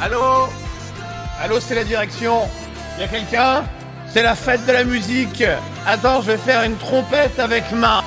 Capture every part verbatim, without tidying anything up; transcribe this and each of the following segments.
Allô, allô, c'est la direction. Y a quelqu'un? C'est la fête de la musique. Attends, je vais faire une trompette avec ma.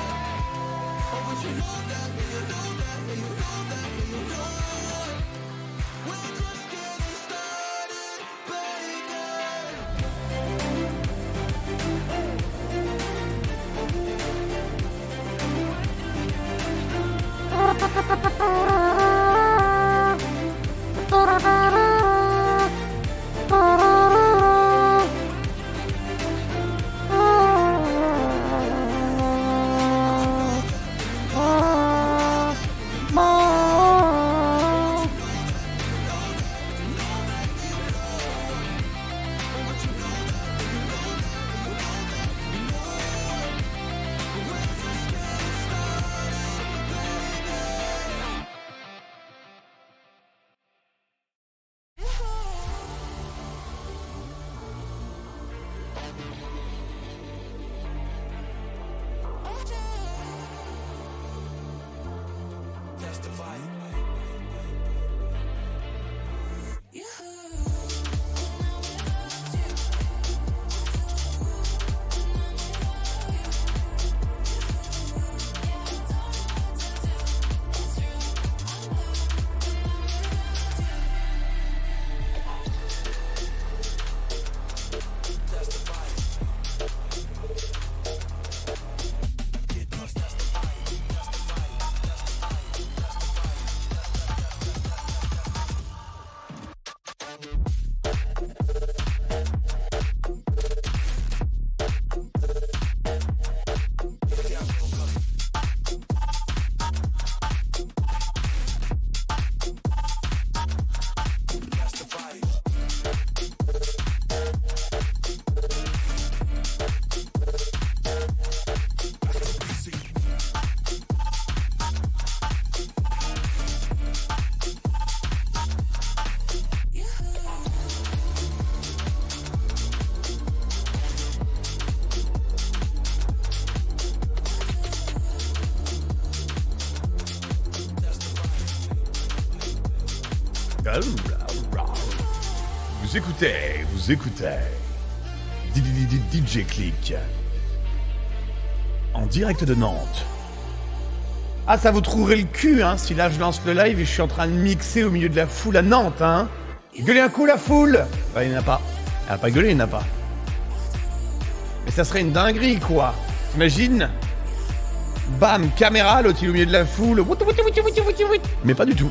Vous écoutez, vous écoutez. D J Click. En direct de Nantes. Ah, ça vous trouverait le cul, hein, si là je lance le live et je suis en train de mixer au milieu de la foule à Nantes, hein. Gueulez un coup, la foule. Bah, il n'y en a pas. Elle n'a pas gueulé, il n'y en a pas. Mais ça serait une dinguerie, quoi. T'imagines? Bam, caméra, l'autre il est au milieu de la foule. Mais pas du tout.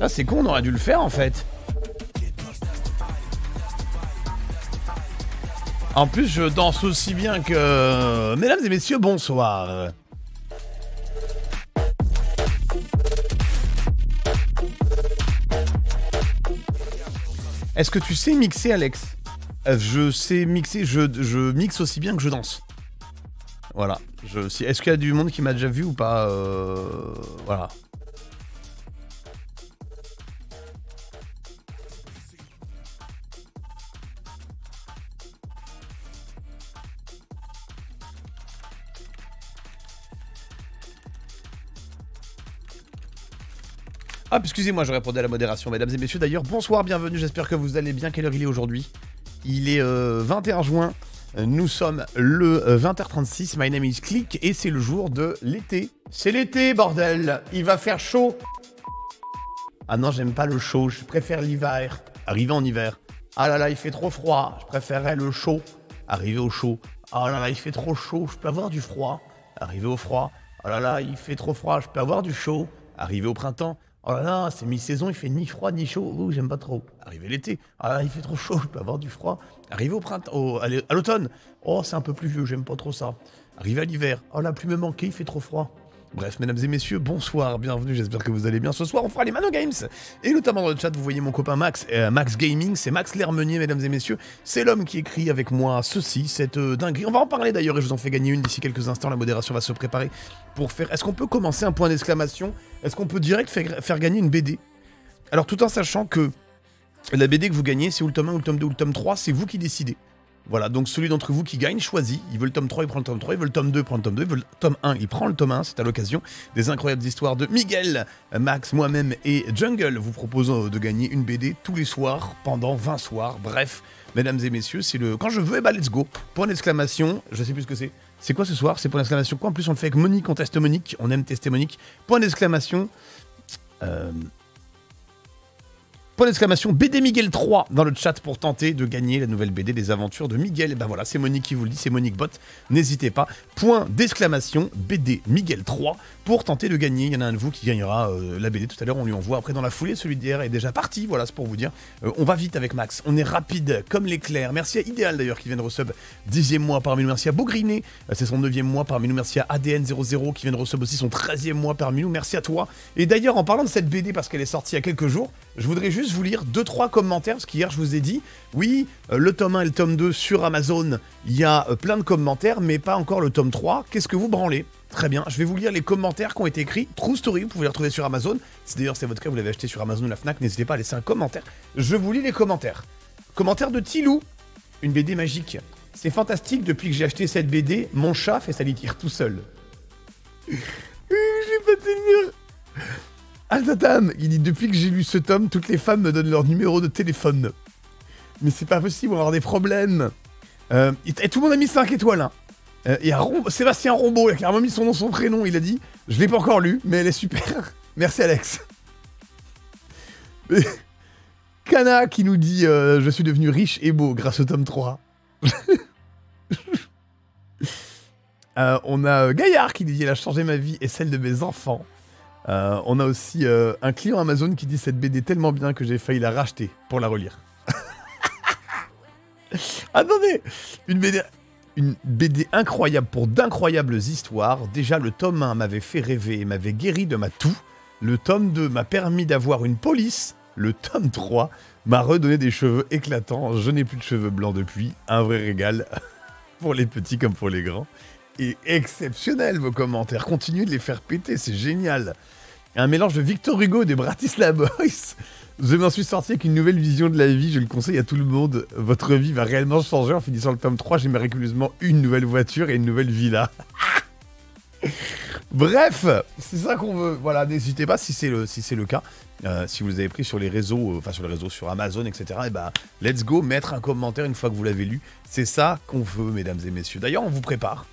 Ah, c'est con, on aurait dû le faire en fait. En plus, je danse aussi bien que... Mesdames et messieurs, bonsoir. Est-ce que tu sais mixer, Alex? Je sais mixer, je, je mixe aussi bien que je danse. Voilà. Je, est-ce qu'il y a du monde qui m'a déjà vu ou pas? euh, Voilà. Ah, excusez-moi, je répondais à la modération, mesdames et messieurs. D'ailleurs, bonsoir, bienvenue, j'espère que vous allez bien. Quelle heure il est aujourd'hui? Il est euh, vingt et un juin, nous sommes le euh, vingt heures trente-six, my name is Click, et c'est le jour de l'été. C'est l'été, bordel, il va faire chaud. Ah non, j'aime pas le chaud, je préfère l'hiver. Arrivé en hiver. Ah là là, il fait trop froid, je préférerais le chaud. Arrivé au chaud. Ah là là, il fait trop chaud, je peux avoir du froid. Arrivé au froid. Ah là là, il fait trop froid, je peux avoir du chaud. Arrivé au printemps. Oh là là, c'est mi-saison, il fait ni froid ni chaud. Ouh, j'aime pas trop. Arrivé l'été, ah, il fait trop chaud, je peux avoir du froid. Arrivé au printemps, au, à l'automne, oh, c'est un peu plus vieux, j'aime pas trop ça. Arrivé à l'hiver, oh, la pluie me manquait, il fait trop froid. Bref, mesdames et messieurs, bonsoir, bienvenue, j'espère que vous allez bien. Ce soir, on fera les Mano Games. Et notamment dans le chat, vous voyez mon copain Max, euh, Max Gaming, c'est Max Lermenier, mesdames et messieurs. C'est l'homme qui écrit avec moi ceci, cette euh, dinguerie. On va en parler d'ailleurs et je vous en fais gagner une d'ici quelques instants. La modération va se préparer pour faire... Est-ce qu'on peut commencer un point d'exclamation? Est-ce qu'on peut direct faire, faire gagner une B D? Alors, tout en sachant que la B D que vous gagnez, c'est ou le tome un, ou le tome deux, ou le tome trois, c'est vous qui décidez. Voilà, donc celui d'entre vous qui gagne, choisit. Il veut le tome trois, il prend le tome trois, il veut le tome deux, il prend le tome deux, il veut le tome un, il prend le tome un. C'est à l'occasion des incroyables histoires de Miguel, Max, moi-même et Jungle vous proposant de gagner une B D tous les soirs, pendant vingt soirs. Bref, mesdames et messieurs, c'est le... Quand je veux, eh ben let's go. Point d'exclamation, je sais plus ce que c'est. C'est quoi ce soir? C'est point d'exclamation quoi? En plus, on le fait avec Monique, on teste Monique, on aime tester Monique. Point d'exclamation... Euh... Point d'exclamation B D Miguel trois dans le chat pour tenter de gagner la nouvelle B D des aventures de Miguel. Et ben voilà, c'est Monique qui vous le dit, c'est Monique Bot. N'hésitez pas. Point d'exclamation B D Miguel trois pour tenter de gagner. Il y en a un de vous qui gagnera euh, la B D tout à l'heure. On lui envoie après dans la foulée. Celui d'hier est déjà parti. Voilà, c'est pour vous dire. Euh, on va vite avec Max. On est rapide comme l'éclair. Merci à Idéal d'ailleurs qui vient de resub dixième mois parmi nous. Merci à Beaugriné. Euh, c'est son neuvième mois parmi nous. Merci à A D N zéro zéro qui vient de resub aussi son treizième mois parmi nous. Merci à toi. Et d'ailleurs, en parlant de cette B D parce qu'elle est sortie il y a quelques jours, je voudrais juste vous lire deux trois commentaires, parce qu'hier je vous ai dit, oui, euh, le tome un et le tome deux sur Amazon, il y a euh, plein de commentaires, mais pas encore le tome trois, qu'est-ce que vous branlez? Très bien, je vais vous lire les commentaires qui ont été écrits, True Story, vous pouvez les retrouver sur Amazon, si d'ailleurs c'est votre cas, vous l'avez acheté sur Amazon ou la Fnac, n'hésitez pas à laisser un commentaire, je vous lis les commentaires. Commentaire de Tilou, une B D magique, c'est fantastique, depuis que j'ai acheté cette B D, mon chat fait sa litière tout seul. Je vais pas tenir. Altatam, il dit depuis que j'ai lu ce tome, toutes les femmes me donnent leur numéro de téléphone. Mais c'est pas possible, on va avoir des problèmes. Euh, et tout le monde a mis cinq étoiles. Hein. Euh, et à Rom... Sébastien Rombo, il a carrément mis son nom, son prénom. Il a dit je l'ai pas encore lu, mais elle est super. Merci Alex. Kana qui nous dit euh, je suis devenu riche et beau grâce au tome trois. euh, on a Gaillard qui dit elle a changé ma vie et celle de mes enfants. Euh, on a aussi euh, un client Amazon qui dit cette B D tellement bien que j'ai failli la racheter pour la relire. Attendez, une B D, une B D incroyable pour d'incroyables histoires. Déjà le tome un m'avait fait rêver et m'avait guéri de ma toux. Le tome deux m'a permis d'avoir une police. Le tome trois m'a redonné des cheveux éclatants. Je n'ai plus de cheveux blancs depuis. Un vrai régal pour les petits comme pour les grands. Et exceptionnel vos commentaires. Continuez de les faire péter, c'est génial. Un mélange de Victor Hugo et des Bratislava Boys. Je m'en suis sorti avec une nouvelle vision de la vie, je le conseille à tout le monde. Votre vie va réellement changer en finissant le tome trois. J'ai miraculeusement une nouvelle voiture et une nouvelle villa. Bref, c'est ça qu'on veut. Voilà, n'hésitez pas si c'est le, si c'est le cas. Euh, si vous avez pris sur les réseaux, euh, enfin sur les réseaux, sur Amazon, et cetera. Et bah, let's go, mettre un commentaire une fois que vous l'avez lu. C'est ça qu'on veut, mesdames et messieurs. D'ailleurs, on vous prépare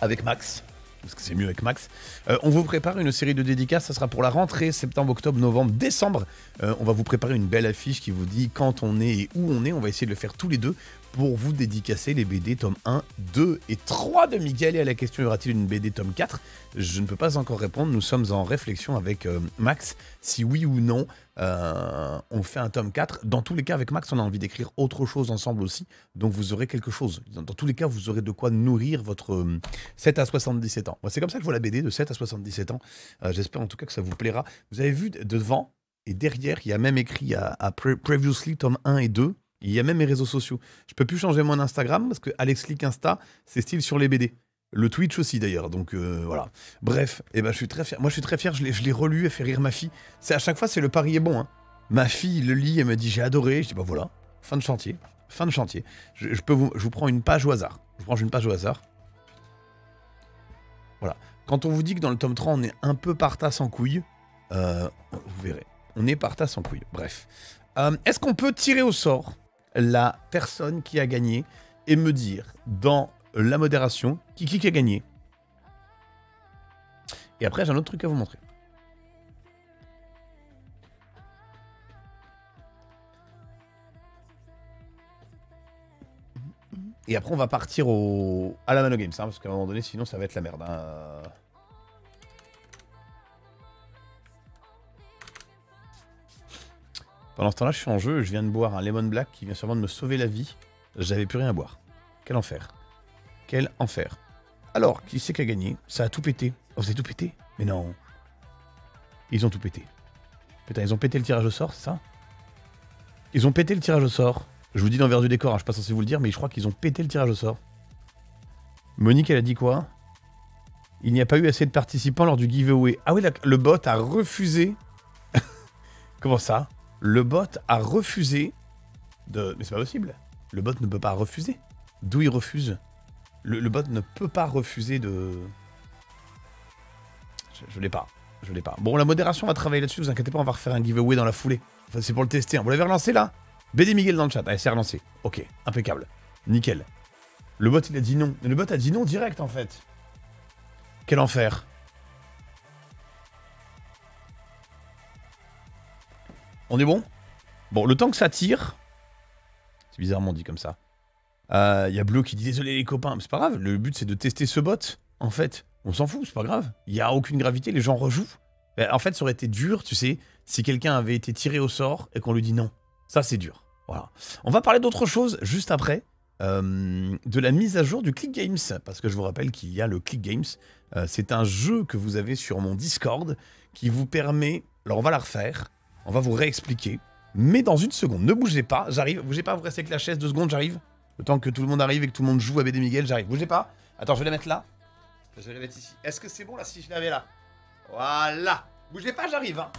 avec Max. Parce que c'est mieux avec Max. Euh, on vous prépare une série de dédicaces, ça sera pour la rentrée, septembre, octobre, novembre, décembre. Euh, on va vous préparer une belle affiche qui vous dit quand on est et où on est. On va essayer de le faire tous les deux pour vous dédicacer les B D tomes un, deux et trois de Miguel. Et à la question, y aura-t-il une B D tome quatre? Je ne peux pas encore répondre, nous sommes en réflexion avec euh, Max. Si oui ou non, euh, on fait un tome quatre. Dans tous les cas, avec Max, on a envie d'écrire autre chose ensemble aussi. Donc vous aurez quelque chose. Dans, dans tous les cas, vous aurez de quoi nourrir votre euh, sept à soixante-dix-sept ans. Moi, c'est comme ça que je vois la B D, de sept à soixante-dix-sept ans. Euh, J'espère en tout cas que ça vous plaira. Vous avez vu, devant et derrière, il y a même écrit à, à pre Previously tome un et deux. Il y a même mes réseaux sociaux. Je peux plus changer mon Instagram parce que AlexLeak Insta, c'est style sur les B D. Le Twitch aussi d'ailleurs, donc euh, voilà. Bref, eh ben, je suis très fier. Moi je suis très fier, je l'ai relu et fait rire ma fille. C'est à chaque fois, c'est le pari est bon. Hein. Ma fille le lit, elle me dit j'ai adoré. Je dis bah voilà, fin de chantier, fin de chantier. Je, je, peux vous, je vous prends une page au hasard. Je prends une page au hasard. Voilà. Quand on vous dit que dans le tome trois, on est un peu partasse en couille, euh, vous verrez. On est partasse en couille, bref. Euh, Est-ce qu'on peut tirer au sort la personne qui a gagné et me dire dans la modération qui qui, qui a gagné. Et après j'ai un autre truc à vous montrer. Et après on va partir au à la Mano Games hein, parce qu'à un moment donné sinon ça va être la merde. Hein. Pendant ce temps-là, je suis en jeu, je viens de boire un Lemon Black qui vient sûrement de me sauver la vie. J'avais plus rien à boire. Quel enfer. Quel enfer. Alors, qui c'est qui a gagné? Ça a tout pété. Oh, vous avez tout pété? Mais non. Ils ont tout pété. Putain, ils ont pété le tirage au sort, c'est ça? Ils ont pété le tirage au sort. Je vous dis l'envers du décor, hein, je suis pas censé vous le dire, mais je crois qu'ils ont pété le tirage au sort. Monique, elle a dit quoi? Il n'y a pas eu assez de participants lors du giveaway. Ah oui, la, le bot a refusé. Comment ça? Le bot a refusé de... Mais c'est pas possible. Le bot ne peut pas refuser. D'où il refuse? le, le bot ne peut pas refuser de... Je, je l'ai pas. Je l'ai pas. Bon, la modération, on va travailler là-dessus. Vous inquiétez pas, on va refaire un giveaway dans la foulée. Enfin, c'est pour le tester. Hein. Vous l'avez relancé, là? B D Miguel dans le chat. Allez, c'est relancé. Ok, impeccable. Nickel. Le bot, il a dit non. Le bot a dit non direct, en fait. Quel enfer. On est bon? Bon, le temps que ça tire... C'est bizarrement dit comme ça. Il euh, y a Blo qui dit « Désolé les copains ». Mais c'est pas grave, le but c'est de tester ce bot. En fait, on s'en fout, c'est pas grave. Il n'y a aucune gravité, les gens rejouent. Ben, en fait, ça aurait été dur, tu sais, si quelqu'un avait été tiré au sort et qu'on lui dit non. Ça, c'est dur. Voilà. On va parler d'autre chose juste après. Euh, de la mise à jour du Click Games. Parce que je vous rappelle qu'il y a le Click Games. Euh, c'est un jeu que vous avez sur mon Discord qui vous permet... Alors, on va la refaire. On va vous réexpliquer, mais dans une seconde. Ne bougez pas, j'arrive. Bougez pas, vous restez avec la chaise, deux secondes, j'arrive. Le temps que tout le monde arrive et que tout le monde joue à B D Miguel, j'arrive. Bougez pas. Attends, je vais la mettre là. Je vais la mettre ici. Est-ce que c'est bon là si je la mets là? Voilà. Bougez pas, j'arrive. Hein.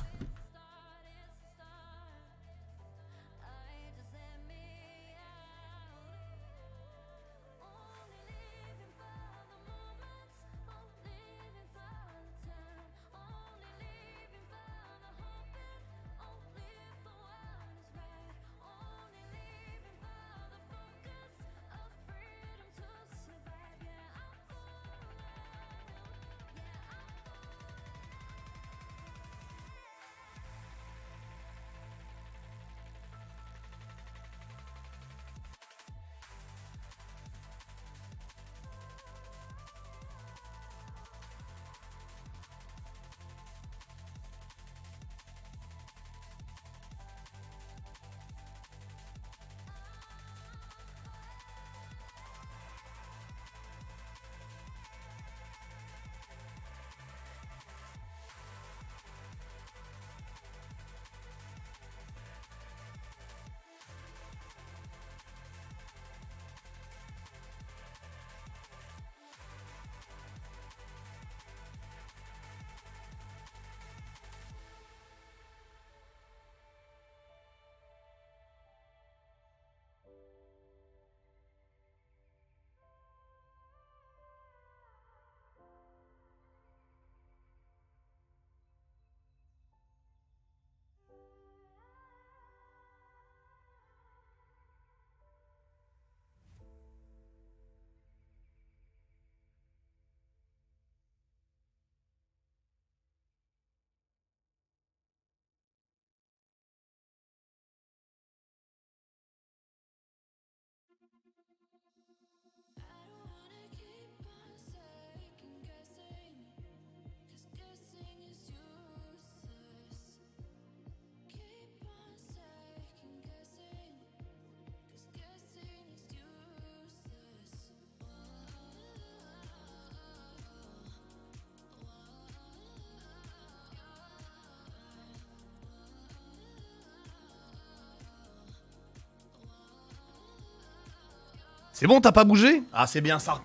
C'est bon, t'as pas bougé? Ah, c'est bien ça.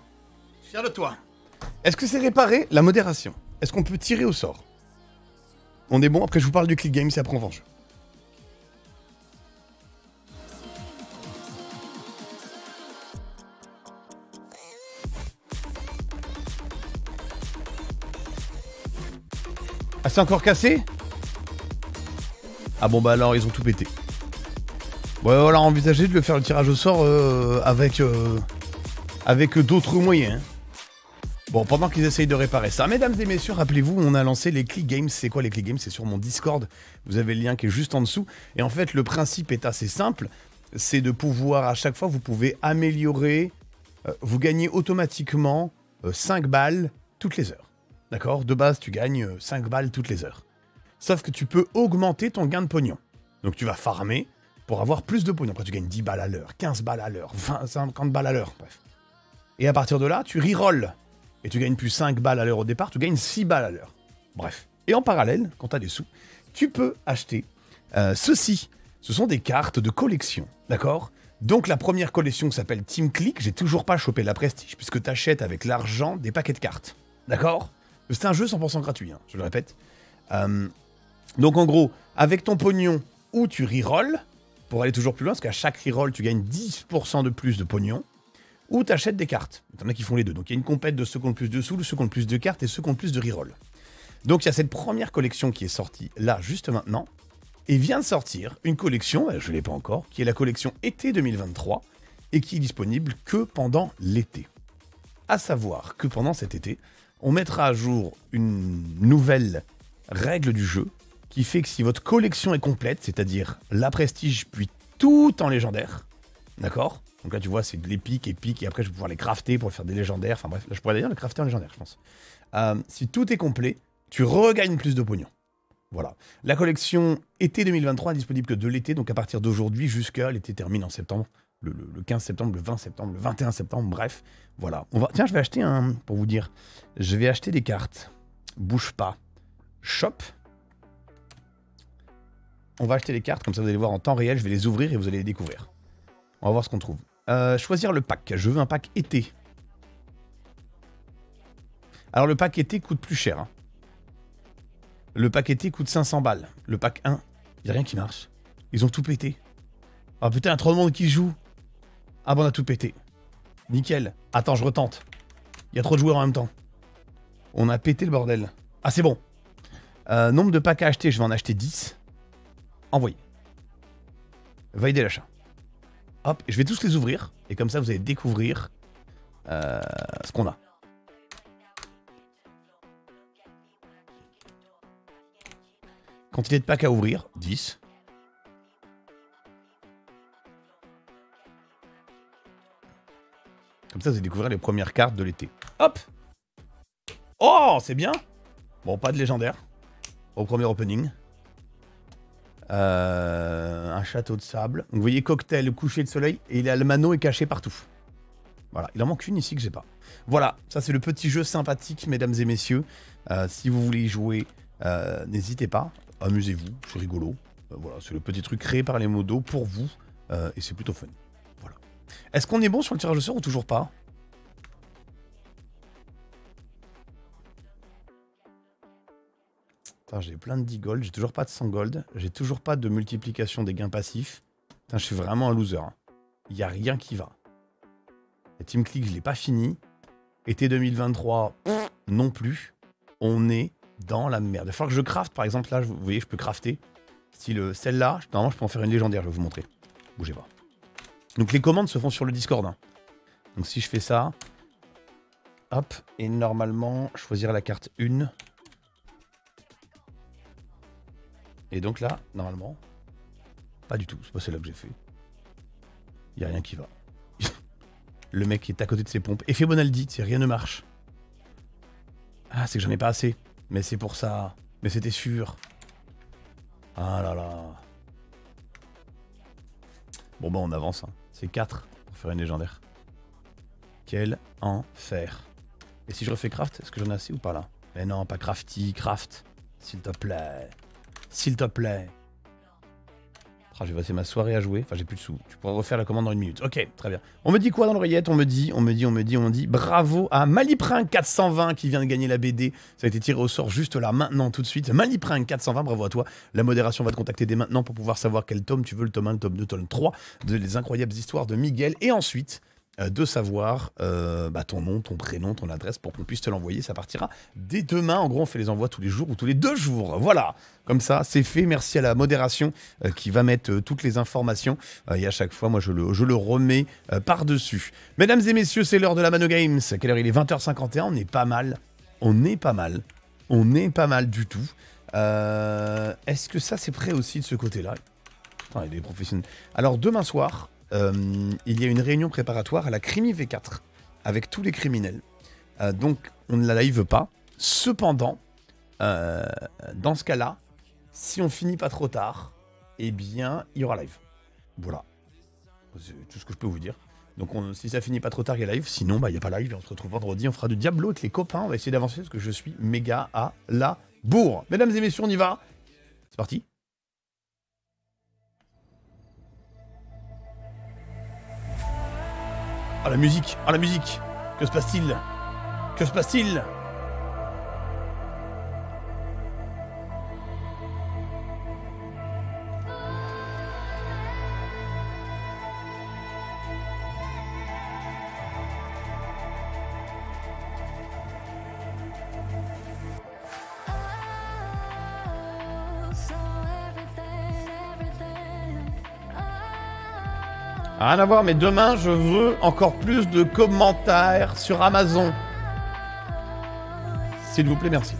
Fier de toi. Est-ce que c'est réparé, la modération? Est-ce qu'on peut tirer au sort? On est bon, après je vous parle du click game, c'est après on va en jeu. Ah, c'est encore cassé? Ah bon, bah alors, ils ont tout pété. Ouais, voilà, envisager de le faire le tirage au sort euh, avec, euh, avec d'autres moyens. Bon, pendant qu'ils essayent de réparer ça, mesdames et messieurs, rappelez-vous, on a lancé les click games. C'est quoi les click games? C'est sur mon Discord. Vous avez le lien qui est juste en dessous. Et en fait, le principe est assez simple. C'est de pouvoir, à chaque fois, vous pouvez améliorer. Euh, vous gagnez automatiquement euh, cinq balles toutes les heures. D'accord? De base, tu gagnes euh, cinq balles toutes les heures. Sauf que tu peux augmenter ton gain de pognon. Donc tu vas farmer pour avoir plus de pognon. Après, tu gagnes dix balles à l'heure, quinze balles à l'heure, vingt, cinquante balles à l'heure, bref. Et à partir de là, tu rerolls. Et tu gagnes plus cinq balles à l'heure au départ, tu gagnes six balles à l'heure. Bref. Et en parallèle, quand tu as des sous, tu peux acheter euh, ceci. Ce sont des cartes de collection, d'accord? Donc la première collection s'appelle Team Click. J'ai toujours pas chopé la prestige, puisque tu achètes avec l'argent des paquets de cartes, d'accord? C'est un jeu cent pour cent gratuit, hein, je le répète. Euh, donc en gros, avec ton pognon ou tu rerolls, pour aller toujours plus loin, parce qu'à chaque reroll, tu gagnes dix pour cent de plus de pognon, ou tu achètes des cartes. Il y en a qui font les deux. Donc il y a une compète de ceux qui ont le plus de sous, de ceux qui ont le plus de cartes et ceux qui ont le plus de reroll. Donc il y a cette première collection qui est sortie là, juste maintenant, et vient de sortir une collection, je ne l'ai pas encore, qui est la collection été deux mille vingt-trois, et qui est disponible que pendant l'été. À savoir que pendant cet été, on mettra à jour une nouvelle règle du jeu, qui fait que si votre collection est complète, c'est-à-dire la prestige puis tout en légendaire, d'accord? Donc là, tu vois, c'est de l'épique, épique, et après, je vais pouvoir les crafter pour faire des légendaires. Enfin bref, là, je pourrais d'ailleurs le crafter en légendaire, je pense. Euh, si tout est complet, tu regagnes plus de pognon. Voilà. La collection été deux mille vingt-trois n'est disponible que de l'été, donc à partir d'aujourd'hui jusqu'à l'été termine en septembre, le, le, le quinze septembre, le vingt septembre, le vingt et un septembre, bref. Voilà. On va... Tiens, je vais acheter un, pour vous dire. Je vais acheter des cartes. Bouge pas. Shop. On va acheter les cartes, comme ça vous allez voir en temps réel, je vais les ouvrir et vous allez les découvrir. On va voir ce qu'on trouve. Euh, choisir le pack, je veux un pack été. Alors le pack été coûte plus cher. Hein. Le pack été coûte cinq cents balles. Le pack un, il n'y a rien qui marche. Ils ont tout pété. Ah putain, il y a trop de monde qui joue. Ah bon, on a tout pété. Nickel. Attends, je retente. Il y a trop de joueurs en même temps. On a pété le bordel. Ah c'est bon. Euh, nombre de packs à acheter, je vais en acheter dix. Envoyé. Valider l'achat. Hop, je vais tous les ouvrir. Et comme ça, vous allez découvrir euh, ce qu'on a. Quantité de packs à ouvrir, dix. Comme ça, vous allez découvrir les premières cartes de l'été. Hop! Oh, c'est bien! Bon, pas de légendaire. Au premier opening. Euh, un château de sable. Donc, vous voyez, cocktail, coucher de soleil, et l'almano est caché partout. Voilà, il en manque une ici que j'ai pas. Voilà, ça c'est le petit jeu sympathique, mesdames et messieurs. Euh, si vous voulez y jouer, euh, n'hésitez pas, amusez-vous, c'est rigolo. Euh, voilà, c'est le petit truc créé par les modos pour vous, euh, et c'est plutôt fun. Voilà. Est-ce qu'on est bon sur le tirage au sort ou toujours pas? J'ai plein de dix gold, j'ai toujours pas de cent gold, j'ai toujours pas de multiplication des gains passifs. Putain, je suis vraiment un loser. Il n'y a rien qui va. La Team Click, je l'ai pas fini. Été deux mille vingt-trois, non plus. On est dans la merde. Il va falloir que je crafte, par exemple, là, vous voyez, je peux crafter. Style celle-là, normalement, je peux en faire une légendaire, je vais vous montrer. Bougez pas. Donc les commandes se font sur le Discord. Hein. Donc si je fais ça, hop, et normalement, choisir la carte un. Et donc là, normalement, pas du tout, c'est pas celle-là que j'ai fait. Il n'y a rien qui va. Le mec est à côté de ses pompes. Effet Bonaldi, c'est rien ne marche. Ah, c'est que j'en ai pas assez. Mais c'est pour ça. Mais c'était sûr. Ah là là. Bon bah on avance. Hein. C'est quatre pour faire une légendaire. Quel enfer. Et si je refais craft, est-ce que j'en ai assez ou pas là? Mais non, pas crafty, craft. S'il te plaît. S'il te plaît. Je vais passer ma soirée à jouer. Enfin, j'ai plus de sous. Tu pourras refaire la commande dans une minute. Ok, très bien. On me dit quoi dans l'oreillette? On me dit, on me dit, on me dit, on me dit. Bravo à Maliprin quatre cent vingt qui vient de gagner la B D. Ça a été tiré au sort juste là, maintenant, tout de suite. Maliprin quatre cent vingt, bravo à toi. La modération va te contacter dès maintenant pour pouvoir savoir quel tome tu veux, le tome un, le tome deux, le tome trois, de les incroyables histoires de Miguel. Et ensuite, euh, de savoir euh, bah, ton nom, ton prénom, ton adresse pour qu'on puisse te l'envoyer. Ça partira dès demain. En gros, on fait les envois tous les jours ou tous les deux jours. Voilà. Comme ça, c'est fait. Merci à la modération euh, qui va mettre euh, toutes les informations. Euh, et à chaque fois, moi, je le, je le remets euh, par-dessus. Mesdames et messieurs, c'est l'heure de la Mano Games. À quelle heure il est? vingt heures cinquante et un. On est pas mal. On est pas mal. On est pas mal du tout. Euh, Est-ce que ça, c'est prêt aussi de ce côté-là? Attends, il est professionnel. Alors, demain soir, euh, il y a une réunion préparatoire à la Crimi V quatre avec tous les criminels. Euh, donc, on ne la live pas. Cependant, euh, dans ce cas-là, si on finit pas trop tard, eh bien, il y aura live. Voilà. C'est tout ce que je peux vous dire. Donc, on, si ça finit pas trop tard, il y a live. Sinon, bah, il n'y a pas live. On se retrouve vendredi. On fera du Diablo avec les copains. On va essayer d'avancer parce que je suis méga à la bourre. Mesdames et messieurs, on y va. C'est parti. Ah, la musique. Ah, la musique. Que se passe-t-il? Que se passe-t-il? Rien à voir, mais demain, je veux encore plus de commentaires sur Amazon. S'il vous plaît, merci.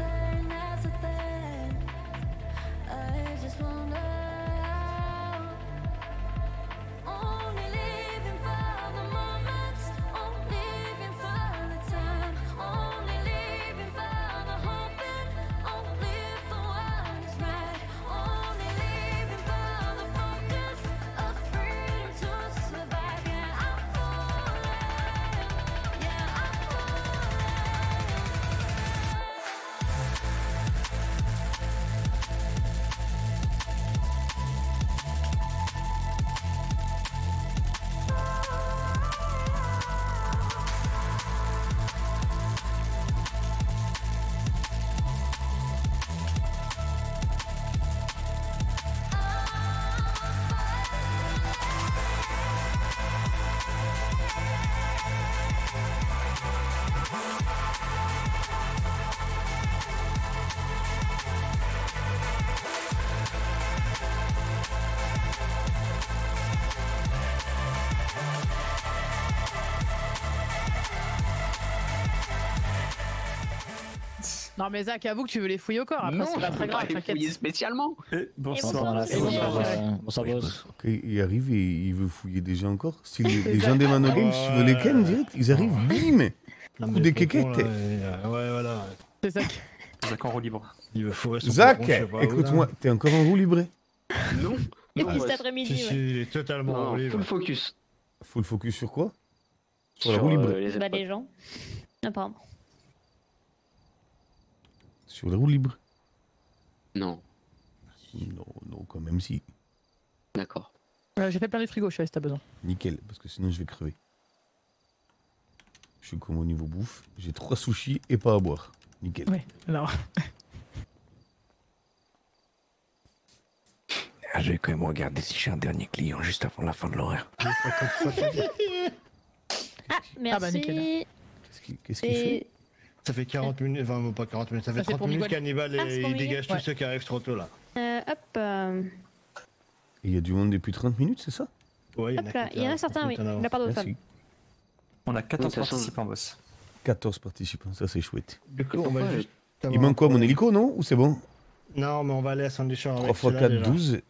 Non mais Zach, avoue que tu veux les fouiller au corps, après c'est pas très grave, t'inquiète. Spécialement. Bonsoir. Bonsoir. Il arrive et il veut fouiller des gens encore. Si les gens des Mano Games, tu veux les ken direct, ils arrivent, bim. Coup des kékettes. Ouais voilà. C'est Zach. Zach en roue libre. Il veut fouiller son Zach, écoute-moi, t'es encore en roue libre? Non. Depuis cet après-midi. Il est totalement en roue libre. Full focus. Full focus sur quoi? Sur la roue libre. Bah les gens. Apparemment. Sur les roues libres? Non. Non, non, quand même si. D'accord. Euh, j'ai fait plein de frigos, je sais si t'as besoin. Nickel, parce que sinon je vais crever. Je suis comme au niveau bouffe, j'ai trois sushis et pas à boire. Nickel. Ouais, alors. Ah, je vais quand même regarder si j'ai un dernier client juste avant la fin de l'horaire. Ah, merci. Ah bah nickel. Qu'est-ce qu'il qu'est-ce qu'il fait? Ça fait quarante minutes, enfin bon, pas quarante minutes, ça fait ça trente minutes qu'Hannibal ah, il dégage ouais. Tous ceux qui arrivent trop tôt là. Euh, hop. Euh... Il y a du monde depuis trente minutes, c'est ça? Ouais, il y en a, il y en a certains, oui, il n'y a pas d'autres femmes. On a quatorze participants, boss. quatorze participants, ça c'est chouette. Du coup, on va juste... Il manque quoi, mon hélico, non? Ou c'est bon? Non, mais on va aller à Sandy Shores. trois fois quatre, douze.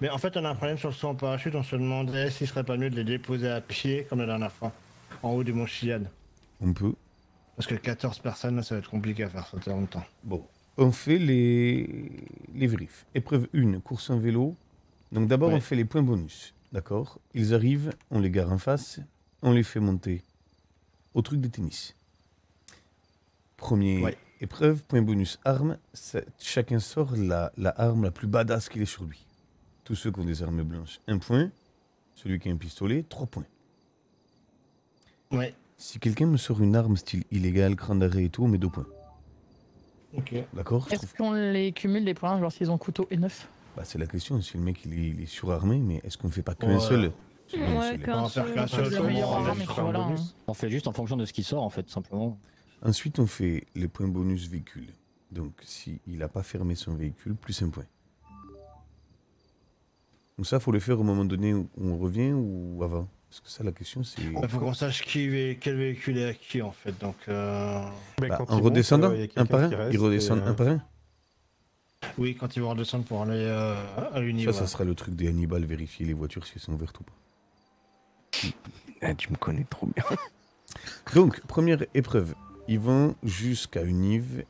Mais en fait, on a un problème sur le saut en parachute, on se demandait s'il serait pas mieux de les déposer à pied comme la dernière fois, en haut du mont Chiliad. On peut. Parce que quatorze personnes, ça va être compliqué à faire sauter en même temps. Bon, on fait les, les vérifs. Épreuve un, course en vélo. Donc d'abord, ouais. On fait les points bonus. D'accord? Ils arrivent, on les gare en face, on les fait monter au truc de tennis. Premier ouais. Épreuve, point bonus, arme. Chacun sort la, la arme la plus badass qu'il ait sur lui. Tous ceux qui ont des armes blanches, un point. Celui qui a un pistolet, trois points. Ouais. Si quelqu'un me sort une arme style illégale, crâne d'arrêt et tout, on met deux points. Ok. D'accord. Est-ce trouve... qu'on les cumule les points, genre s'ils ont couteau et neuf? Bah c'est la question, si le mec il est, il est surarmé, mais est-ce qu'on fait pas qu'un ouais. seul? Ouais, qu'un seul. On fait juste en fonction de ce qui sort en fait, simplement. Ensuite on fait les points bonus véhicule. Donc s'il si n'a pas fermé son véhicule, plus un point. Donc ça, faut le faire au moment donné où on revient ou avant? Parce que ça, la question, c'est... Il faut qu'on sache qui, quel véhicule est à qui, en fait. Donc, euh... bah, en redescendant, monte, un par un. Ils redescendent et... un par un. Oui, quand ils vont redescendre pour aller euh, à l'univers. Ça, ça sera le truc des Hannibal, vérifier les voitures si elles sont ouvertes ou pas. Ah, tu me connais trop bien. Donc, première épreuve. Ils vont jusqu'à Unive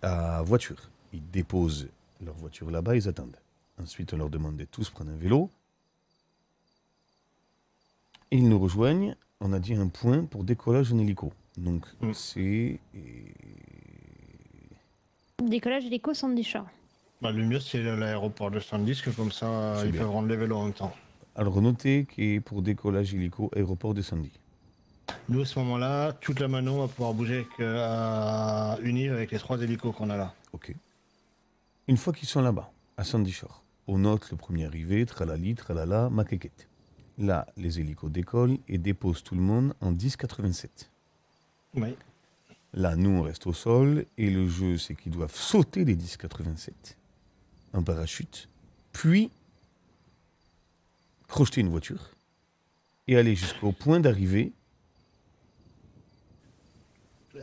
à voiture. Ils déposent leur voiture là-bas, ils attendent. Ensuite, on leur demande de tous prendre un vélo. Ils nous rejoignent. On a dit un point pour décollage en hélico. Donc, mm. c'est... Et... Décollage hélico, Sandy Shores. Bah, le mieux, c'est l'aéroport de Sandy, parce que comme ça, ils bien. peuvent rendre les vélos en même temps. Alors, notez qu'il est pour décollage hélico, aéroport de Sandy. Nous, à ce moment-là, toute la Mano va pouvoir bouger à Unive avec les trois hélicos qu'on a là. Ok. Une fois qu'ils sont là-bas, à Sandy Shores, on note le premier arrivé, tralali, tralala, maquéquette. Là, les hélicos décollent et déposent tout le monde en dix quatre-vingt-sept. Oui. Là, nous, on reste au sol et le jeu, c'est qu'ils doivent sauter les dix quatre-vingt-sept en parachute, puis crocheter une voiture et aller jusqu'au point d'arrivée.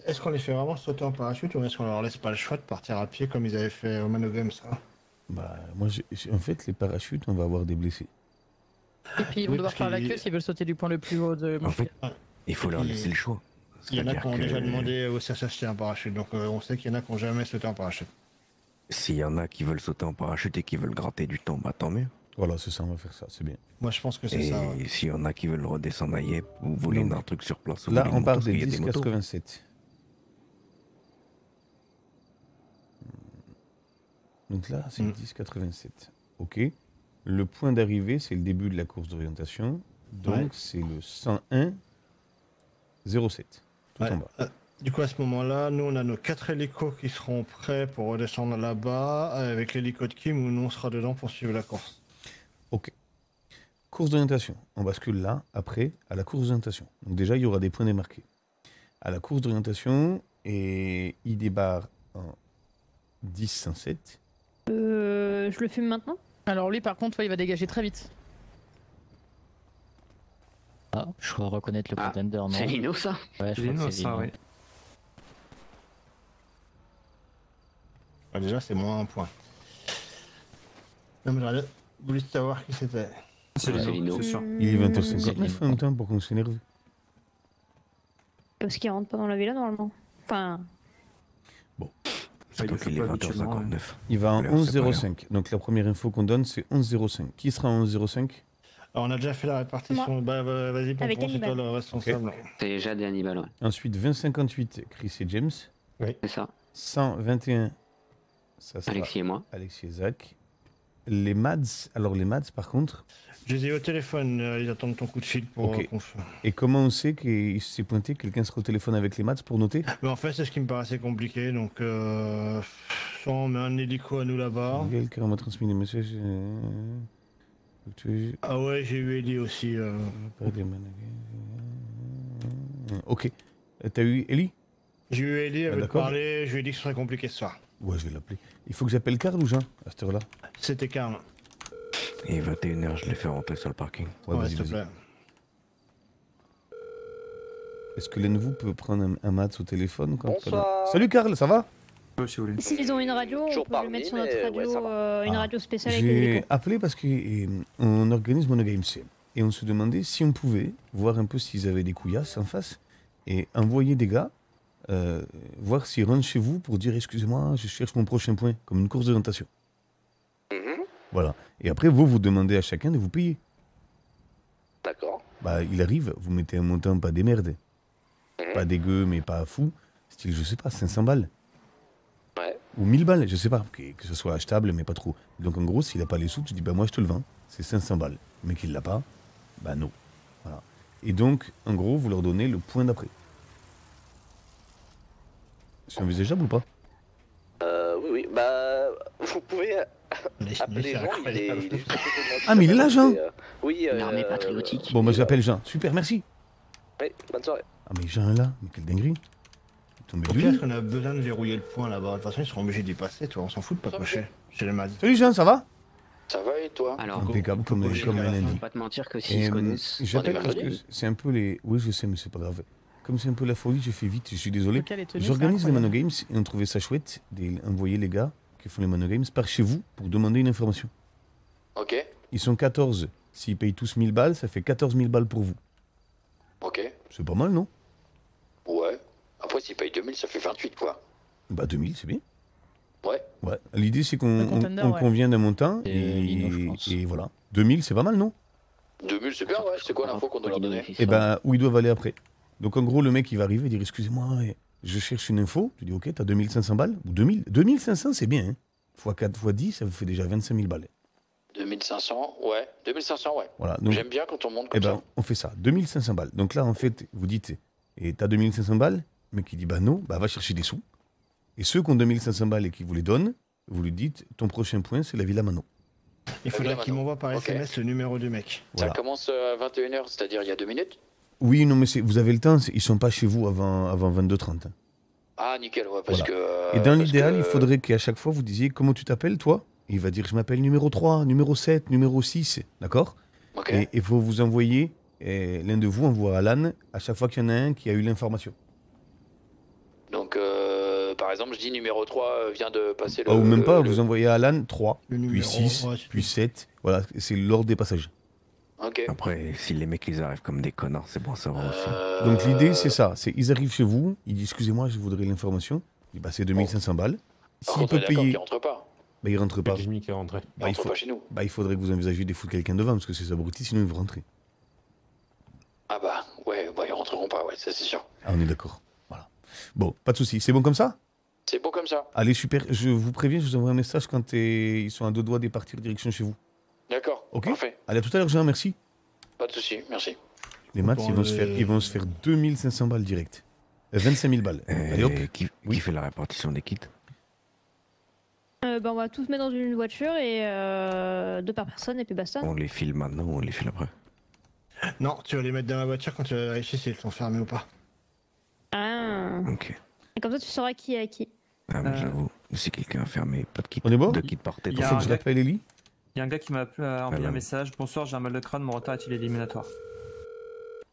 Est-ce qu'on les fait vraiment sauter en parachute ou est-ce qu'on leur laisse pas le choix de partir à pied comme ils avaient fait au Manogame, ça? Bah, moi, je, je, en fait, les parachutes, on va avoir des blessés. Et puis ils vont oui, devoir faire la queue s'ils veulent sauter du point le plus haut de... En fait, il faut leur laisser le choix. Il y en a qui ont que... déjà demandé aussi à s'acheter un parachute, donc euh, on sait qu'il y en a qui n'ont jamais sauté en parachute. S'il y en a qui veulent sauter en parachute et qui veulent gratter du temps, bah tant mieux. Voilà, c'est ça, on va faire ça, c'est bien. Moi je pense que c'est ça. Et ouais. s'il y en a qui veulent redescendre à Yep ou voler donc, un truc sur place... Là on part des dix quatre-vingt-sept. Donc là c'est mmh. dix quatre-vingt-sept, ok. Le point d'arrivée, c'est le début de la course d'orientation. Donc, ouais. c'est le cent un zéro sept. Tout ouais. en bas. Euh, du coup, à ce moment-là, nous, on a nos quatre hélicos qui seront prêts pour redescendre là-bas avec l'hélico de Kim où nous, on sera dedans pour suivre la course. Ok. Course d'orientation. On bascule là, après, à la course d'orientation. Donc, déjà, il y aura des points démarqués. À la course d'orientation, et il débarre en dix cent sept. Euh, je le fume maintenant? Alors lui par contre ouais, il va dégager très vite. Ah, je crois reconnaître le ah, contender, non? C'est Lino ça. Ouais, je Lino, crois que c'est Lino. Ça, ouais. Bah, déjà c'est moins un point. Non mais j'aurais voulu savoir qui c'était. C'est ouais, Lino, c'est sûr. Il est vingt heures cinquante-neuf en même temps pour qu'on s'énerve. Parce qu'il rentre pas dans la villa normalement. Enfin... Bon. Il, il, vingt heures cinquante-neuf. Il va en onze zéro cinq. Donc la première info qu'on donne, c'est onze zéro cinq. Qui sera en onze zéro cinq? Alors on a déjà fait la répartition. Bah, bah, vas-y, c'est toi le responsable. Okay. C'est Jade et Hannibal. Ouais. Ensuite, vingt cinquante-huit, Chris et James. Oui. C'est ça. cent vingt et un, ça sera Alexis et moi. Alexis et Zach. Les Mads, alors les Mads par contre. Je les ai au téléphone, euh, ils attendent ton coup de fil pour okay. euh, qu'on... Et comment on sait qu'il s'est pointé? Quelqu'un sera au téléphone avec les Mads pour noter? Mais en fait c'est ce qui me paraissait compliqué, donc euh... soit on met un hélico à nous là-bas. Quelqu'un m'a transmis des messages... Euh... Ah ouais j'ai eu Ellie aussi. Euh... Ok, t'as eu Ellie? J'ai eu Ellie, elle ah, veut te parler, je lui ai dit que ce serait compliqué ce soir. Ouais, je vais l'appeler. Il faut que j'appelle Karl ou Jean à cette heure-là? C'était Karl. Et vingt et une heures, je l'ai fait rentrer sur le parking. Ouais, ouais s'il te plaît. Est-ce que l'un de vous peut prendre un, un match au téléphone quand Bonsoir. Salut Karl, ça va? Oui, si vous voulez. S'ils ont une radio, on peut le mettre sur notre radio, ouais, euh, une ah. radio spéciale avec les J'ai appelé parce qu'on organise Monogame C. Et on se demandait si on pouvait voir un peu s'ils avaient des couillasses en face et envoyer des gars. Euh, voir s'ils rentrent chez vous pour dire excusez-moi, je cherche mon prochain point, comme une course d'orientation. Mmh. Voilà. Et après, vous, vous demandez à chacun de vous payer. D'accord. Bah, il arrive, vous mettez un montant pas des merdes. Mmh. Pas dégueu, mais pas fou. Style, je sais pas, cinq cents balles. Ouais. ou mille balles, je sais pas, que, que ce soit achetable, mais pas trop. Donc en gros, s'il n'a pas les sous, tu dis, bah moi je te le vends, c'est cinq cents balles. Mais qu'il l'a pas, bah non. Voilà. Et donc, en gros, vous leur donnez le point d'après. C'est envisageable ou pas? Euh, oui, oui, bah, vous pouvez appeler Jean, il est... Il est... Ah, mais il est là, Jean. Oui, euh... L'armée patriotique. Bon, bah j'appelle Jean, super, merci. Oui, bonne soirée. Ah, mais Jean est là, mais quelle dinguerie. Au pire, on a besoin de verrouiller le point là-bas. De toute façon, ils seront obligés d'y passer, toi. On s'en fout de pas cocher. J'ai les mal. Salut Jean, ça va? Ça va et toi? Alors, impeccable comme un lundi. Je vais pas te mentir que si ils se connaissent. J'appelle parce que c'est un peu les. Oui, je sais, mais c'est pas grave. Comme c'est un peu la folie, je fais vite, je suis désolé. J'organise les Mano Games et on trouvait ça chouette d'envoyer les gars qui font les Mano Games par chez vous pour demander une information. Ok. Ils sont quatorze. S'ils payent tous mille balles, ça fait quatorze mille balles pour vous. Ok. C'est pas mal, non? Ouais. Après, s'il paye deux mille, ça fait vingt-huit, quoi. Bah, deux mille, c'est bien. Ouais. Ouais. L'idée, c'est qu'on ouais. convient d'un montant, et, et, et voilà. deux mille, c'est pas mal, non? deux mille, c'est bien, ouais. C'est quoi l'info qu'on doit leur donner? Et bah, où ils doivent aller après. Donc, en gros, le mec, il va arriver et dire, excusez-moi, je cherche une info. Tu dis, ok, t'as deux mille cinq cents balles, ou deux mille. deux mille cinq cents, c'est bien, hein. fois quatre, fois dix, ça vous fait déjà vingt-cinq mille balles. deux mille cinq cents, ouais. deux mille cinq cents, ouais. Voilà, j'aime bien quand on monte comme et ça. Et bah, on fait ça. deux mille cinq cents balles. Donc là, en fait, vous dites, et t'as deux mille cinq cents balles? Mais qui dit bah non, bah va chercher des sous. Et ceux qui ont deux mille cinq cents balles et qui vous les donnent, vous lui dites ton prochain point c'est la Villa Mano. Il faudrait qu'il m'envoie par S M S okay. le numéro du mec. Voilà. Ça commence à vingt et une heures, c'est-à-dire il y a deux minutes. Oui, non mais vous avez le temps, ils sont pas chez vous avant, avant vingt-deux heures trente. Ah nickel, ouais, parce voilà. que... Euh, et dans l'idéal, que... il faudrait qu'à chaque fois vous disiez comment tu t'appelles toi. Et il va dire je m'appelle numéro trois, numéro sept, numéro six, d'accord okay. Et il faut vous envoyer, l'un de vous envoie Alan à chaque fois qu'il y en a un qui a eu l'information. Donc, euh, par exemple, je dis numéro trois vient de passer le... Ah, ou même pas, le... vous envoyez à Alan trois, puis six, trois, puis sept. Voilà, c'est l'ordre des passages. Okay. Après, si les mecs, ils arrivent comme des connards, c'est bon, ça va aussi. Euh... Donc l'idée, c'est ça. c'est Ils arrivent chez vous, ils disent, excusez-moi, je voudrais l'information. Bah, c'est deux mille cinq cents balles. S'il peut payer... Il rentre pas. Bah, il rentre pas. Jimmy qui est rentré. Bah, il rentre faut... pas chez nous. Bah, il faudrait que vous envisagiez de foutre quelqu'un devant, parce que c'est abruti, sinon ils vont rentrer. Ah bah, ouais, bah, ils rentreront pas, ouais, ça c'est sûr. Ah, on est d'accord. Bon, pas de souci. C'est bon comme ça? C'est bon comme ça. Allez, super. Je vous préviens, je vous envoie un message quand ils sont à deux doigts de partir direction chez vous. D'accord. Ok. Parfait. Allez, à tout à l'heure, Jean. Merci. Pas de souci. Merci. Les maths, ils vont, les... Se faire, ils vont se faire deux mille cinq cents balles direct. vingt-cinq mille balles. Euh, Allez, hop. Qui, oui. qui fait la répartition des kits? euh, bah, On va tous mettre dans une voiture et euh, deux par personne et puis basta. On les file maintenant ou on les file après? Non, tu vas les mettre dans la voiture quand tu vas vérifier s'ils sont fermés ou pas. Ah. Ok. Et comme ça, tu sauras qui est à qui. Ah, mais euh... j'avoue, si quelqu'un a fermé, pas de kit. On est bon? De kit par tête. Il faut que je l'appelle Ellie. Il y a un gars qui m'a appelé à envoyer un message. Bonsoir, j'ai un mal de crâne, mon retard est-il éliminatoire?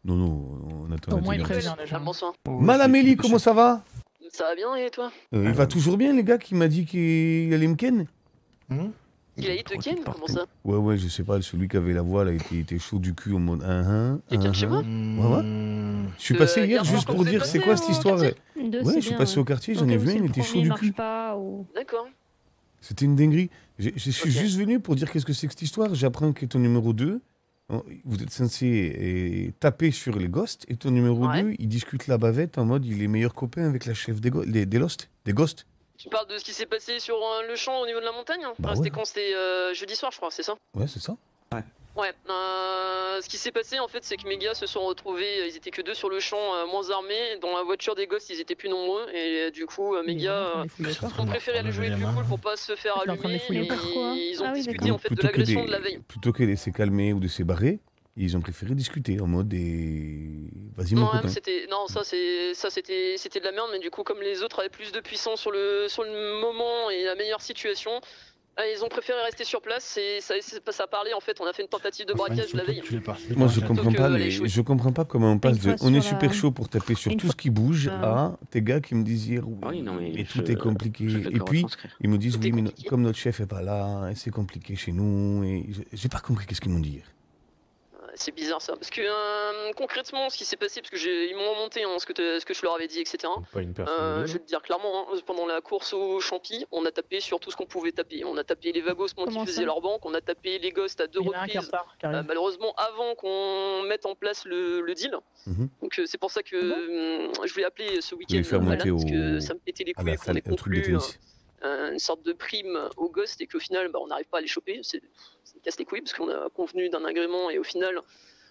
Non, non, on attend. Au moins, il prévient un agent. Bonsoir. Madame Ellie, comment ça va? Ça va bien, et toi? euh, Il va toujours bien, les gars qui m'a dit qu'il allait me ken. Mmh. Il a dit te ken? Comment ça? Ouais, ouais, je sais pas, celui qui avait la voix là, il était chaud du cul en mode un un. Quelqu'un de chez moi? Ouais, ouais. Je suis passé hier juste pour dire c'est quoi cette histoire. Ouais, je suis passé au quartier, j'en ai vu un, il était chaud du cul. D'accord. C'était une dinguerie. Je suis juste venu pour dire qu'est-ce que c'est que cette histoire. J'apprends que ton numéro deux, vous êtes censé taper sur les ghosts, et ton numéro deux, il discute la bavette en mode il est meilleur copain avec la chef des ghosts. Des ghosts. Tu parles de ce qui s'est passé sur le champ au niveau de la montagne? C'était quand? C'était jeudi soir, je crois, c'est ça? Ouais, c'est ça. Ouais. Ouais, euh, ce qui s'est passé en fait, c'est que mes gars se sont retrouvés, ils étaient que deux sur le champ, euh, moins armés, dans la voiture des gosses, ils étaient plus nombreux, et euh, du coup, euh, mes gars ont préféré aller jouer plus cool pour pas se faire allumer, et ils ont discuté en fait de l'agression de la veille. Plutôt que de se calmer ou de se barrer, ils ont préféré discuter en mode des... Vas-y mon copain. Non, ça c'était de la merde, mais du coup, comme les autres avaient plus de puissance sur le, sur le moment et la meilleure situation, ils ont préféré rester sur place et ça, ça a parlé en fait. On a fait une tentative de braquage la veille. Moi je comprends pas, les, je comprends pas comment on passe de on est super la... chaud pour taper sur une tout fois... ce qui bouge ah. à tes gars qui me disent oui, oui non, mais et je... tout est compliqué. Et puis ils me disent tout oui mais compliqué. Comme notre chef est pas là, c'est compliqué chez nous. Et j'ai pas compris qu'est-ce qu'ils m'ont dit hier. C'est bizarre ça, parce que euh, concrètement ce qui s'est passé, parce que ils m'ont remonté hein, ce, que ce que je leur avais dit, et cetera. Euh, je vais te dire clairement, hein, pendant la course au champi, on a tapé sur tout ce qu'on pouvait taper. On a tapé les vagos qui faisaient leur banque, on a tapé les ghosts à deux reprises, part, euh, malheureusement avant qu'on mette en place le, le deal. Mm-hmm. Donc euh, c'est pour ça que mm-hmm. euh, je voulais appeler ce week-end, voilà, parce que ça me pétait les couilles qu'on ait conclu. une sorte de prime aux ghosts et qu'au final, bah, on n'arrive pas à les choper. C'est casse les couilles parce qu'on a convenu d'un agrément et au final,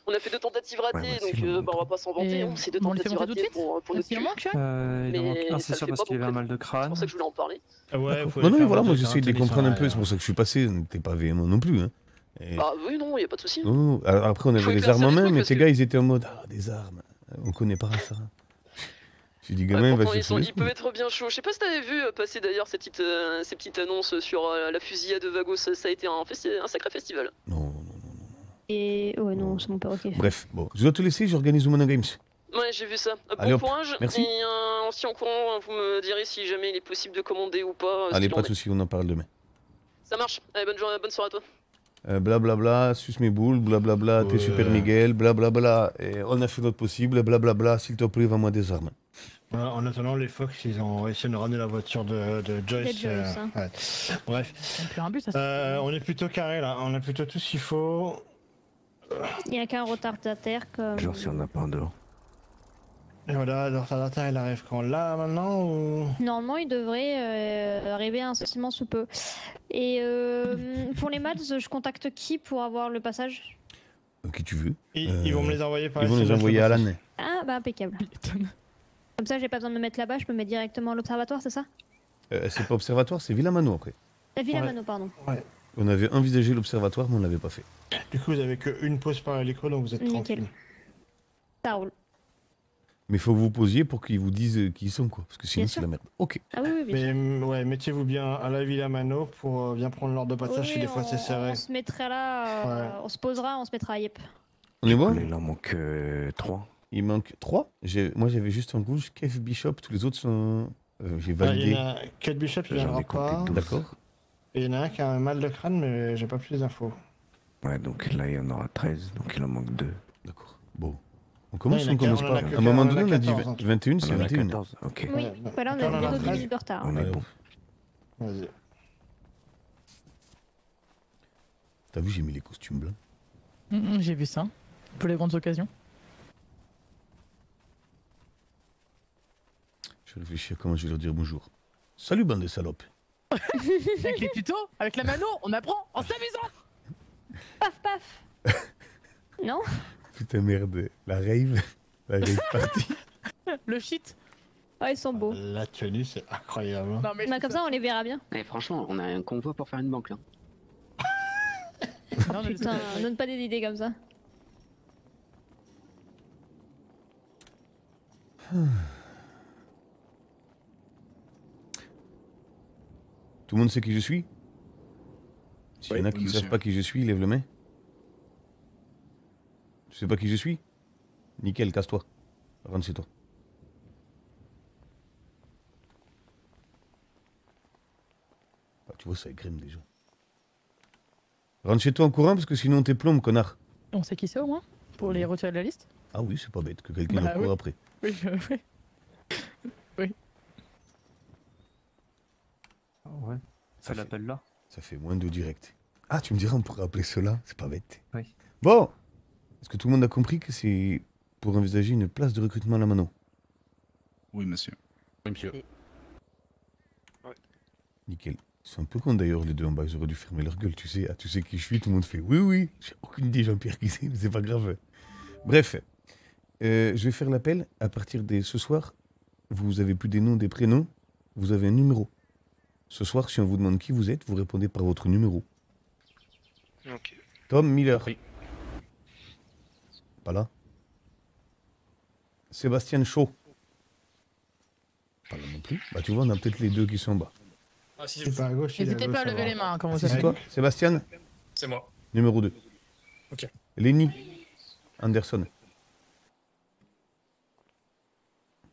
on a fait deux tentatives ratées, ouais, ouais, donc euh, bah, on va pas s'en vanter. On s'est deux tentatives ratées pour, pour notre cul. Euh, mais c'est sûr parce qu'il avait un mal de crâne. C'est pour ça que je voulais en parler. Ah ouais, non, non, mais voilà, moi j'essaie de les comprendre un peu. C'est pour ça que je suis passé. T'es pas véhément non plus. Hein. Et... Bah oui, non, il n'y a pas de souci. Oh, après, on avait des armes en main, mais ces gars, ils étaient en mode ah, des armes, on connaît pas ça. J'ai dit, gamin, ouais, va ils, sont, ils peuvent être bien chauds. Je sais pas si t'avais vu passer d'ailleurs ces, euh, ces petites annonces sur euh, la fusillade de Vagos. Ça, ça a été un, un sacré festival. Non, non, non, non. Et. Ouais, non, c'est mon père, ok. Bref, bon, je dois te laisser, j'organise Women Games. Ouais, j'ai vu ça. Bon Allez, courage. Merci. Et euh, en s'y en courant, vous me direz si jamais il est possible de commander ou pas. Allez, pas de soucis, on en parle demain. Ça marche. Allez, bonne journée, bonne soirée à toi. Blablabla, euh, bla bla, suce mes boules, blablabla, bla bla, ouais. T'es super Miguel, blablabla, bla bla, on a fait notre possible, blablabla, s'il te plaît, vends-moi des armes. Voilà, en attendant, les Fox, ils ont essayé de ramener la voiture de, de Joyce. Euh, Joyce hein. Ouais. Bref. Plus un but, ça, euh, on est plutôt carré là, on a plutôt tout ce qu'il faut. Il n'y a qu'un retardataire comme. Genre si on n'a pas un dehors. Et voilà, le retardataire il arrive quand là maintenant ou... Normalement il devrait euh, arriver incessant sous peu. Et euh, pour les maths, je contacte qui pour avoir le passage? Qui tu veux. Ils, euh, ils vont me les envoyer par Ils vont les envoyer à Alan. Ah bah impeccable. Comme ça j'ai pas besoin de me mettre là-bas, je peux me mettre directement à l'observatoire, c'est ça? euh, C'est pas observatoire, c'est Villa Mano après. La Villa ouais. Mano, pardon. Ouais. On avait envisagé l'observatoire mais on l'avait pas fait. Du coup vous avez qu'une pause par hélico donc vous êtes tranquille. Nickel. Ça roule. Mais faut que vous posiez pour qu'ils vous disent qui ils sont, quoi. Parce que sinon, c'est la merde. Ok. Ah oui, oui, bien mais ouais, mettez-vous bien à la Villa Mano pour euh, bien prendre l'ordre de passage oui, si des fois c'est serré. On se mettra là, euh, ouais. on se posera, on se mettra à Yep. On est bon? Il en manque euh, trois. Il manque trois? Moi, j'avais juste en rouge Kev Bishop, tous les autres sont. Euh, J'ai validé. Ah, il y en a Kev Bishop, il viendra pas. D'accord. Et il y en a un qui a un mal de crâne, mais j'ai pas plus d'infos. Ouais, donc là, il y en aura treize, donc il en manque deux. D'accord. Bon. On commence ou on commence pas? À un moment donné, on a dit vingt et un, c'est vingt et un. Ok. Oui, voilà, on a deux minutes de retard. On est bon. Vas-y. T'as vu, j'ai mis les costumes blancs. Mmh, j'ai vu ça. Pour les grandes occasions. Je réfléchis à comment je vais leur dire bonjour. Salut, bande de salopes. Avec les tutos, avec la mano, on apprend en s'amusant. Paf, paf. Non? Putain merde, la rave, la rave party. Le shit. Ah ils sont beaux. La tenue c'est incroyable. Non, mais bah, comme ça. ça on les verra bien. Mais franchement on a un convoi pour faire une banque là. Non, putain, on donne pas des idées comme ça. Tout le monde sait qui je suis? S'il y en a qui ne savent pas qui je suis, lève le main. Tu sais pas qui je suis? Nickel, casse-toi. Rentre chez toi. Ah, tu vois, ça égrime déjà. Rentre chez toi en courant parce que sinon on t'éplombe, connard. On sait qui c'est au moins? Pour les retirer de la liste? Ah oui, c'est pas bête que quelqu'un bah, nous court oui. après. Oui, euh, oui. oui. Oh, ouais. Ça, ça l'appelle là. Ça fait moins de direct. Ah, tu me diras, on pourrait appeler cela? C'est pas bête. Oui. Bon! Est-ce que tout le monde a compris que c'est pour envisager une place de recrutement à la Mano? Oui, monsieur. Oui, monsieur. Oui. Nickel. Ils sont un peu cons d'ailleurs, les deux en bas. Ils auraient dû fermer leur gueule, tu sais. Ah, tu sais qui je suis, tout le monde fait oui, oui. J'ai aucune idée, Jean-Pierre, qui c'est, mais c'est pas grave. Bref, euh, je vais faire l'appel. À partir de ce soir, vous avez plus des noms, des prénoms. Vous avez un numéro. Ce soir, si on vous demande qui vous êtes, vous répondez par votre numéro. Ok. Tom Miller. Oui. Pas là. Sébastien Chaud. Pas là non plus. Bah tu vois, on a peut-être les deux qui sont en bas. Ah si, c'est pas à gauche. N'hésitez pas à lever les mains quand vous savez. C'est toi, Sébastien? C'est moi. Numéro deux. Ok. Lenny Anderson.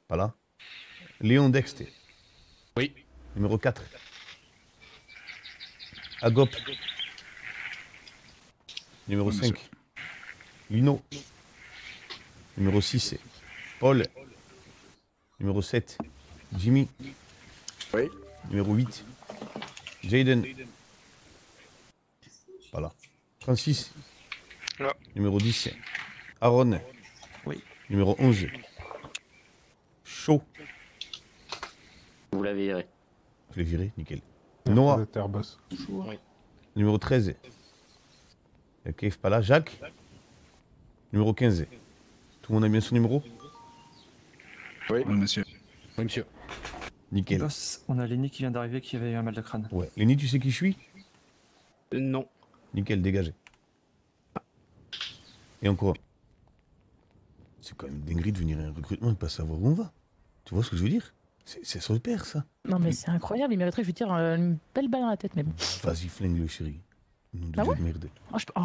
Pas là. Léon Dexté. Oui. Numéro quatre. Agop. Numéro cinq. Lino. Numéro six, Paul. Numéro sept, Jimmy. Oui. Numéro huit, Jaden. Voilà. Francis. Là. Numéro dix, Aaron. Oui. Numéro onze, Shaw. Vous l'avez viré. Je l'ai viré, nickel. Noah. Oui. Numéro treize. Ok, pas là. Jacques. Numéro quinze. Tout le monde a bien son numéro? Oui, monsieur. Oui, monsieur. Nickel. Boss, on a Lenny qui vient d'arriver qui avait un mal de crâne. Ouais. Lenny, tu sais qui je suis? euh, Non. Nickel, dégagé. Et encore. C'est quand même dinguerie de venir à un recrutement et pas savoir où on va. Tu vois ce que je veux dire? C'est son père, ça. Non, mais c'est incroyable, il mériterait que je lui tire une belle balle dans la tête, même. Vas-y, flingue le chéri. Nous ah ouais merde. Oh, je... oh,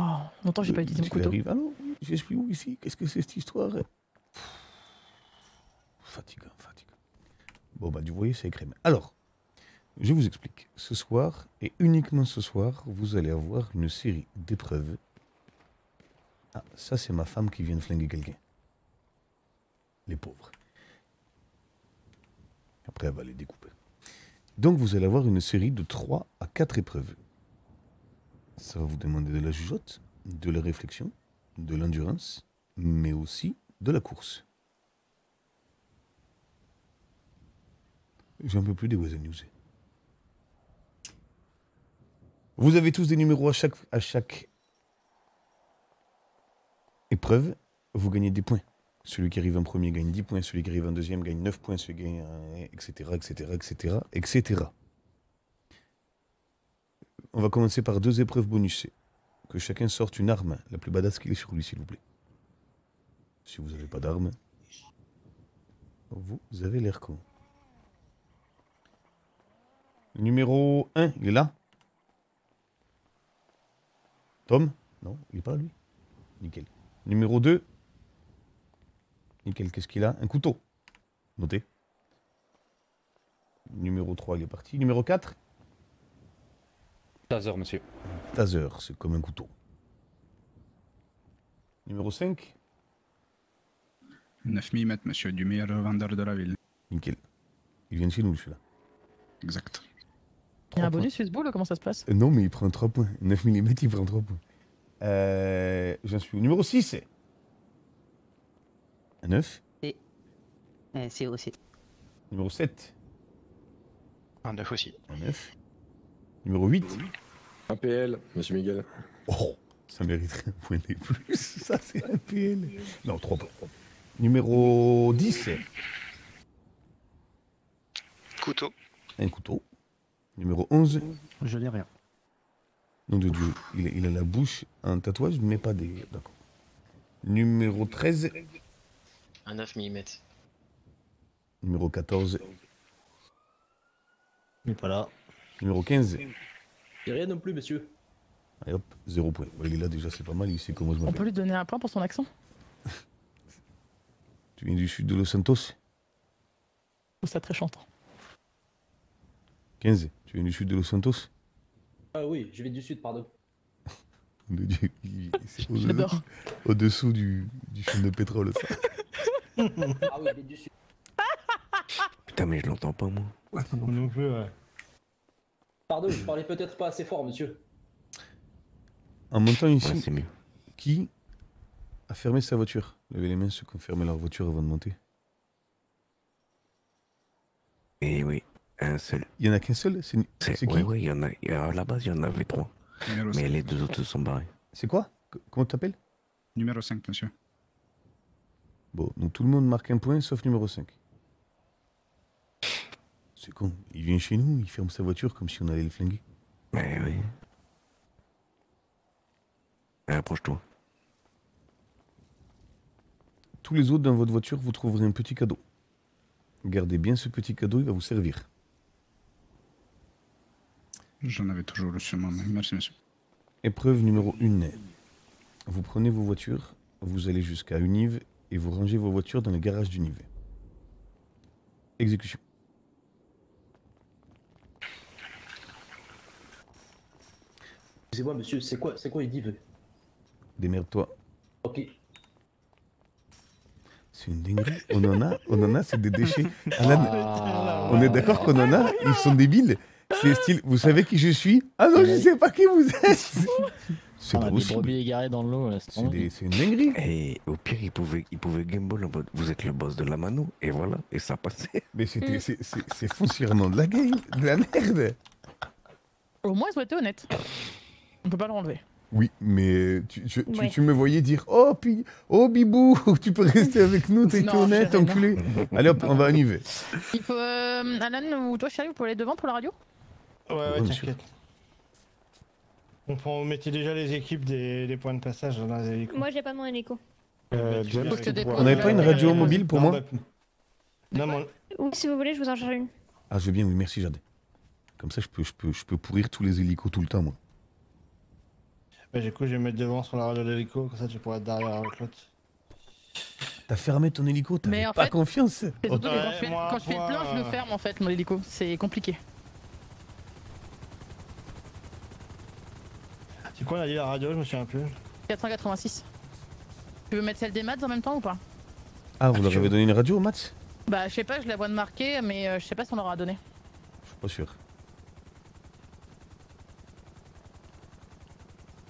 longtemps j'ai pas utilisé mon couteau. Arrive. Allô, je suis où ici? Qu'est-ce que c'est cette histoire? Fatigant, fatigant. Bon, bah, du voyez, c'est écrémé. Alors, je vous explique. Ce soir, et uniquement ce soir, vous allez avoir une série d'épreuves. Ah, ça, c'est ma femme qui vient de flinguer quelqu'un. Les pauvres. Après, elle va les découper. Donc, vous allez avoir une série de trois à quatre épreuves. Ça va vous demander de la jugeote, de la réflexion, de l'endurance, mais aussi de la course. J'en peux plus des voisins newsés. Vous avez tous des numéros à chaque, à chaque épreuve. Vous gagnez des points. Celui qui arrive en premier gagne dix points, celui qui arrive en deuxième gagne neuf points, celui qui gagne, et cetera, et cetera, et cetera, et cetera. On va commencer par deux épreuves bonus. Que chacun sorte une arme, la plus badass qu'il est sur lui, s'il vous plaît. Si vous n'avez pas d'arme, vous avez l'air con. Numéro un, il est là? Tom? Non, il n'est pas là, lui. Nickel. Numéro deux? Nickel, qu'est-ce qu'il a? Un couteau. Notez. Numéro trois, il est parti. Numéro quatre? Taser, monsieur. Taser, c'est comme un couteau. Numéro cinq? neuf millimètres, monsieur, du meilleur vendeur de la ville. Nickel. Il vient de chez nous, celui-là. Exact. Il y a un bonus Usboul, comment ça se passe? euh, Non, mais il prend trois points. neuf millimètres, il prend trois points. Euh, J'en suis au numéro six. neuf. Et euh, c'est aussi. Numéro sept. Un neuf aussi. Un neuf. Numéro huit. Un P L, monsieur Miguel. Oh, ça mériterait un point de plus. Ça, c'est un P L. Non, trois points. Numéro dix. Couteau. Un couteau. Numéro onze. Je n'ai rien. Non, de Dieu. Il a, il a la bouche, un tatouage, mais pas des. D'accord. Numéro treize. Un neuf millimètres. Numéro quatorze. Il n'est pas là. Numéro quinze. Il n'y a rien non plus, monsieur. Allez hop, zéro point. Ouais, il est là déjà, c'est pas mal, il sait comment je m'appelle. On peut lui donner un point pour son accent? Tu viens du sud de Los Santos? Je trouve ça très chantant. quinze. Tu viens du sud de Los Santos? Ah oui, je viens du sud, pardon. J'adore. Au-dessous du, du film de pétrole, ça. Ah oui, mais du sud. Putain, mais je l'entends pas, moi. Ouais, non, non plus, ouais. Pardon, je parlais peut-être pas assez fort, monsieur. En montant ici, ouais, mieux. Qui a fermé sa voiture? Levez les mains ceux qui ont fermé leur voiture avant de monter. Eh oui, un seul. Il y en a qu'un seul? C'est qui? Oui, oui, il y en a. À la base, il y en avait trois. Numéro mais cinq. Les deux autres se sont barrés. C'est quoi? Comment tu t'appelles? Numéro cinq, monsieur. Bon, donc tout le monde marque un point, sauf numéro cinq. C'est con, il vient chez nous, il ferme sa voiture comme si on allait le flinguer. Mais oui. Approche-toi. Tous les autres dans votre voiture, vous trouverez un petit cadeau. Gardez bien ce petit cadeau, il va vous servir. J'en avais toujours le chemin, merci monsieur. Épreuve numéro un. Vous prenez vos voitures, vous allez jusqu'à Unive et vous rangez vos voitures dans le garage d'Unive. Exécution. Excusez-moi monsieur, c'est quoi, c'est quoi Unive? Démerde-toi. Ok. C'est une dinguerie, on en a, on en a, c'est des déchets. Alan, ah, on est d'accord qu'on en a, ils sont débiles. C'est style, vous savez qui je suis? Ah non, je sais pas qui vous êtes. C'est pas possible. Des brebis égarés dans l'eau. C'est une dinguerie. Et au pire, il pouvait, il pouvait gameball en mode vous êtes le boss de la Mano, et voilà, et ça passait. Mais c'était, c'est fou, c'est vraiment de la gueule, de la merde. Au moins, ils ont été honnêtes. On peut pas le enlever. Oui, mais tu, tu, ouais. tu, tu me voyais dire oh, puis, oh Bibou, tu peux rester avec nous, t'es honnête, enculé. Allez hop, on va à Unive. Il faut. Euh, Alan ou toi, chérie, vous pouvez aller devant pour la radio. Ouais, ouais, oh, t'inquiète. On, on mettait déjà les équipes des, des points de passage dans les hélicos. Moi, j'ai pas mon hélico. Euh, James, on n'avait pas une radio mobile pour non, moi bah, non, mon... Oui, si vous voulez, je vous en charge une. Ah, je veux bien, oui, merci, Jade. Comme ça, je peux, je peux, je peux pourrir tous les hélicos tout le temps, moi. Bah, du coup, je vais me mettre devant sur la radio de l'hélico, comme ça tu pourras être derrière avec l'autre. T'as fermé ton hélico, t'as pas fait, confiance. Oh. Ouais, quand je fais, moi, quand je fais moi... le plan, je le ferme en fait, mon hélico, c'est compliqué. C'est quoi on a dit la radio, je me souviens plus. quatre cent quatre-vingt-six. Tu veux mettre celle des maths en même temps ou pas? Ah, vous ah, leur avez donné une radio aux maths? Bah, je sais pas, je la vois de marquer, mais euh, je sais pas si on leur a donné. Je suis pas sûr.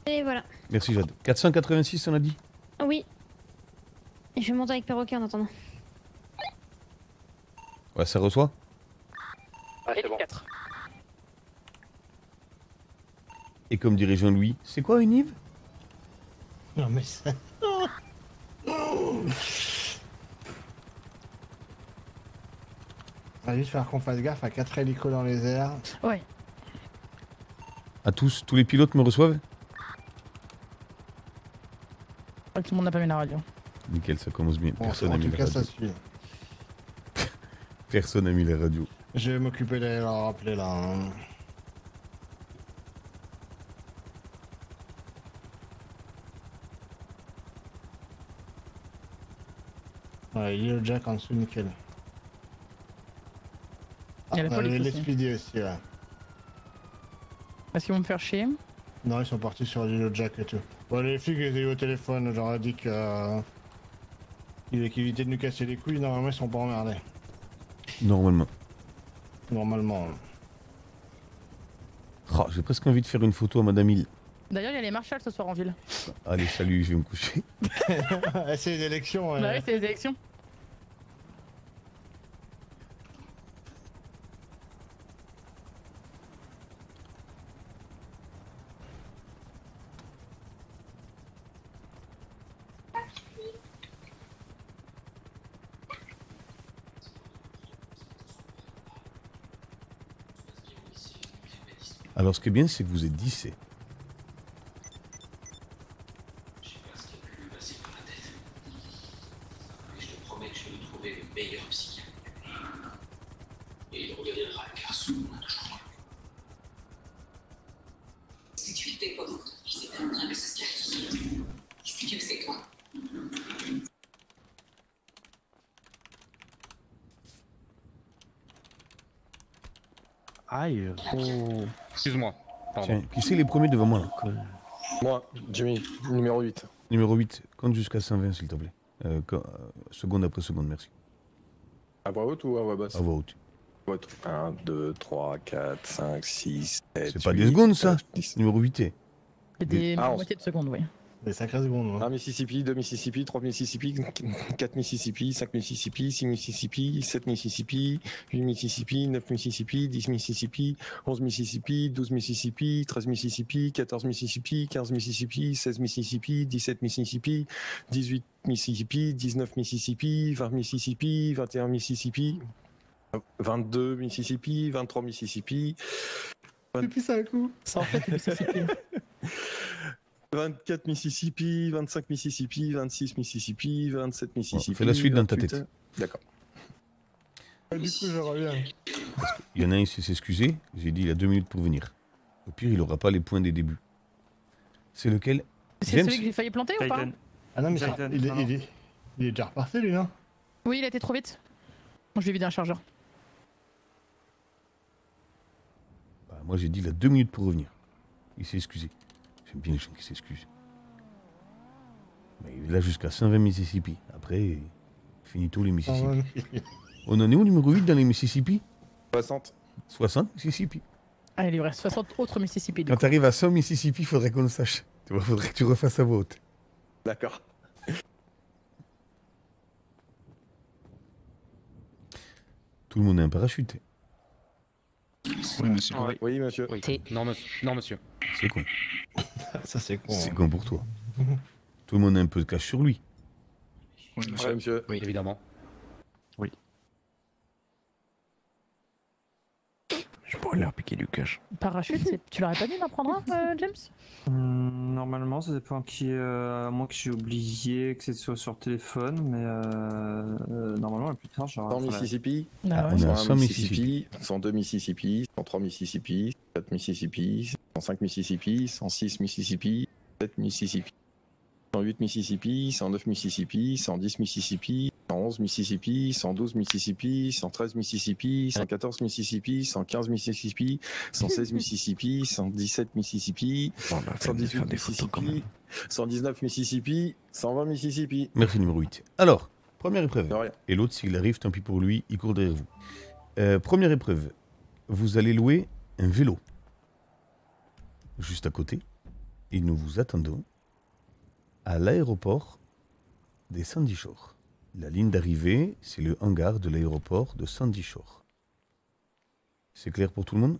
Et voilà. Merci Jade. quatre cent quatre-vingt-six on a dit? Oui. Et je vais monter avec Perroquet en attendant. Ouais, ça reçoit? Ah, c'est bon. quatre. Et comme dirait Jean-Louis, c'est quoi une Unive? Non mais ça... T'as juste falloir qu'on fasse gaffe à quatre hélicos dans les airs. Ouais. À tous, tous les pilotes me reçoivent? Tout le monde n'a pas mis la radio. Nickel, ça commence bien. Bon, personne n'a mis, mis la radio. En tout cas, ça suit. Personne n'a mis la radio. Je vais m'occuper d'aller la rappeler là. Hein. Ouais, il y a le jack en dessous, nickel. Ah, il y a l'X P D aussi, ouais. Est-ce qu'ils vont me faire chier? Non, ils sont partis sur l'île Jack et tout. Bon, les flics, ils étaient au téléphone, genre, a dit que. Euh, ils évitaient de nous casser les couilles, normalement, ils sont pas emmerdés. Normalement. Normalement. Oh, j'ai presque envie de faire une photo à Madame Hill. D'ailleurs, il y a les marshals ce soir en ville. Allez, salut, je vais me coucher. C'est les élections, ouais. Bah oui, c'est les élections. Alors ce qui est bien, c'est que vous êtes dix. Je sais pas ce qui a pu me passer par la tête. Mais je te promets que je vais trouver le meilleur psychiatre. Et il reviendra car souvent je crois. Si tu étais pas dans ton fils, c'est un train de se cacher. Qu'est-ce que c'est toi? Aïe, oh. Excuse-moi. Tiens, qui c'est les premiers devant moi là? Moi, Jimmy, numéro huit. Numéro huit, compte jusqu'à cent vingt s'il te plaît. Euh, quand, euh, seconde après seconde, merci. À voix haute ou à voix basse? À voix haute. un, deux, trois, quatre, cinq, six, sept. C'est pas des secondes ça? dix. Numéro huit est. C'était des ah, moitié de seconde, oui. Des sacrées secondes. un hein. Mississippi, deux Mississippi, trois Mississippi, quatre Mississippi, cinq Mississippi, six Mississippi, sept Mississippi, huit Mississippi, neuf Mississippi, dix Mississippi, onze Mississippi, douze Mississippi, treize Mississippi, quatorze Mississippi, quinze Mississippi, seize Mississippi, dix-sept Mississippi, dix-huit Mississippi, dix-neuf Mississippi, vingt Mississippi, vingt et un Mississippi, vingt-deux Mississippi, vingt-trois Mississippi. vingt... Depuis ça un coup. Ça en fait Mississippi. vingt-quatre Mississippi, vingt-cinq Mississippi, vingt-six Mississippi, vingt-sept Mississippi. Fais la suite dans ta tête. D'accord. Du coup, je reviens. Il y en a un qui s'est excusé. J'ai dit il a deux minutes pour venir. Au pire, il n'aura pas les points des débuts. C'est lequel? C'est celui que j'ai failli planter ou pas? Ah non, mais il est, il est déjà reparti lui, non? Oui, il a été trop vite. Bon, je vais vider un chargeur. Bah, moi, j'ai dit il a deux minutes pour revenir. Il s'est excusé. J'aime bien les gens qui s'excusent. Mais il est là jusqu'à cent vingt Mississippi. Après, fini tous les Mississippi. On en est où, numéro huit dans les Mississippi? soixante. soixante Mississippi. Allez, il reste soixante autres Mississippi. Quand t'arrives à cent Mississippi, il faudrait qu'on le sache. Tu vois, faudrait que tu refasses à voix haute. D'accord. Tout le monde est un parachuté. Oui, monsieur. Oui, oui monsieur. Oui. Non, monsieur. Non, monsieur. C'est con. Ça, c'est con. C'est hein. con pour toi. Tout le monde a un peu de cash sur lui. Oui, monsieur. Ouais, monsieur. Oui, évidemment. Oui. Je pourrais leur piquer du cash. Parachute, tu l'aurais pas dit d'en prendre un, euh, James? Mmh, normalement, ça dépend qui. Euh, à moins que j'ai oublié que c'est sur, sur téléphone, mais euh, euh, normalement, la plus tard, j'aurais. cent Mississippi, ah, ouais. cent Mississippi, cent deux Mississippi, cent trois Mississippi, cent quatre Mississippi, cent cinq Mississippi, cent six Mississippi, sept Mississippi. cent huit Mississippi, cent neuf Mississippi, cent dix Mississippi, cent onze Mississippi, cent douze Mississippi, cent treize Mississippi, cent quatorze Mississippi, cent quinze Mississippi, cent seize Mississippi, cent dix-sept Mississippi, cent dix-huit Mississippi, cent dix-neuf Mississippi, cent vingt Mississippi. Merci numéro huit. Alors, première épreuve. Et l'autre, s'il arrive, tant pis pour lui, il court derrière vous. Euh, première épreuve, vous allez louer un vélo. Juste à côté. Et nous vous attendons à l'aéroport des Sandy Shores. La ligne d'arrivée, c'est le hangar de l'aéroport de Sandy Shores. C'est clair pour tout le monde?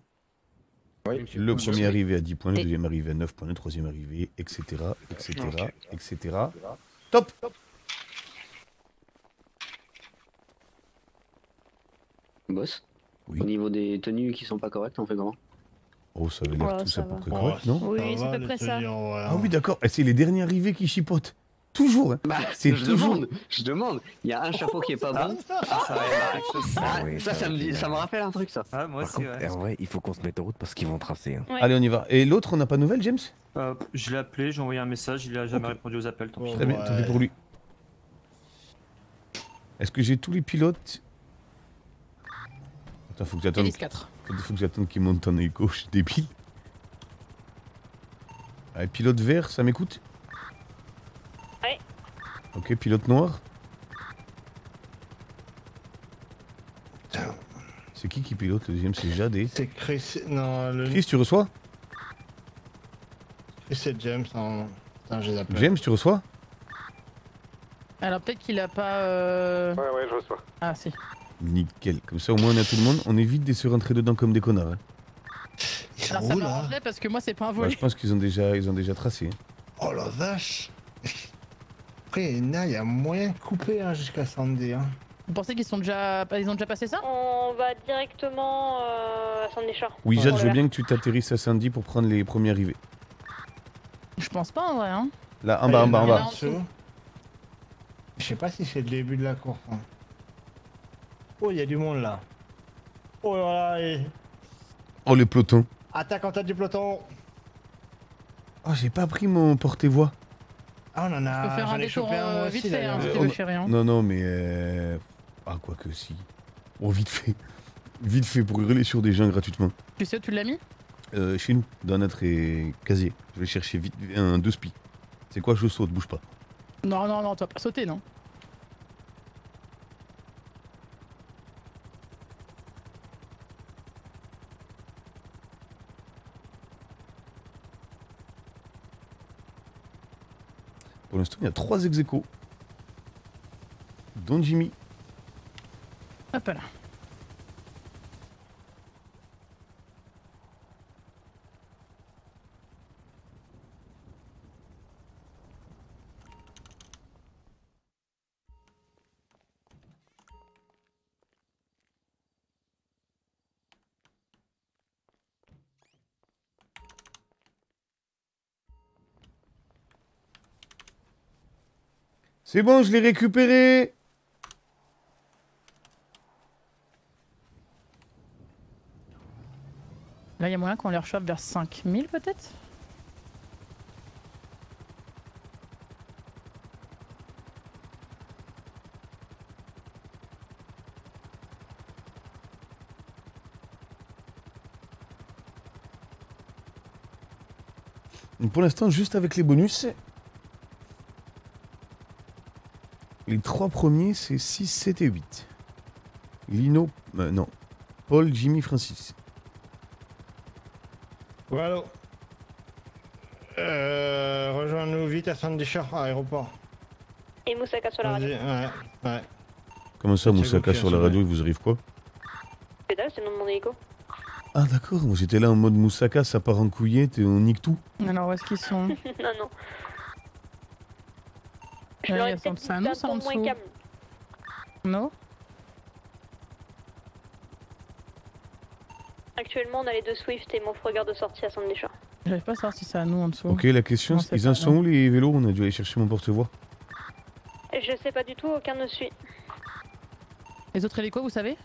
Oui. Le premier arrivé à dix points, le deuxième arrivé à neuf points, le troisième arrivé, et cetera, et cetera, okay. et cetera. Top. Top. Boss, oui. Au niveau des tenues qui sont pas correctes, on fait comment? Oh, ça avait l'air oh, tout ça, ça pour que oh, correct, non? Oui, c'est à peu près ça. Ah oui, d'accord. C'est les derniers arrivés qui chipotent. Toujours, hein. Bah, c'est toujours. Demande, je demande. Il y a un chapeau qui est pas bon. Ça, ça me rappelle un truc, ça. Ah, moi aussi, ouais. Ouais, il faut qu'on se mette en route parce qu'ils vont tracer. Hein. Ouais. Allez, on y va. Et l'autre, on n'a pas de nouvelles, James? euh, Je l'ai appelé, j'ai envoyé un message, il n'a jamais okay. répondu aux appels. Tant pis. Très bien, tant pis pour lui. Est-ce que j'ai tous les pilotes? Attends, faut que j'attende. Faut que j'attende qu'il monte en écho, je suis débile. Allez, pilote vert, ça m'écoute? Ouais. Ok, pilote noir. C'est qui qui pilote? Le deuxième, c'est Jade. C'est Chris. Non, le... Chris, tu reçois? C'est James, non. Putain, je les appelle. James, tu reçois? Alors peut-être qu'il a pas. Euh... Ouais, ouais, je reçois. Ah, si. Nickel, comme ça au moins on a tout le monde, on évite de se rentrer dedans comme des connards. Hein. Ça, ça m'arrangerait parce que moi c'est pas un volet. Bah, je pense qu'ils ont déjà ils ont déjà tracé. Hein. Oh la vache. Après là, il y a moyen de couper hein, jusqu'à Sandy. Hein. Vous pensez qu'ils sont déjà ils ont déjà passé ça? On va directement euh, à Sandy Shore. Oui, Jade, je veux bien que tu t'atterrisses à Sandy pour prendre les premiers arrivés. Je pense pas en vrai hein. Là en bas, en bas, en bas. Je sais pas si c'est le début de la course. Hein. Oh, il y a du monde là. Oh là là. Et... Oh, le peloton. Attaque en tête du peloton. Oh, j'ai pas pris mon porte-voix. Ah, on en a. Je peux faire un détour euh, vite fait, hein, si tu veux, chérie. Hein. Non, non, mais. Euh... Ah, quoi que si. Oh, vite fait. Vite fait pour hurler sur des gens gratuitement. Tu sais où tu l'as mis? euh, Chez nous, dans notre et... casier. Je vais chercher vite un deux spi. C'est quoi? Je saute, bouge pas. Non, non, non, tu vas pas sauter, non? Pour l'instant, il y a trois ex-échos, dont Jimmy. Hop là. C'est bon, je l'ai récupéré. Là, il y a moyen qu'on les rechauffe vers cinq mille peut-être? Pour l'instant, juste avec les bonus... Les trois premiers, c'est six, sept et huit. Lino, euh, non, Paul, Jimmy, Francis. Voilà. Euh... vite à Sandy Shores, à l'aéroport. Et Moussaka sur la radio. Ouais, ouais. Comment ça, Moussaka sur la radio, il vous arrive quoi? Pédale, c'est le nom de mon hélico. Ah d'accord, moi j'étais là en mode Moussaka, ça part en couillette et on nique tout. Alors où est-ce qu'ils sont? Non, non. Je leur ai peut-être dit un ton moins calme. Non. Actuellement, on a les deux Swift et mon regard de sortie à Sandy Shores. J'arrive pas à savoir si c'est à nous en dessous. Ok, la question, non, ils en sont où les vélos? On a dû aller chercher mon porte-voix. Je sais pas du tout, aucun ne suit. Les autres hélicos, vous savez?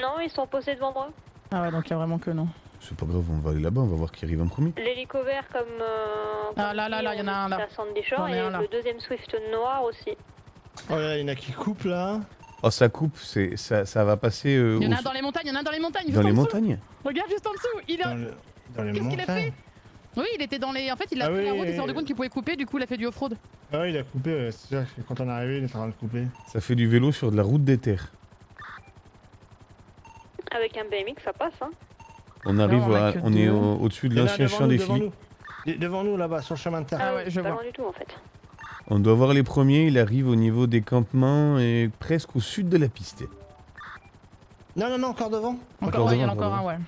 Non, ils sont posés devant moi. Ah ouais, donc il y a vraiment que non. C'est pas grave, on va aller là-bas, on va voir qui arrive en premier. L'hélico vert comme... Euh, ah là là, là, il y en a un là. Sandy Shores et le deuxième Swift noir aussi. Oh là, il y en a qui coupe là. Oh, ça coupe, c'est, ça, ça va passer... Euh, il y en a au... dans les montagnes, il y en a dans les montagnes. Dans les montagnes. Regarde juste en dessous, il a... Qu'est-ce qu'il a fait? Oui, il était dans les... En fait, il a ah pris oui, la route, il s'est rendu compte qu'il pouvait couper, du coup, il a fait du off-road. Ah oui, il a coupé, ouais. C'est sûr, quand on est arrivé, il est en train de couper. Ça fait du vélo sur de la route des terres. Avec un B M X, ça passe, hein. On arrive, non, on, à... on est au-dessus au de l'ancien champ des filles. Devant nous, là-bas, sur le chemin de terre. Ah ouais, je vois. Pas loin du tout, en fait. On doit voir les premiers, il arrive au niveau des campements et presque au sud de la piste. Non, non, non, encore devant. Encore, encore devant, il y en a encore un, ouais.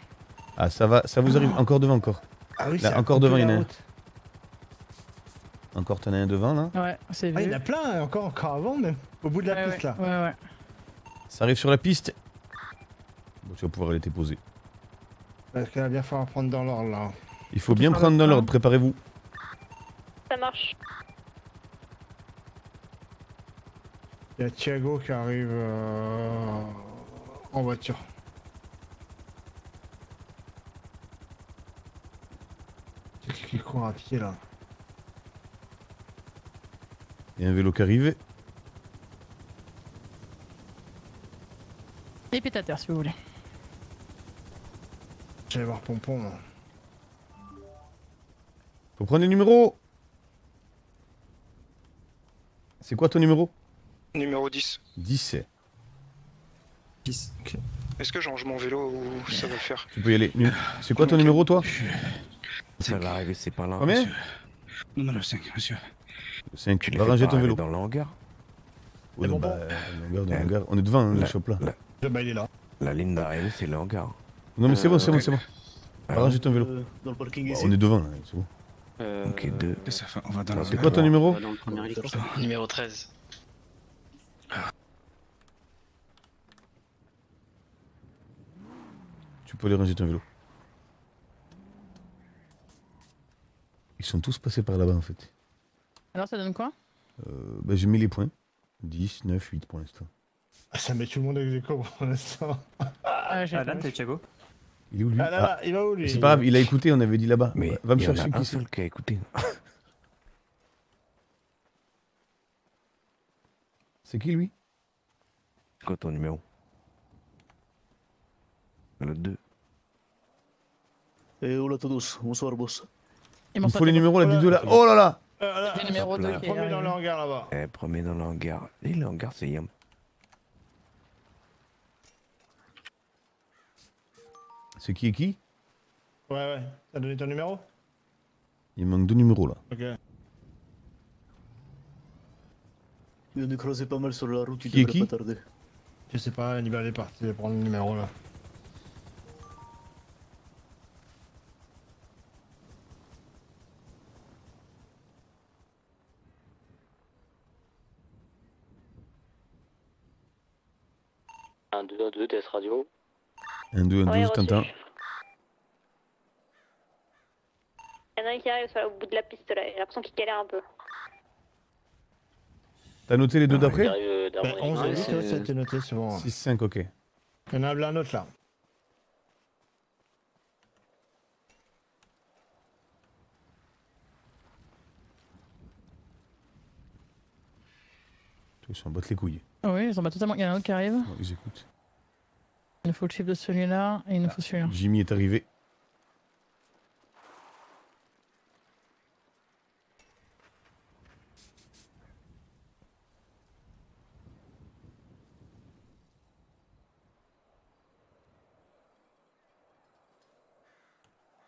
Ah, ça va, ça vous arrive, oh. Encore devant, encore. Ah oui, là, encore devant, il y en a un. Encore, t'en as un devant, là. Ouais, c'est vrai. Ah, il y en a plein, encore, encore avant, même. Au bout de la ouais, piste, ouais. Là. Ouais, ouais. Ça arrive sur la piste. Bon, tu vas pouvoir aller t'époser. Parce qu'il va bien falloir prendre dans l'ordre, là. Il faut bien prendre dans l'ordre, préparez-vous. Ça marche. Il y a Thiago qui arrive euh... en voiture. Qu'est-ce qu'il court à pied là? Il y a un vélo qui arrive. Les pétateurs si vous voulez. J'allais voir Pompon. Moi. Faut prendre les numéros. C'est quoi ton numéro? Numéro dix. dix. dix. Okay. Est-ce que je range mon vélo ou ça va faire? Tu peux y aller. C'est quoi ton okay. numéro, toi? Ça va arriver, c'est pas là. Combien? Non, non, le cinq, monsieur. Le cinq, tu vas ranger ton vélo. Dans le hangar. Oh, non, bah, hangar, dans euh, hangar. On est devant, hein, la, le shop là. La, bah, il est là. La ligne d'arrivée, c'est le hangar. Non, mais c'est bon, c'est bon, c'est bon. Va ranger ton vélo. Euh, dans le parking, bah, on est devant, là, c'est bon. Euh, ok, deux. On va dans le. C'est quoi ton numéro? Numéro treize. Tu peux aller ranger ton vélo. Ils sont tous passés par là-bas en fait. Alors ça donne quoi? euh, bah, J'ai mis les points. dix, neuf, huit pour l'instant. Ah, ça met tout le monde avec des cons pour l'instant. Ah, Alan, t'es Thiago. Il est où lui? Ah, là, là, ah. Il va où lui? C'est pas grave, il a écouté, on avait dit là-bas. Mais ouais, va me chercher un seul qui a écouté. C'est qui lui? C'est quoi ton numéro? Le deux. Et hola tous, bonsoir boss. Il me faut les numéros là du deux là. Oh là là. Le numéro deux qui est premier dans le hangar là-bas. Eh, premier dans le hangar. Et le hangar c'est Yam. C'est qui et qui? Ouais ouais, t'as donné ton numéro? Il manque deux numéros là. Ok. Il en a croisé pas mal sur la route, il devrait pas tarder. Je sais pas, Hannibal est parti prendre le numéro là. un deux un deux, T S Radio. un deux un deux, je t'entends. Il y en a un qui arrive au bout de la piste là, j'ai l'impression qu'il galère un peu. T'as noté les deux d'après? onze et huit, c'était noté souvent. six cinq, ok. Il y en a un autre là. Ils s'en battent les couilles. Oui, ils s'en battent totalement. Il y en a un autre qui arrive. Oh, ils écoutent. Il nous faut le chiffre de celui-là et il nous ah, faut celui-là. Jimmy est arrivé.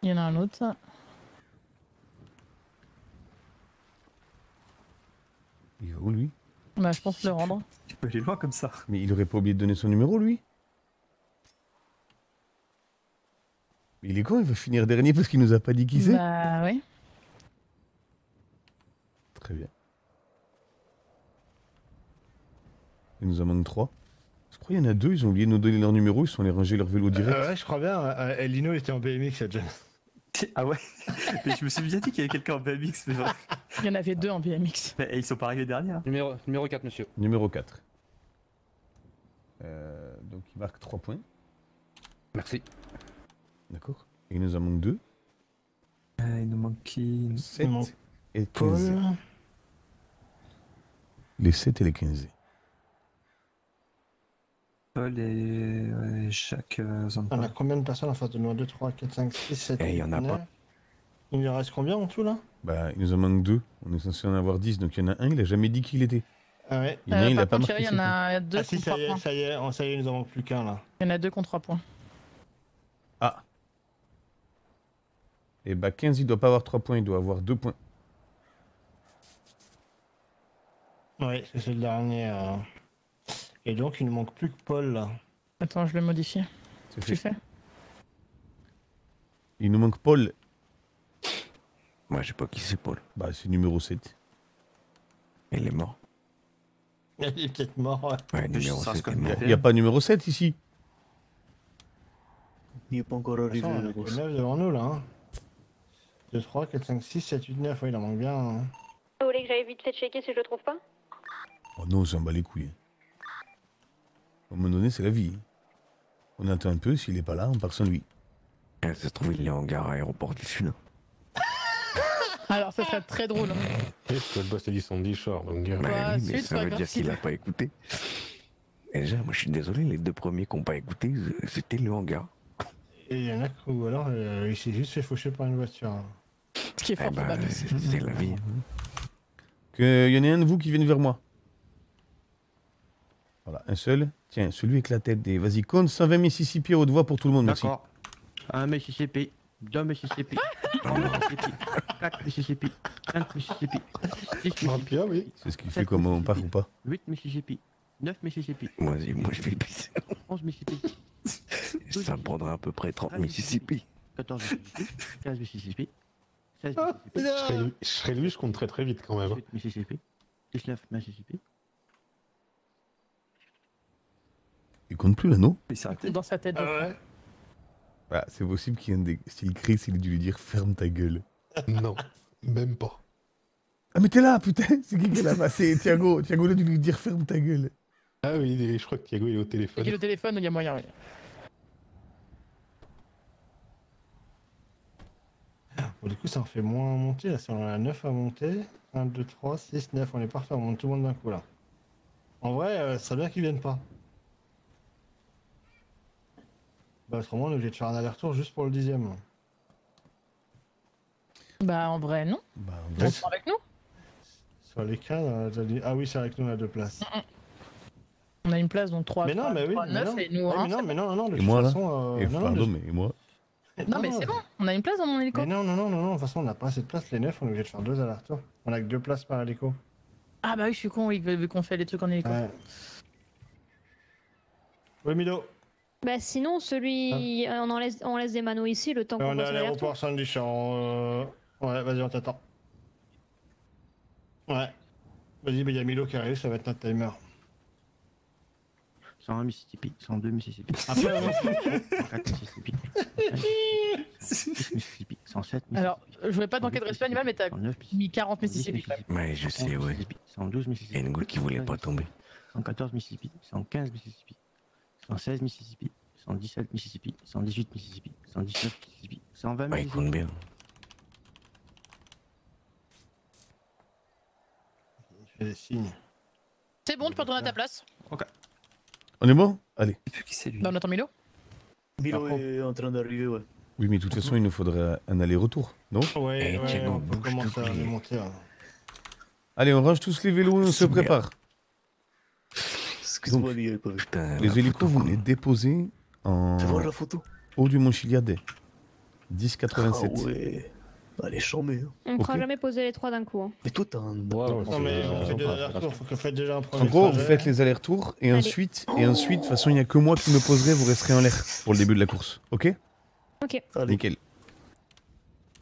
Il y en a un autre. où lui? Bah, je pense le rendre. Tu peux aller loin comme ça. Mais il aurait pas oublié de donner son numéro, lui? Il est con, il va finir dernier parce qu'il nous a pas dit qui c'est. Bah oui. Très bien. Il nous en manque trois. Je crois qu'il y en a deux, ils ont oublié de nous donner leur numéro, ils sont allés ranger leur vélo direct. Euh, ouais, je crois bien, euh, Lino était en B M X à James. Ah ouais? Mais je me suis bien dit qu'il y avait quelqu'un en B M X. Mais genre... Il y en avait deux en B M X. Et ils sont pas arrivés derniers. Hein. Numéro, numéro quatre, monsieur. Numéro quatre. Euh, donc il marque trois points. Merci. D'accord. Et il nous en manque deux. Euh, il nous manque qui? sept et quinze. Paul. Les sept et les quinze. Paul et ouais, chaque euh, zone. On a combien de personnes en face de nous? Deux, trois, quatre, cinq, six, sept. Et il y en a pas. Il nous reste combien en tout là? Bah, il nous en manque deux. On est censé en avoir dix, donc il y en a un, il a jamais dit qui il était. Ah ouais. Il y en a, euh, il a pas marqué. Il y en a deux ah, si, contre trois points. Ça y est, ça y est, il nous en manque plus qu'un là. Il y en a deux contre trois points. Ah. Et bah, quinze, il doit pas avoir trois points, il doit avoir deux points. Oui, c'est le dernier. Euh... Et donc, il ne manque plus que Paul là. Attends, je le modifie. Tu fais? Il nous manque Paul. Moi, je sais pas qui c'est Paul. Bah, c'est numéro sept. Il est mort. Il est peut-être mort. Ouais, ouais numéro sept est mort. Il n'y a pas numéro sept ici. Il n'est pas encore arrivé. Il y en a devant nous là. Hein. deux, trois, quatre, cinq, six, sept, huit, neuf. Ouais, il en manque bien. Hein. Vous voulez que j'aille vite les checker si je le trouve pas? Oh non, ça me bat les couilles. À un moment donné, c'est la vie. On attend un peu, s'il n'est pas là, on part sans lui. Ça se trouve, il est en gare à l'aéroport du Sud. Alors, ça serait très drôle. Et le boss a dit Sandy Shores, donc bah, bah, oui, mais suite, ça veut dire qu'il n'a pas écouté. Et déjà, moi je suis désolé, les deux premiers qui n'ont pas écouté, c'était le hangar. Et il y en a où alors, euh, il s'est juste fait faucher par une voiture. Ce qui est fort probable. C'est la vie. Qu'il y en ait un de vous qui vienne vers moi. Voilà, un seul. Tiens, celui avec la tête des Vasicônes, cent vingt Mississippi à haute voix pour tout le monde, merci. D'accord. un Mississippi, deux Mississippi, trois Mississippi, quatre Mississippi, cinq Mississippi, six Mississippi. C'est ce qu'il fait comme on part ou pas. huit Mississippi, neuf Mississippi. Moi, moi je vais pisser. onze Mississippi. Ça me prendra à peu près trente Mississippi. quatorze Mississippi, quinze Mississippi, seize Mississippi. Je serais lui, je compte très très vite quand même. dix-huit Mississippi, dix-neuf Mississippi. Il compte plus l'anneau? Dans sa tête. Ah ouais. Bah, c'est possible qu'il y ait un des. S'il crie, c'est dû lui dire ferme ta gueule. Non, même pas. Ah mais t'es là, putain. C'est qui qui est là-bas? C'est Thiago. Thiago a dû lui dire ferme ta gueule. Ah oui, je crois que Thiago il est au téléphone. Il est au téléphone, il y a moyen. Oui. Bon, du coup, ça en fait moins à monter. Là, si on en a neuf à monter. un, deux, trois, six, neuf. On est parfait, on monte tout le monde d'un coup là. En vrai, euh, ça serait bien qu'ils viennent pas. Bah autrement on est obligé de faire un aller-retour juste pour le dixième. Bah en vrai non. Bah en vrai. Ils sont avec nous. Sur les quinze, t'as dit... Ah oui c'est avec nous on a deux places. Mm-mm. On a une place donc trois, mais trois, non, mais trois, oui, trois, neuf mais non. Et nous. Ah, hein, mais non mais non, non, de toute façon... Euh... Et non, pardon, de... mais moi. Non, non mais c'est bon, on a une place dans mon hélico. Mais non, non, non, non, non, de toute façon on n'a pas assez de place, les neuf on est obligé de faire deux allers-retours. On a que deux places par hélico. Ah bah oui je suis con, oui, vu qu'on fait les trucs en hélico. Ouais. Oui Milo. Bah sinon celui, ah. on, en laisse... on laisse des manos ici le temps qu'on passe l'aller-retour. On est à l'aéroport Sandy Shores. Euh... Ouais vas-y on t'attend. Ouais. Vas-y mais il y a Milo qui arrive, ça va être notre timer. cent un Mississippi, cent deux Mississippi. Après on cent quatre Mississippi, cent six Mississippi, cent sept Mississippi. Alors je voulais pas manquer de respect animal mais t'as mis quarante Mississippi. Ouais je sais ouais. cent douze Mississippi. Il y a une goutte qui voulait pas tomber. cent quatorze Mississippi, cent quinze Mississippi. cent seize Mississippi, cent dix-sept Mississippi, cent dix-huit Mississippi, cent dix-neuf Mississippi, cent vingt Mississippi. Bah, il compte bien. Je fais des signes. C'est bon, tu peux retourner à ta place. Ok. On est bon? Allez. Bah, on attend Milo? Milo est en train d'arriver, ouais. Oui, mais de toute façon, il nous faudrait un aller-retour, non? Ouais, ouais, ouais, on peut commencer à démonter. Hein. Allez, on range tous les vélos et on se prépare. Donc, putain, les hélicos, vous les déposez en haut du Mont Chiliadet. dix virgule quatre-vingt-sept. Ah ouais. Elle est chambée. Hein. On ne pourra okay. jamais poser les trois d'un coup. Hein. Mais toi, t'as un. Wow, non, mais on fait des allers-retours, faut que vous faites déjà un premier. En gros, trajet. Vous faites les allers-retours et Allez. ensuite, et ensuite, de toute façon, il n'y a que moi qui me poserai, vous resterez en l'air pour le début de la course. Ok. Ok. Allez. Nickel.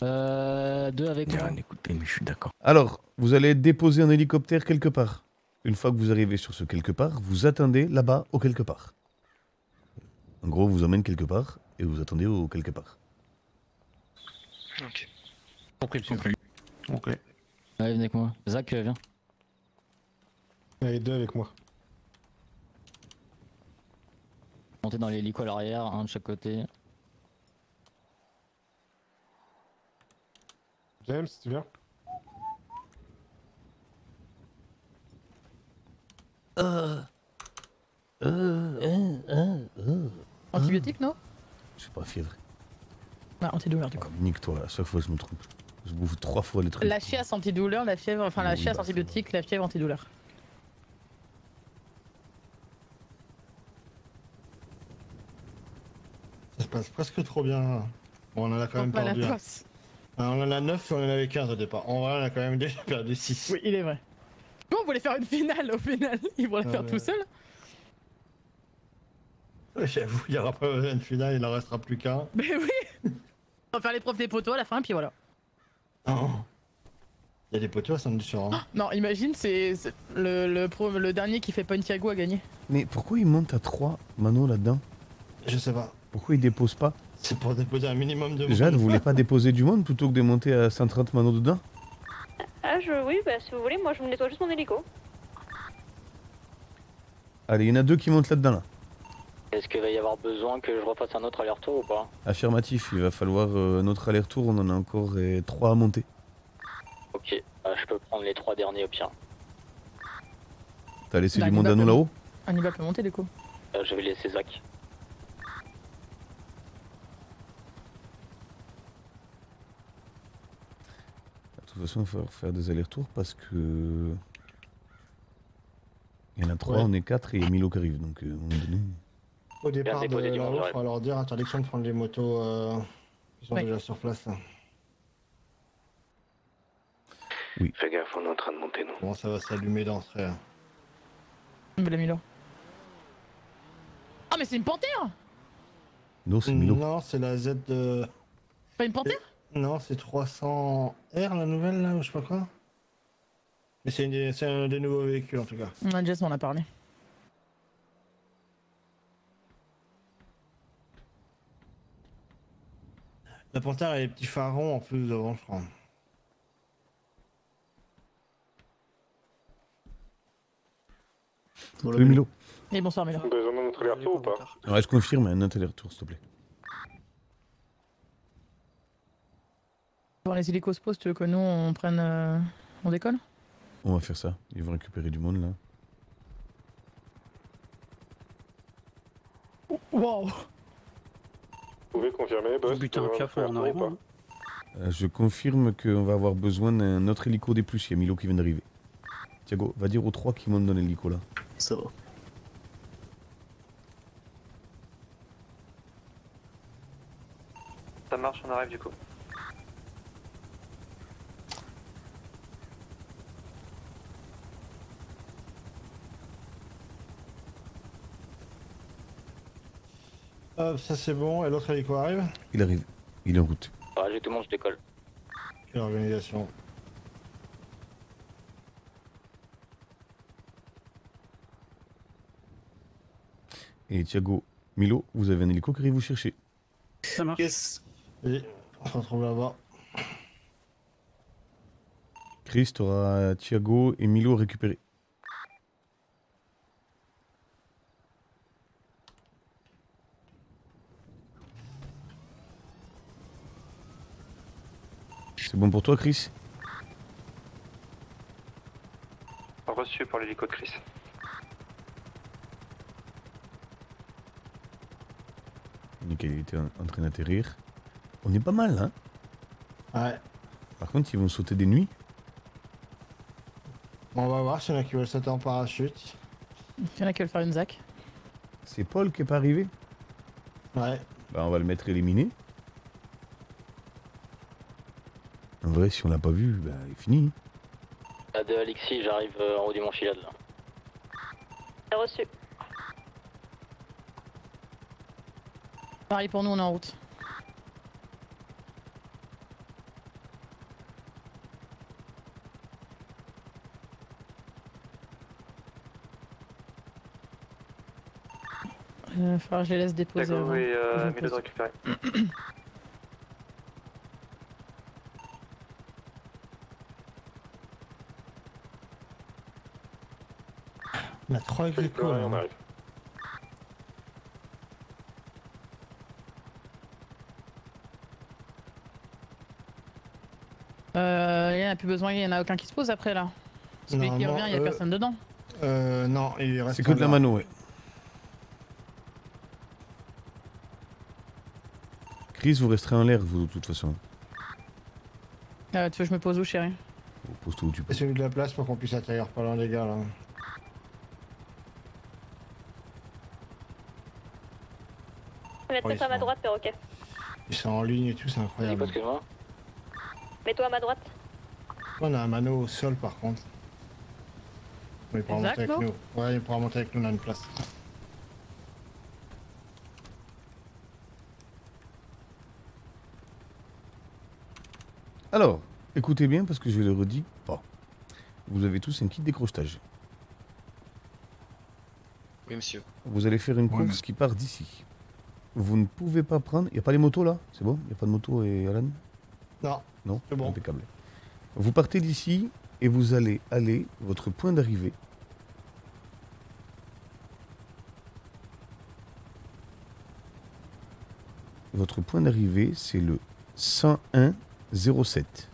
Euh. Deux avec moi. Écoutez, mais je suis d'accord. Alors, vous allez déposer un hélicoptère quelque part. Une fois que vous arrivez sur ce quelque part, vous attendez là-bas au quelque part. En gros, vous emmène quelque part et vous attendez au quelque part. Ok. Compris, compris. Ok. Allez, venez avec moi. Zach, viens. Allez, deux avec moi. Montez dans l'hélico à l'arrière, un de chaque côté. James, tu viens? Euh. Euh. Euh. Euh. euh. Antibiotique, euh. non? Je sais pas, fièvre. Ah, antidouleur du coup. Ah, nique toi, à chaque fois je me trompe. Je bouffe trois fois les trucs. La chiasse antidouleur, la fièvre, enfin la oui, chiasse bah, antibiotique, la fièvre antidouleur. Ça se passe presque trop bien. Hein. Bon, on en a quand on même perdu. Hein. On en a neuf et on en avait quinze au départ. En vrai, on a quand même déjà perdu six. Oui, il est vrai. Bon, on voulait faire une finale au final. Ils vont la ah, faire ouais. tout seul. J'avoue, il n'y aura pas besoin de finale, il n'en restera plus qu'un. Mais oui. On va faire l'épreuve des poteaux à la fin, puis voilà. Oh. Il y a des poteaux à Saint-Denis-sur-Orne. Oh non, imagine, c'est le, le, le dernier qui fait pas une Thiago à gagner. Mais pourquoi il monte à trois Mano là-dedans? Je sais pas. Pourquoi il dépose pas? C'est pour déposer un minimum de monde. Jade, vous voulez pas déposer du monde plutôt que de monter à cent trente Mano dedans? Ah, je, oui, bah si vous voulez, moi je me nettoie juste mon hélico. Allez, il y en a deux qui montent là-dedans là. Est-ce qu'il va y avoir besoin que je refasse un autre aller-retour ou pas? Affirmatif, il va falloir euh, un autre aller-retour, on en a encore euh, trois à monter. Ok, euh, je peux prendre les trois derniers au pire. T'as laissé du monde à nous là-haut? Hannibal peut monter du coup. Euh, je vais laisser Zach. De toute façon, il va falloir faire des allers-retours parce que... Il y en a trois, ouais. On est quatre et Milo qui arrive, donc euh, on est donné... Au départ, il faudra leur dire interdiction de prendre les motos euh, qui sont ouais. déjà sur place. Hein. Oui. Fais gaffe, on est en train de monter, nous. Bon, ça va s'allumer d'entrée. Hein. Mais Milo. Ah, mais c'est une panthère! Non, c'est Milo. Non, c'est la Z. Euh... Pas une panthère? Non, c'est trois cents R la nouvelle, là, ou je sais pas quoi. Mais c'est une... un des nouveaux véhicules en tout cas. On a déjà on en a parlé. La panthère et les petits pharaons en plus devant, je crois. Salut Milo. Et bonsoir Milo. On a besoin d'un autre aller-retour ou pas? Alors, je confirme un autre aller-retour s'il te plaît. Bon, les hélicos se posent, tu veux que nous on prenne... Euh, on décolle? On va faire ça, ils vont récupérer du monde là. Waouh! Vous pouvez confirmer, boss, putain, un piaf, on arrive pas. Euh, je confirme qu'on va avoir besoin d'un autre hélico des plus, il y a Milo qui vient d'arriver. Thiago, va dire aux trois qui montent dans l'hélico là. Ça va. Ça marche, on arrive du coup. Hop, ça c'est bon, et l'autre hélico arrive? Il arrive, il est en route. Ah, j'ai tout le monde, je décolle. Quelle organisation. Et Thiago, Milo, vous avez un hélico qui arrive vous chercher. Ça marche. Yes. Et on se retrouve là-bas. Chris, t'auras Thiago et Milo récupérés. C'est bon pour toi, Chris? Reçu pour l'hélico de Chris. Nickel, il était en train d'atterrir. On est pas mal, hein? Ouais. Par contre, ils vont sauter des nuits. On va voir s'il y en a qui veulent sauter en parachute. Il y en a qui veulent faire une zac. C'est Paul qui est pas arrivé? Ouais. Bah, on va le mettre éliminé. vrai, si on l'a pas vu, bah, il est fini. A deux Alexis, j'arrive en haut du mont Chilade là. C'est reçu. Pareil pour nous, on est en route. Il va falloir que je les laisse déposer. D'accord, oui, euh, mille deux cents récupérés. La trois agricole, ouais, on arrive. Euh, il n'y en a plus besoin, il n'y en a aucun qui se pose après là. Celui qui revient, il n'y a euh, personne dedans. Euh, non, il reste. C'est que de la mano, ouais. Chris, vous resterez en l'air, vous, de toute façon. Euh, tu veux que je me pose où, chérie? Pose-toi où tu peux. J'ai mis de la place pour qu'on puisse atterrir par là, les gars, là. Mets-toi à ma droite, perroquet. Ils sont en ligne et tout, c'est incroyable. Mets-toi à ma droite. On a un mano au sol par contre. Mais il pourra monter avec nous. Ouais, il pourra monter avec nous, on a une place. Alors, écoutez bien parce que je le redis pas. Vous avez tous un petit décrochetage. Oui, monsieur. Vous allez faire une course qui part d'ici. Vous ne pouvez pas prendre... Il n'y a pas les motos là? C'est bon? Il n'y a pas de moto et Alan? Non. Non? C'est bon. Impeccable. Vous partez d'ici et vous allez aller votre point d'arrivée. Votre point d'arrivée, c'est le cent un zéro sept.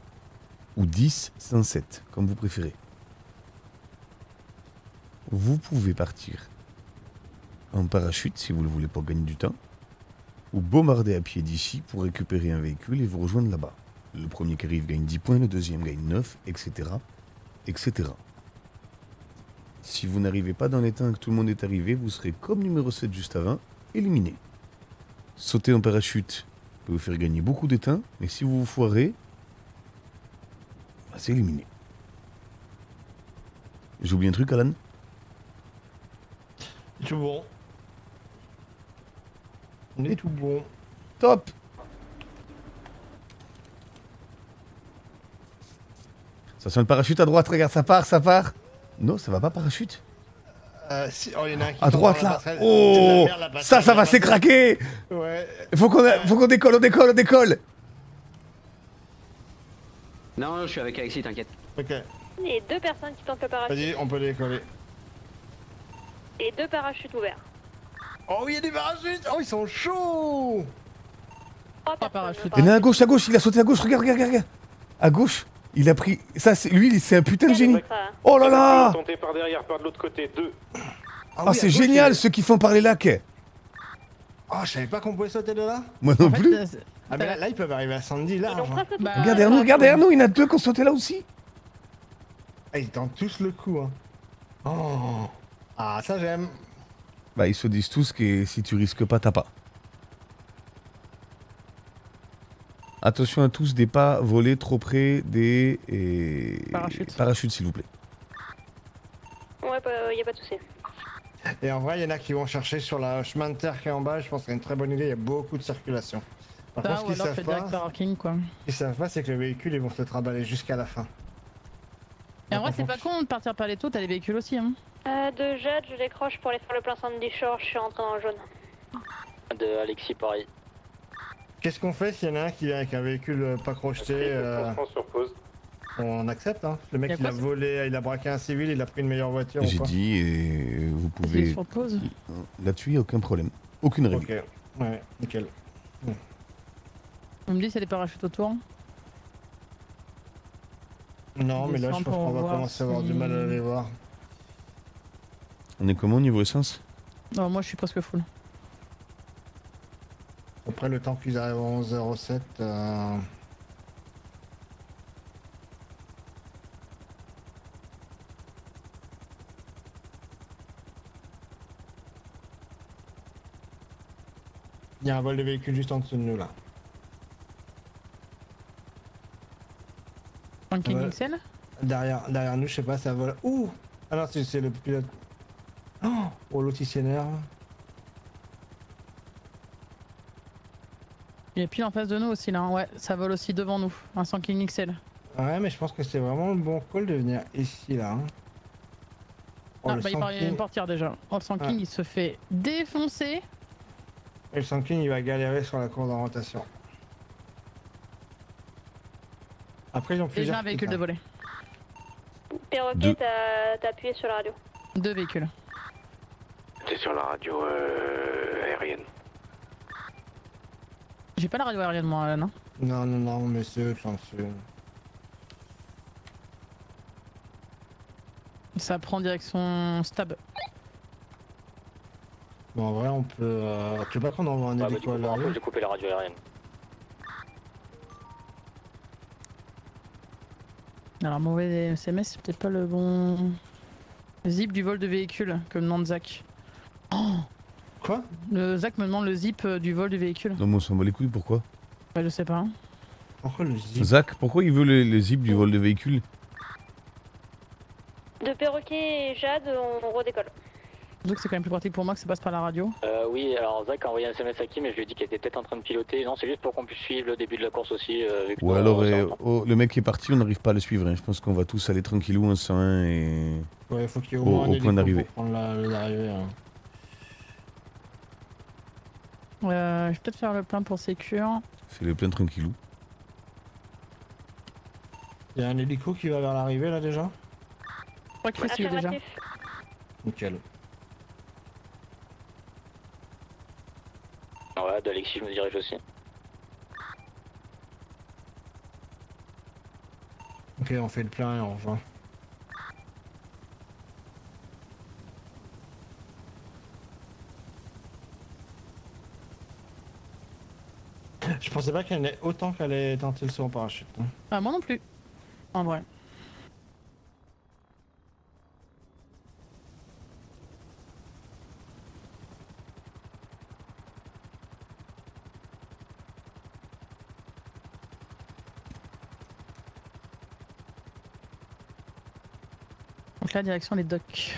Ou dix cent sept, comme vous préférez. Vous pouvez partir en parachute si vous ne voulez pas gagner du temps, ou bombarder à pied d'ici pour récupérer un véhicule et vous rejoindre là-bas. Le premier qui arrive gagne dix points, le deuxième gagne neuf, et cetera et cetera. Si vous n'arrivez pas dans les temps que tout le monde est arrivé, vous serez comme numéro sept juste avant, éliminé. Sauter en parachute peut vous faire gagner beaucoup d'étains, mais si vous vous foirez, bah c'est éliminé. J'oublie un truc, Alan? Tout bon. On est tout bon. Top. Ça sent le parachute à droite, regarde, ça part, ça part. Non, ça va pas parachute. Euh, si, oh, y en a un qui à droite là. Oh, merde, ça, ça va s'écraquer. Ouais. Faut qu'on a... Faut qu'on décolle, on décolle, on décolle. Non, non, je suis avec Alexis, t'inquiète. Ok. Il y a deux personnes qui tentent le parachute. Vas-y, on peut décoller. Et deux parachutes ouverts. Oh oui, il y a des parachutes. Oh, ils sont chauds. Trois parachutes. Il y en a à gauche, à gauche, il a sauté à gauche, regarde, regarde, regarde. À gauche, il a pris... Ça, lui, c'est un putain de génie. Oh là là. Tenté par derrière, par de l'autre côté, deux. Ah, c'est génial, ceux qui font par les lacs. Oh, je savais pas qu'on pouvait sauter de là. Moi non plus. Ah mais là, ils peuvent arriver à Sandy, là. Regarde derrière nous, regarde derrière nous, il y en a deux qui ont sauté là aussi. Ah, ils tentent tous le coup, hein. Oh. Ah, ça j'aime. Bah, ils se disent tous que si tu risques pas, t'as pas. Attention à tous des pas volés trop près des et... parachutes, parachutes s'il vous plaît. Ouais, bah, y a pas de souci. Et en vrai, il y en a qui vont chercher sur la chemin de terre qui est en bas. Je pense que c'est une très bonne idée. Il y a beaucoup de circulation. Par contre, ce qu'ils savent pas, parking, quoi. Ce qu'ils savent pas, c'est que les véhicules ils vont se traballer jusqu'à la fin. Et en vrai, c'est pas con de partir par les taux. T'as les véhicules aussi, hein. Euh, de Jade, je décroche pour aller faire le plein Sandy Shores, je suis rentré en jaune. De Alexis, pareil. Qu'est-ce qu'on fait s'il y en a un qui vient avec un véhicule pas crocheté? euh... On accepte, hein. Le mec il, il a volé, il a braqué un civil, il a pris une meilleure voiture. J'ai dit, et vous pouvez là-dessus, aucun problème. Aucune règle. Ok, ouais, nickel. Mmh. On me dit s'il y a des parachutes autour. Non, mais là je pense qu'on va commencer à avoir du mal à les voir. On est comment au niveau essence? Non, moi je suis presque full. Après le temps qu'ils arrivent à onze zéro sept... Euh... Il y a un vol de véhicule juste en dessous de nous là. Franklin euh, Nixon derrière, derrière nous, je sais pas, ça vole. Ouh. Ah non, c'est le pilote. Oh, oh l'autre il s'énerve. Il est pile en face de nous aussi là, hein. Ouais, ça vole aussi devant nous, un Franklin X L. Ouais, mais je pense que c'est vraiment le bon call de venir ici là. Hein. Oh, ah bah il parlait une portière déjà. Oh, le Franklin, ah, il se fait défoncer. Et le Franklin il va galérer sur la cour d'orientation. Après ils ont plusieurs. Déjà un véhicule de volet. Perroquet, t'as appuyé sur la radio. Deux véhicules. T'es sur la radio euh, aérienne. J'ai pas la radio aérienne moi, Alan. Non, non, non, monsieur, chanceux. Ça prend direction stab. Bon, en vrai, on peut. Euh... Tu veux pas qu'on envoie un hélico ah bah, à la radio ? On peut couper la radio aérienne. Alors, mauvais S M S, c'est peut-être pas le bon. Zip du vol de véhicule, que me demande Zach. Oh quoi? Le Zach me demande le zip du vol du véhicule. Non, mais on s'en bat les couilles, pourquoi? Ouais, je sais pas. Hein. Pourquoi le zip? Zach, pourquoi il veut le, le zip du vol de véhicule? De Perroquet et Jade, on, on redécolle. Donc c'est quand même plus pratique pour moi que ça passe par la radio. Euh, oui, alors Zach a envoyé un S M S à qui, mais je lui ai dit qu'il était peut-être en train de piloter. Non, c'est juste pour qu'on puisse suivre le début de la course aussi. Euh, vu que ouais, alors euh, oh, le mec qui est parti, on n'arrive pas à le suivre. Hein. Je pense qu'on va tous aller tranquillou, en cent un et. Ouais, faut qu'il y ait au moins un point d'arrivée. Euh, je vais peut-être faire le plein pour sécure. C'est le plein tranquillou. Il y a un hélico qui va vers l'arrivée là déjà. Je crois qu'il suit déjà. Nickel. Ouais, d'Alexis, je me dirige aussi. Ok, on fait le plein et on rejoint. Je pensais pas qu'il y en ait autant qu'elle allait tenter le saut en parachute. Hein. Ah, moi non plus, en vrai. Donc là, direction les docks.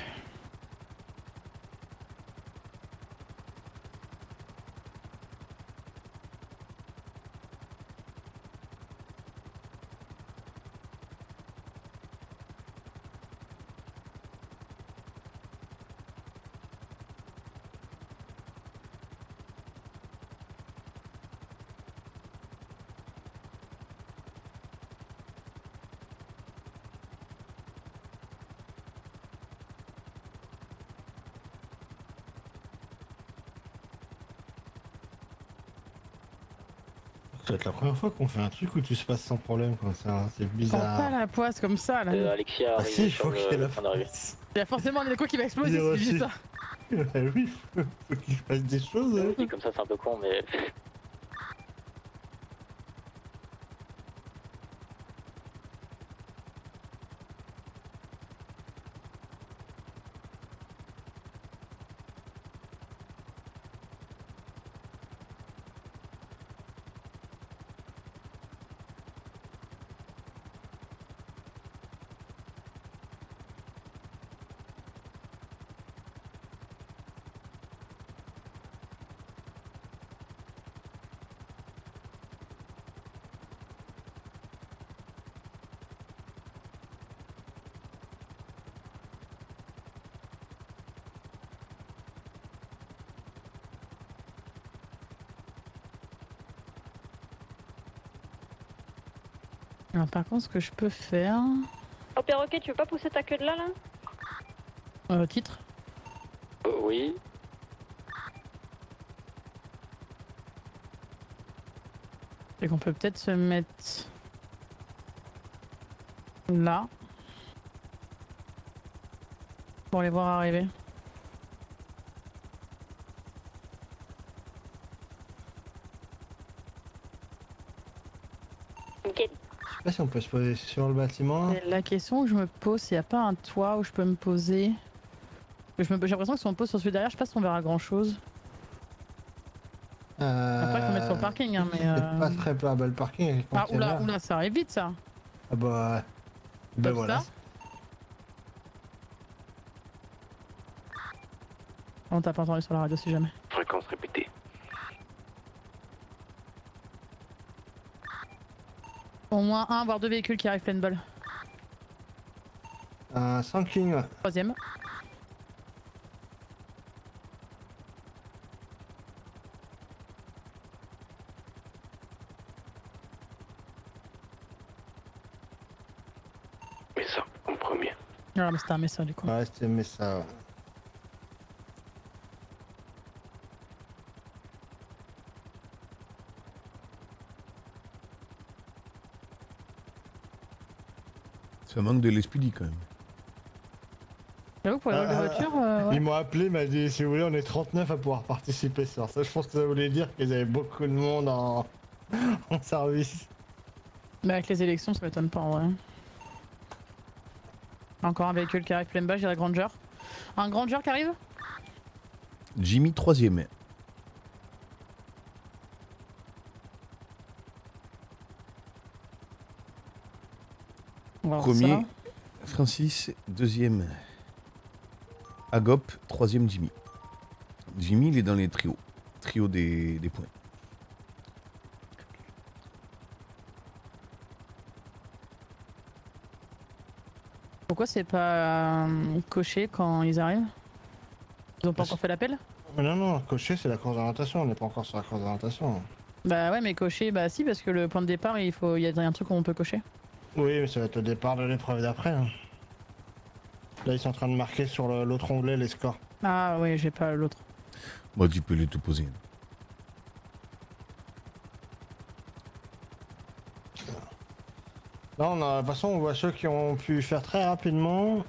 C'est la première fois qu'on fait un truc où tu se passes sans problème comme ça, c'est bizarre. Pas la poisse comme ça là. Euh, Alexia ah si, il faut qu'il ait la force. Il y a forcément un hélico qui va exploser si tu dis ça. Bah oui, faut qu'il fasse des choses. Hein. Et comme ça c'est un peu con mais... Alors par contre ce que je peux faire... Oh Perroquet, tu veux pas pousser ta queue de là là? Euh titre euh, oui. Et qu'on peut peut-être se mettre... là. Pour les voir arriver. Si on peut se poser sur le bâtiment. La question que je me pose, s'il n'y a pas un toit où je peux me poser. J'ai l'impression que si on me pose sur celui derrière, je sais pas si on verra grand chose. Euh... Après, il faut mettre sur le parking. Hein, mais. C'est euh... pas très plat, bah, le parking. Ah, oula, oula, ça arrive vite ça. Ah bah... Ben voilà. On t'a pas entendu sur la radio si jamais. Fréquence répétée. Au moins un voire deux véhicules qui arrivent pleine balle. Un cinq king. Troisième. Messa en premier. Non mais c'était un Messa du coup. Ouais c'était un Messa. Ça manque de l'esprit quand même. J'avoue pour les ah, de voiture... Euh, ouais. Ils m'ont appelé, m'a dit si vous voulez on est trente-neuf à pouvoir participer sur ça. Je pense que ça voulait dire qu'ils avaient beaucoup de monde en, en service. Mais avec les élections ça m'étonne pas en vrai. Encore un véhicule qui arrive plein bas, j'ai la Granger. Un Granger qui arrive. Jimmy troisième. Premier, Francis, deuxième, Agop, troisième, Jimmy. Jimmy, il est dans les trios. Trio des, des points. Pourquoi c'est pas euh, coché quand ils arrivent? Ils ont pas encore fait l'appel? Non, non, coché c'est la course d'orientation, on n'est pas encore sur la course d'orientation. Bah ouais, mais coché, bah si, parce que le point de départ, il faut, il y a un truc qu'on peut cocher. Oui, mais ça va être le départ de l'épreuve d'après. Hein. Là, ils sont en train de marquer sur l'autre onglet les scores. Ah oui, j'ai pas l'autre. Bah, tu peux les tout poser. Là, on a, de toute façon, on voit ceux qui ont pu faire très rapidement.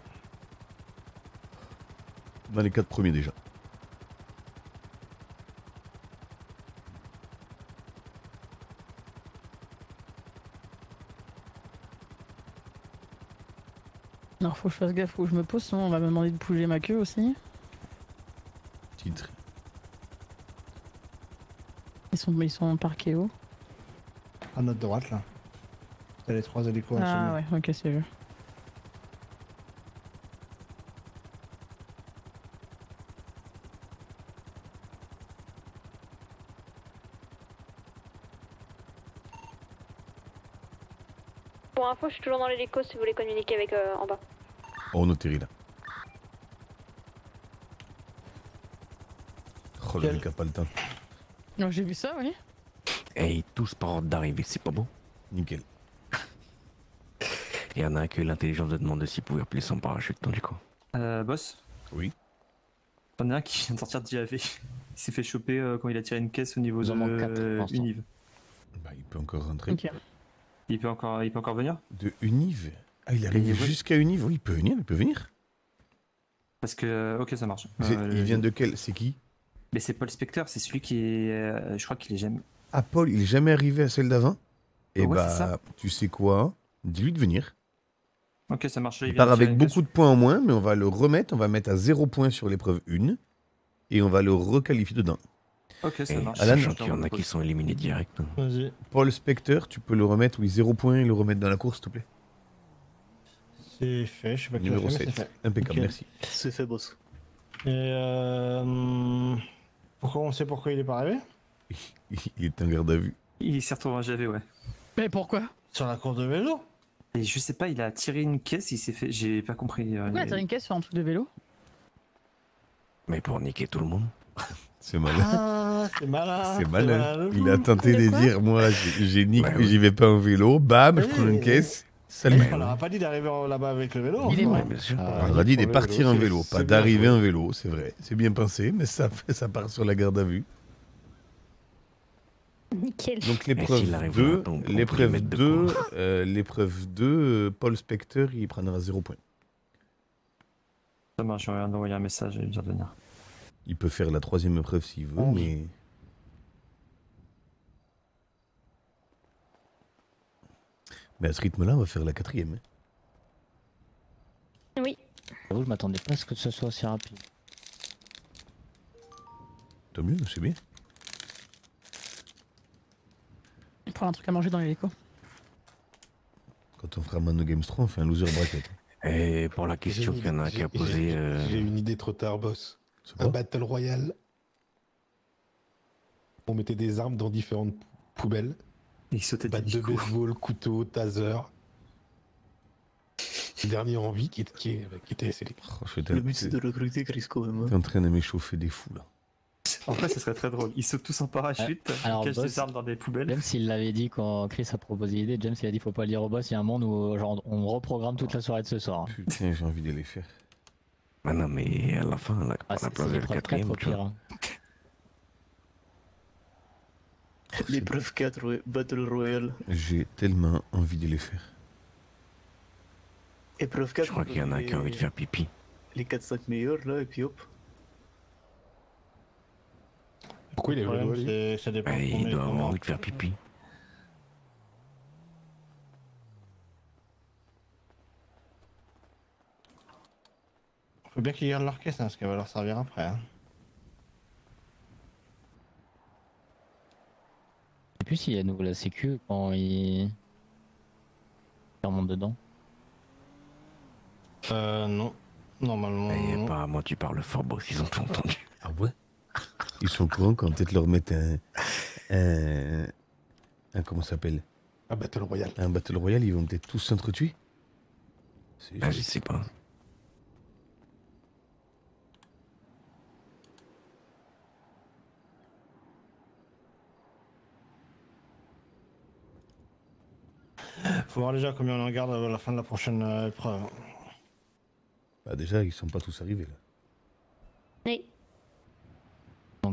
Dans les quatre premiers déjà. Alors faut que je fasse gaffe, faut que je me pose, sinon on va me demander de bouger ma queue aussi. Titre. Ils sont, ils sont parqués où? À notre droite là. T'as les trois hélicos. Ah ouais, ok c'est le jeu. Pour info, je suis toujours dans l'hélico si vous voulez communiquer avec euh, en bas. Oh, on atterrit là. Oh, le mec a pas le temps. Non, j'ai vu ça, oui. Hey, tous par ordre d'arrivée, c'est pas bon. Nickel. Il y en a un que l'intelligence de demande s'il pouvait appeler son parachute dans du coup. Euh, boss? Oui. Il y en a un qui vient de sortir de G A V. Il s'est fait choper euh, quand il a tiré une caisse au niveau de euh, Unive. Bah, il peut encore rentrer. Okay. Il peut encore, il peut encore venir? De Unive? Ah, il arrive jusqu'à Unive, oui, il peut venir, il peut venir. Parce que, ok, ça marche. Euh, il vient de quel? C'est qui? Mais c'est Paul Specter, c'est celui qui est, euh, je crois qu'il est jamais... Ah, Paul, il est jamais arrivé à celle d'avant? Et ouais, bah, tu sais quoi? Dis-lui de venir. Ok, ça marche. Il, il part avec beaucoup de points en moins, mais on va le remettre, on va mettre à zéro points sur l'épreuve un, et on va le requalifier dedans. Ok, ça marche. Alan, il y en a qui sont éliminés direct. Vas-y. Paul Specter, tu peux le remettre, oui, zéro points, et le remettre dans la course, s'il te plaît. C'est fait, je sais pas qui l'a fait, mais c'est fait. Impeccable, okay. Merci. C'est fait, boss. Et euh... Pourquoi on sait pourquoi il est pas arrivé? Il est en garde à vue. Il s'est retrouvé en G A V, ouais. Mais pourquoi? Sur la course de vélo? Et je sais pas, il a tiré une caisse, il s'est fait... J'ai pas compris... Pourquoi euh, il a tiré une caisse sur un truc de vélo? Mais pour niquer tout le monde. C'est malin. Ah, c'est malin. C'est malin. malin. Il a tenté de dire, moi, j'ai niqué, ouais, ouais. J'y vais pas en vélo, bam, oui, je prends une caisse. Ça le met. On leur a pas dit d'arriver là-bas avec le vélo. Il est vrai, bien sûr. On leur a dit de partir en vélo, pas d'arriver en vélo, c'est vrai. C'est bien pensé, mais ça, ça part sur la garde à vue. Nickel. Donc l'épreuve deux, l'épreuve deux, euh, l'épreuve deux, Paul Specter, il prendra zéro point. Ça marche, je vais envoyer un message et lui dire de venir. Il peut faire la troisième épreuve s'il veut, oh. mais... Mais à ce rythme-là, on va faire la quatrième. Oui. Oh, je m'attendais pas à ce que ce soit aussi rapide. Tant mieux, c'est bien. Il prend un truc à manger dans l'hélico. Quand on fera Mano Games trois, on fait un loser bracket. Et pour la question qu'il y en a qui a posé... Euh... J'ai une idée trop tard, boss. Un battle royal. On mettait des armes dans différentes poubelles. Ils sautaient des coups. Batte de baseball, couteau, taser. Le dernier en vie qui était... Le but c'est de recruter Chris quand même. T'es en train de m'échauffer des fous là. En vrai, ça serait très drôle. Ils sautent tous en parachute, ils cachent des armes dans des poubelles. James, il l'avait dit quand Chris a proposé l'idée. James, il a dit faut pas le dire au boss. Il y a un monde où genre, on reprogramme toute la soirée de ce soir. Hein. Putain, j'ai envie de les faire. Ah non, mais à la fin, là, ah, on a posé le quatrième. L'épreuve quatre, Battle Royale. J'ai tellement envie de les faire. Épreuve quatre. Je crois qu'il y en a qui ont envie de faire pipi. Les quatre cinq meilleurs, là, et puis hop. Pourquoi il est vrai? Ça dépend. Il doit avoir envie de faire pipi. Faut bien qu'il garde l'orchestre, hein, parce qu'elle va leur servir après. Hein. Je sais plus s'il y a à nouveau la sécu quand il... il remonte dedans. Euh, non. Normalement. Et non. Apparemment, tu parles fort, boss, ils ont tout entendu. Ah ouais? Ils sont courants quand peut-être leur mettre un, un, un comment ça s'appelle? Un battle royal. Un battle royal, ils vont peut-être tous s'entretuer. Ah, je sais pas. Faut voir déjà combien on en garde à la fin de la prochaine épreuve. Bah déjà, ils sont pas tous arrivés là. Oui.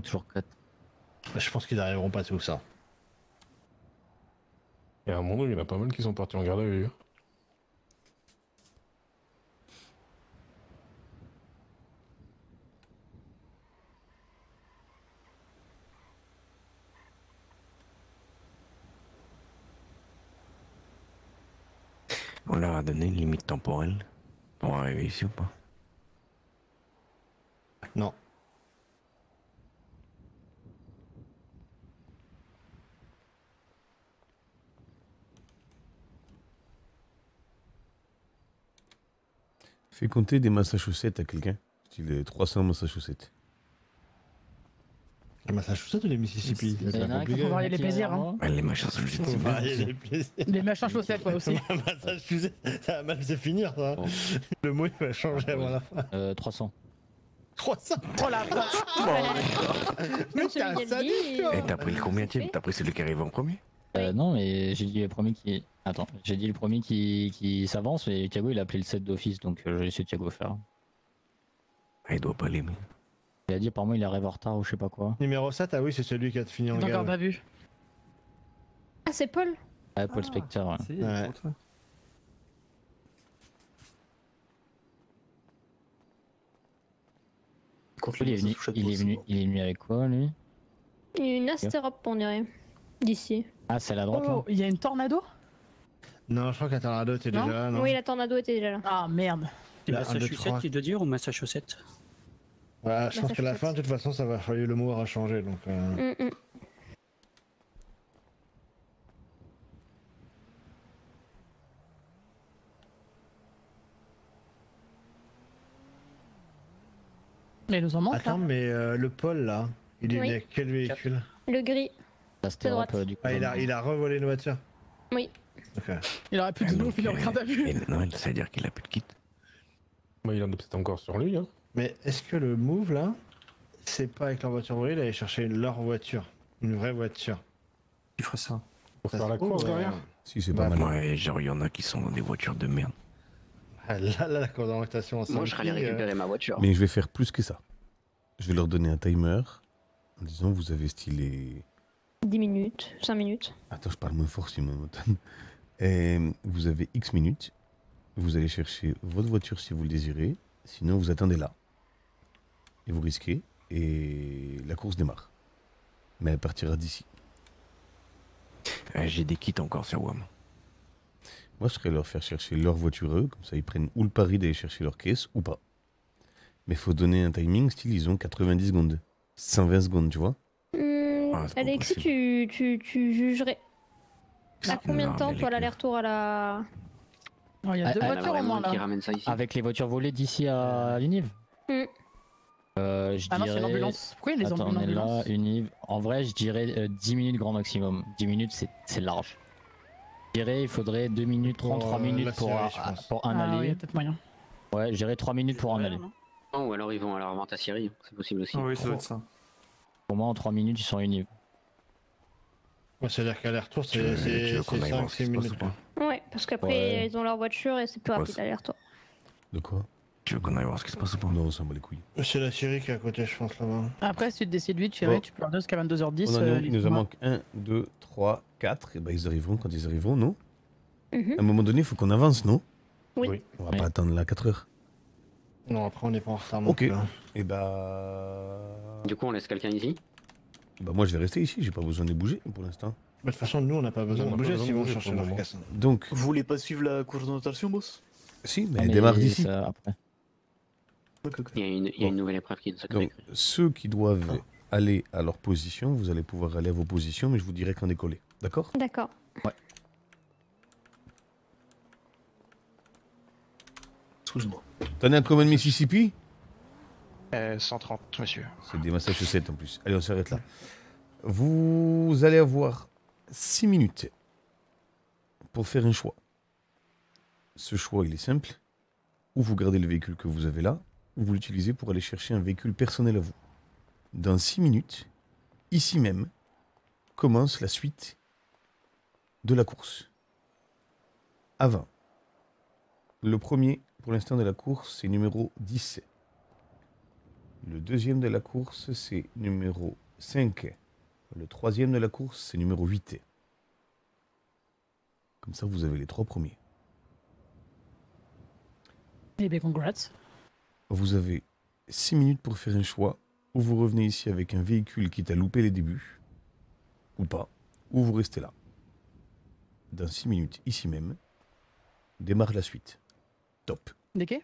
Toujours quatre. Je pense qu'ils n'arriveront pas tout ça. Il y a un moment où il y en a pas mal qui sont partis en garde à vue. On leur a donné une limite temporelle pour arriver ici ou pas? Non. Fais compter des Massachusetts à quelqu'un. Style trois cents Massachusetts. Les Massachusetts ou les Mississippi? Il y en a un qui faut varier les plaisirs. Hein. Ouais, les machins chaussettes. Les, les machins chaussettes, moi aussi. Massachusetts, ça va mal se finir, ça. Oh. Le mot, il va changer avant la fin. Euh, trois cents. trois cents. Oh la vache. Mais t'as un sadique. T'as pris le combien? T'as pris celui qui arrive en premier? Euh, non, mais j'ai dit le premier qui... Attends, j'ai dit le premier qui, qui s'avance, et Thiago il a appelé le sept d'office, donc je vais laisser Thiago faire. Il doit pas l'aimer. Il a dit apparemment il arrive en retard ou je sais pas quoi. Numéro sept, ah oui, c'est celui qui a fini en garde. Encore pas vu. Ah, c'est Paul. Ah, Paul Specter, ouais. C'est ouais. Pour toi. Contre lui, il est venu, il est venu, il est venu avec quoi, lui? Une astérope, on dirait. D'ici. Ah, c'est à la droite, oh, là. Il y a une tornado? Non, je crois que la tornado était déjà là. Non, oui, la tornado était déjà là. Ah merde. C'est Massachusetts qui doit dire ou Massachusetts? Ouais, je pense qu'à la fin, de toute façon, ça va falloir, le mot aura changé donc. Euh... Mm -mm. Mais il nous en manque. Attends, là. Mais euh, le Paul là, il est oui. Avec quel véhicule? Le gris. C'est droite. Droite. Ah, il a, il a revolé une voiture. Oui. Okay. Il aurait pu de nouveau filer en garde à vue. Non, ça veut dire qu'il a plus de kit. Bah, il en a peut-être encore sur lui. Hein. Mais est-ce que le move là, c'est pas avec leur voiture volée, d'aller chercher leur voiture, une vraie voiture? Tu ferais ça pour ça faire la course derrière? Si, c'est bah, pas mal. Ouais, genre il y en a qui sont dans des voitures de merde. Ah, là, là, la course d'orientation. Moi, je serais allé récupérer euh... ma voiture. Mais je vais faire plus que ça. Je vais leur donner un timer en disant vous avez stylé. dix minutes, cinq minutes. Attends, je parle moins fort si mon euh, vous avez X minutes. Vous allez chercher votre voiture si vous le désirez. Sinon, vous attendez là. Et vous risquez. Et la course démarre. Mais elle partira d'ici. Euh, J'ai des kits encore sur W A M. Moi, je serais leur faire chercher leur voiture eux. Comme ça, ils prennent ou le pari d'aller chercher leur caisse ou pas. Mais faut donner un timing. Style, ils ont quatre-vingt-dix secondes. cent vingt secondes, tu vois. Ah, Alexis, tu, tu, tu jugerais à combien de temps toi l'aller-retour à la... Il y a deux ah, voitures au moins là. Avec les voitures volées d'ici à Unive. Mmh. Euh, je ah dirais... non, c'est l'ambulance. Pourquoi il y a les Attends, ambulances là, Unive. En vrai, je dirais euh, dix minutes grand maximum. dix minutes, c'est large. Je dirais il faudrait deux minutes trente, trois minutes pour, série, un, pour un ah, aller. Oui, peut-être moyen. Ouais, je dirais trois minutes pour un aller. Non, ou alors ils vont à la revente à Syrie, c'est possible aussi. Oh, oui, ça doit être ça. Pour moi, en trois minutes, ils sont unis. Ouais, c'est-à-dire qu'à l'aller-retour, c'est cinq six minutes. Ouais, parce qu'après, ouais. ils ont leur voiture et c'est plus rapide ouais, aller-retour. De quoi? Tu veux qu'on aille voir ce qui se passe ou pas? Non, ça me bat les couilles. C'est la Syrie qui est à côté, je pense, là-bas. Après, si tu te décides vite, Syrie, ouais. tu peux en jusqu'à vingt-deux heures dix. Il euh, nous en manque un, deux, trois, quatre. Et bah, ils arriveront quand ils arriveront, non? Mm-hmm. À un moment donné, il faut qu'on avance, non? Oui. oui. On va oui. pas attendre là quatre heures. Non, après, on est pas en retard. Ok. Là. Et bah. Du coup, on laisse quelqu'un ici? Bah, moi, je vais rester ici, j'ai pas besoin de bouger pour l'instant. De toute façon, nous, on n'a pas besoin non, de bouger si on cherche le casse. Donc. Vous voulez pas suivre la course de notation, boss? Si, mais elle démarre d'ici. Après. Il y a une, il y a une nouvelle épreuve qui nous a créé. Ceux qui doivent ah. aller à leur position, vous allez pouvoir aller à vos positions, mais je vous dirai quand décoller. D'accord? D'accord. Ouais. Excuse-moi. T'en es un commun de Mississippi? euh, cent trente, monsieur. C'est des Massachusetts en plus. Allez, on s'arrête là. Vous allez avoir six minutes pour faire un choix. Ce choix, il est simple. Ou vous gardez le véhicule que vous avez là, vous l'utilisez pour aller chercher un véhicule personnel à vous. Dans six minutes, ici même, commence la suite de la course. Avant, le premier pour l'instant de la course, c'est numéro dix. Le deuxième de la course, c'est numéro cinq. Le troisième de la course, c'est numéro huit. Comme ça, vous avez les trois premiers. Eh bien, congrats. Vous avez six minutes pour faire un choix, ou vous revenez ici avec un véhicule qui t'a loupé les débuts, ou pas, ou vous restez là. Dans six minutes, ici même, démarre la suite. Top. Déqué ?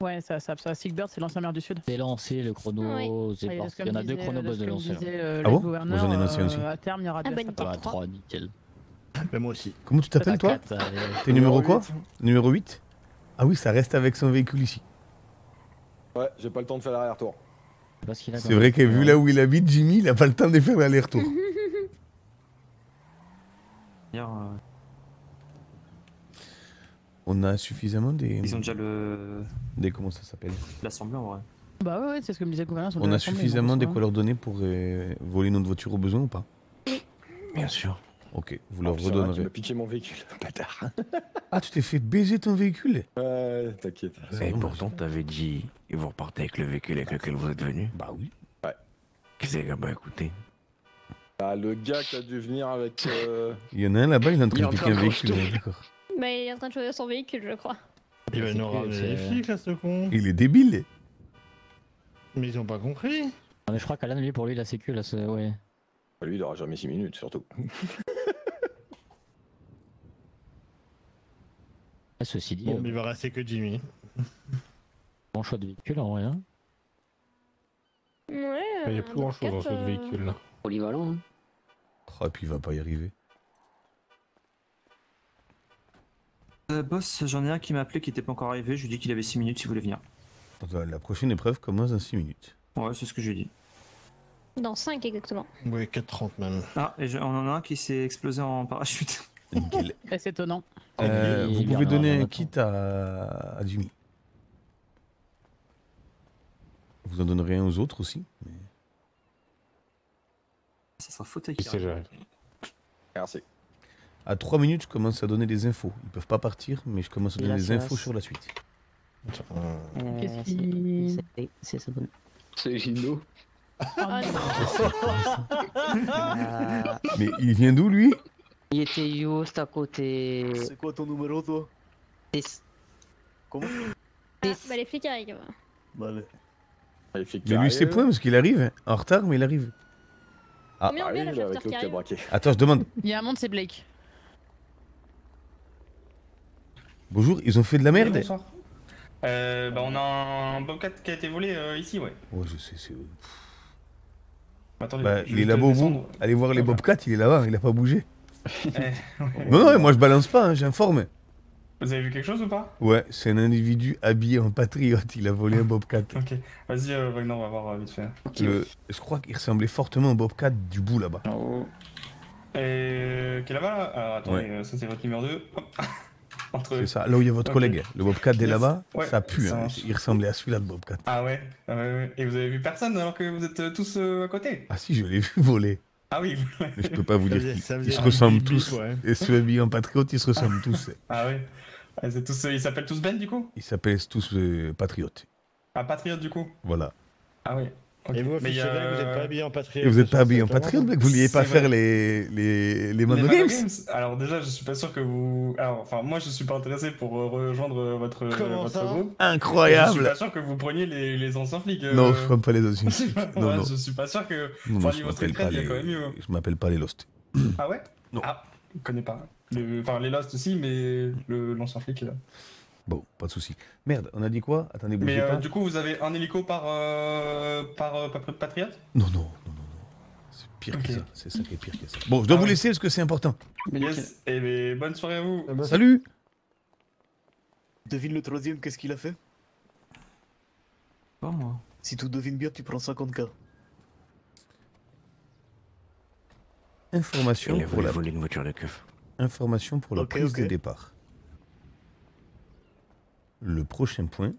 Ouais, ça, ça, ça. Sigbert, c'est l'ancien maire du Sud. C'est lancé le chrono, oui. c'est ouais, Il y en a deux chronobosses de l'ancien. Euh, ah bon? Vous en avez lancé aussi. À terme, il y aura ah, ben, ah, trois, nickel. Ben, moi aussi. Comment tu t'appelles, toi? T'es numéro quoi? Numéro huit? Ah oui, ça reste avec son véhicule ici. Ouais, j'ai pas le temps de faire l'aller-retour. C'est vrai que vu là où il habite, Jimmy, il a pas le temps de faire l'aller-retour. On a suffisamment des... Ils ont déjà le... Des... Comment ça s'appelle? L'assemblée en vrai. Bah ouais, ouais c'est ce que me disait le gouverneur. On a suffisamment des quoi leur donner pour euh, voler notre voiture au besoin ou pas? Bien sûr. Ok, vous leur redonnerez. Tu m'as piqué mon véhicule, bâtard. Ah, tu t'es fait baiser ton véhicule? Ouais, t'inquiète. Et pourtant, t'avais dit, et vous repartez avec le véhicule avec lequel vous êtes venu? Bah oui. Ouais. Qu'est-ce que bah écoutez. Ah, le gars qui a dû venir avec. Euh... Il y en a un là-bas, il est en train de piquer un véhicule. Mais il est en train de choisir son véhicule, je crois. Il va nous ramener les flics là, ce con. Il est débile. Mais ils ont pas compris. Non, mais je crois qu'Alan, lui, pour lui, la sécu là, c'est. Ouais. Lui, il aura jamais six minutes, surtout. Ceci dit, bon, euh... il va rester que Jimmy. Bon choix de véhicule en vrai. Hein. Ouais, il n'y a plus grand chose dans ce euh... véhicule là. Polyvalent. Hein. Oh, et puis il va pas y arriver. Euh, boss, j'en ai un qui m'a appelé qui n'était pas encore arrivé. Je lui ai dit qu'il avait six minutes s'il voulait venir. La prochaine épreuve commence dans six minutes. Ouais, c'est ce que j'ai dit. Dans cinq exactement. Oui, quatre trente même. Ah, et je... on en a un qui s'est explosé en parachute. C'est étonnant. Euh, vous pouvez donner un kit à... à Jimmy. Vous en donnerez un aux autres aussi. Mais... Ça sera faute à qui? Merci. À trois minutes, je commence à donner des infos. Ils peuvent pas partir, mais je commence à donner des infos sur la suite. Qu'est-ce qu'il... C'est ça. C'est Gino. Mais il vient d'où lui? Il était juste à côté. C'est quoi ton numéro toi? dix. Comment? dix. Bah les flics arrivent. Bah les flics arrivent. Mais lui c'est point parce qu'il arrive, en retard mais il arrive. Ah, mais on vient là avec l'autre qui a braqué. Attends je demande. Il y a un monde c'est Blake. Bonjour, ils ont fait de la merde. Euh bah on a un Bobcat qui a été volé euh, ici ouais. Ouais je sais c'est... Attendez, bah, il est là-bas au bout, allez voir les Bobcats, il est là-bas, il a pas bougé. Non, non, moi je balance pas, hein, j'informe. Vous avez vu quelque chose ou pas? Ouais, c'est un individu habillé en patriote, il a volé un Bobcat. Ok, vas-y euh, Wagner, on va voir euh, vite fait. Okay. Le... Je crois qu'il ressemblait fortement au Bobcat du bout là-bas. Oh. Et... qui est là-bas là, là alors, attendez, ouais. euh, ça c'est votre numéro deux. Entre... C'est ça, là où il y a votre okay. collègue. Le Bobcat est là-bas, ouais. ça pue, hein. Il ressemblait à celui-là de Bobcat. Ah ouais, ah ouais, ouais. Et vous avez vu personne alors que vous êtes euh, tous euh, à côté? Ah si, je l'ai vu voler. Ah oui, ouais. Mais je peux pas vous dire qu'ils se ressemblent tous. Ouais. Et ceux habillés en patriote, ils se ressemblent tous. Ah oui. Ils s'appellent tous Ben du coup? Ils s'appellent tous euh, patriotes. Ah, patriote du coup? Voilà. Ah oui. Okay. Et vous, mais officiel, euh... vous n'êtes pas habillé en patriote? Et vous n'êtes pas habillé en patriote, vous ne vouliez pas faire les, les, les Mano Games. Alors déjà, je suis pas sûr que vous... Alors, enfin, moi, je suis pas intéressé pour rejoindre votre, votre groupe. Incroyable. Je suis pas sûr que vous preniez les, les anciens flics. Euh... Non, je ne prends pas les anciens flics. Non, ouais, non. Je suis pas sûr que... Non, enfin, non, niveau street cred, il y a quand même mieux. Je m'appelle pas les Lost. Ah ouais? Non. Ah, je connais pas. Les... Enfin, les Lost aussi, mais l'ancien flic est là. Bon, pas de soucis. Merde, on a dit quoi? Attendez, bougez Mais euh, pas. Du coup, vous avez un hélico par, euh, par euh, patriote? Non, non, non, non, non. C'est pire okay. que ça. C'est ça qui est pire que ça. Bon, je dois ah vous ouais. laisser parce que c'est important. Yes, et eh bonne soirée à vous. Salut. Salut. Devine le troisième, qu'est-ce qu'il a fait? Pas moi. Si tu devines bien, tu prends cinquante K. Information Il a pour la... voler une voiture de keuf. Information pour la okay, prise okay. de départ. Le prochain point.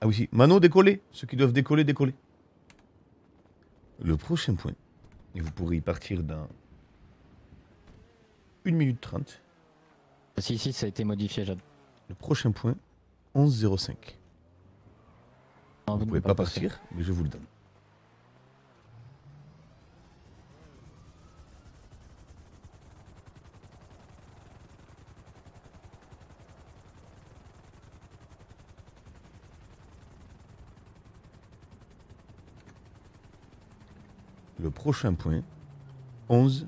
Ah oui, si. Mano, décoller. Ceux qui doivent décoller, décoller. Le prochain point. Et vous pourrez y partir dans une minute trente. Ah, si, si, ça a été modifié, Jade. Le prochain point, onze zéro cinq. Non, vous ne pouvez pas, pas partir, passer. Mais je vous le donne. Le prochain point, onze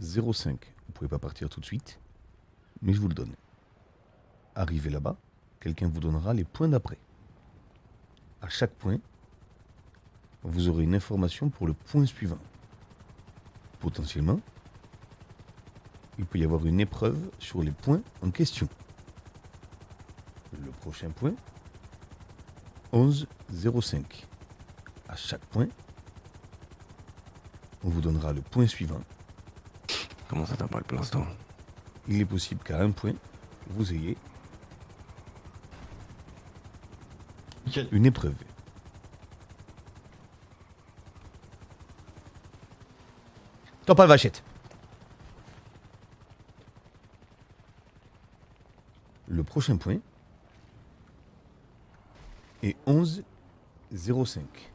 zéro cinq. Vous ne pouvez pas partir tout de suite, mais je vous le donne. Arrivé là-bas, quelqu'un vous donnera les points d'après. À chaque point, vous aurez une information pour le point suivant. Potentiellement, il peut y avoir une épreuve sur les points en question. Le prochain point, onze zéro cinq. À chaque point, on vous donnera le point suivant. Comment ça t'as pas le plan ce temps ? Il est possible qu'à un point, vous ayez Nickel. Une épreuve. T'en parles, Vachette. Le prochain point est onze zéro cinq.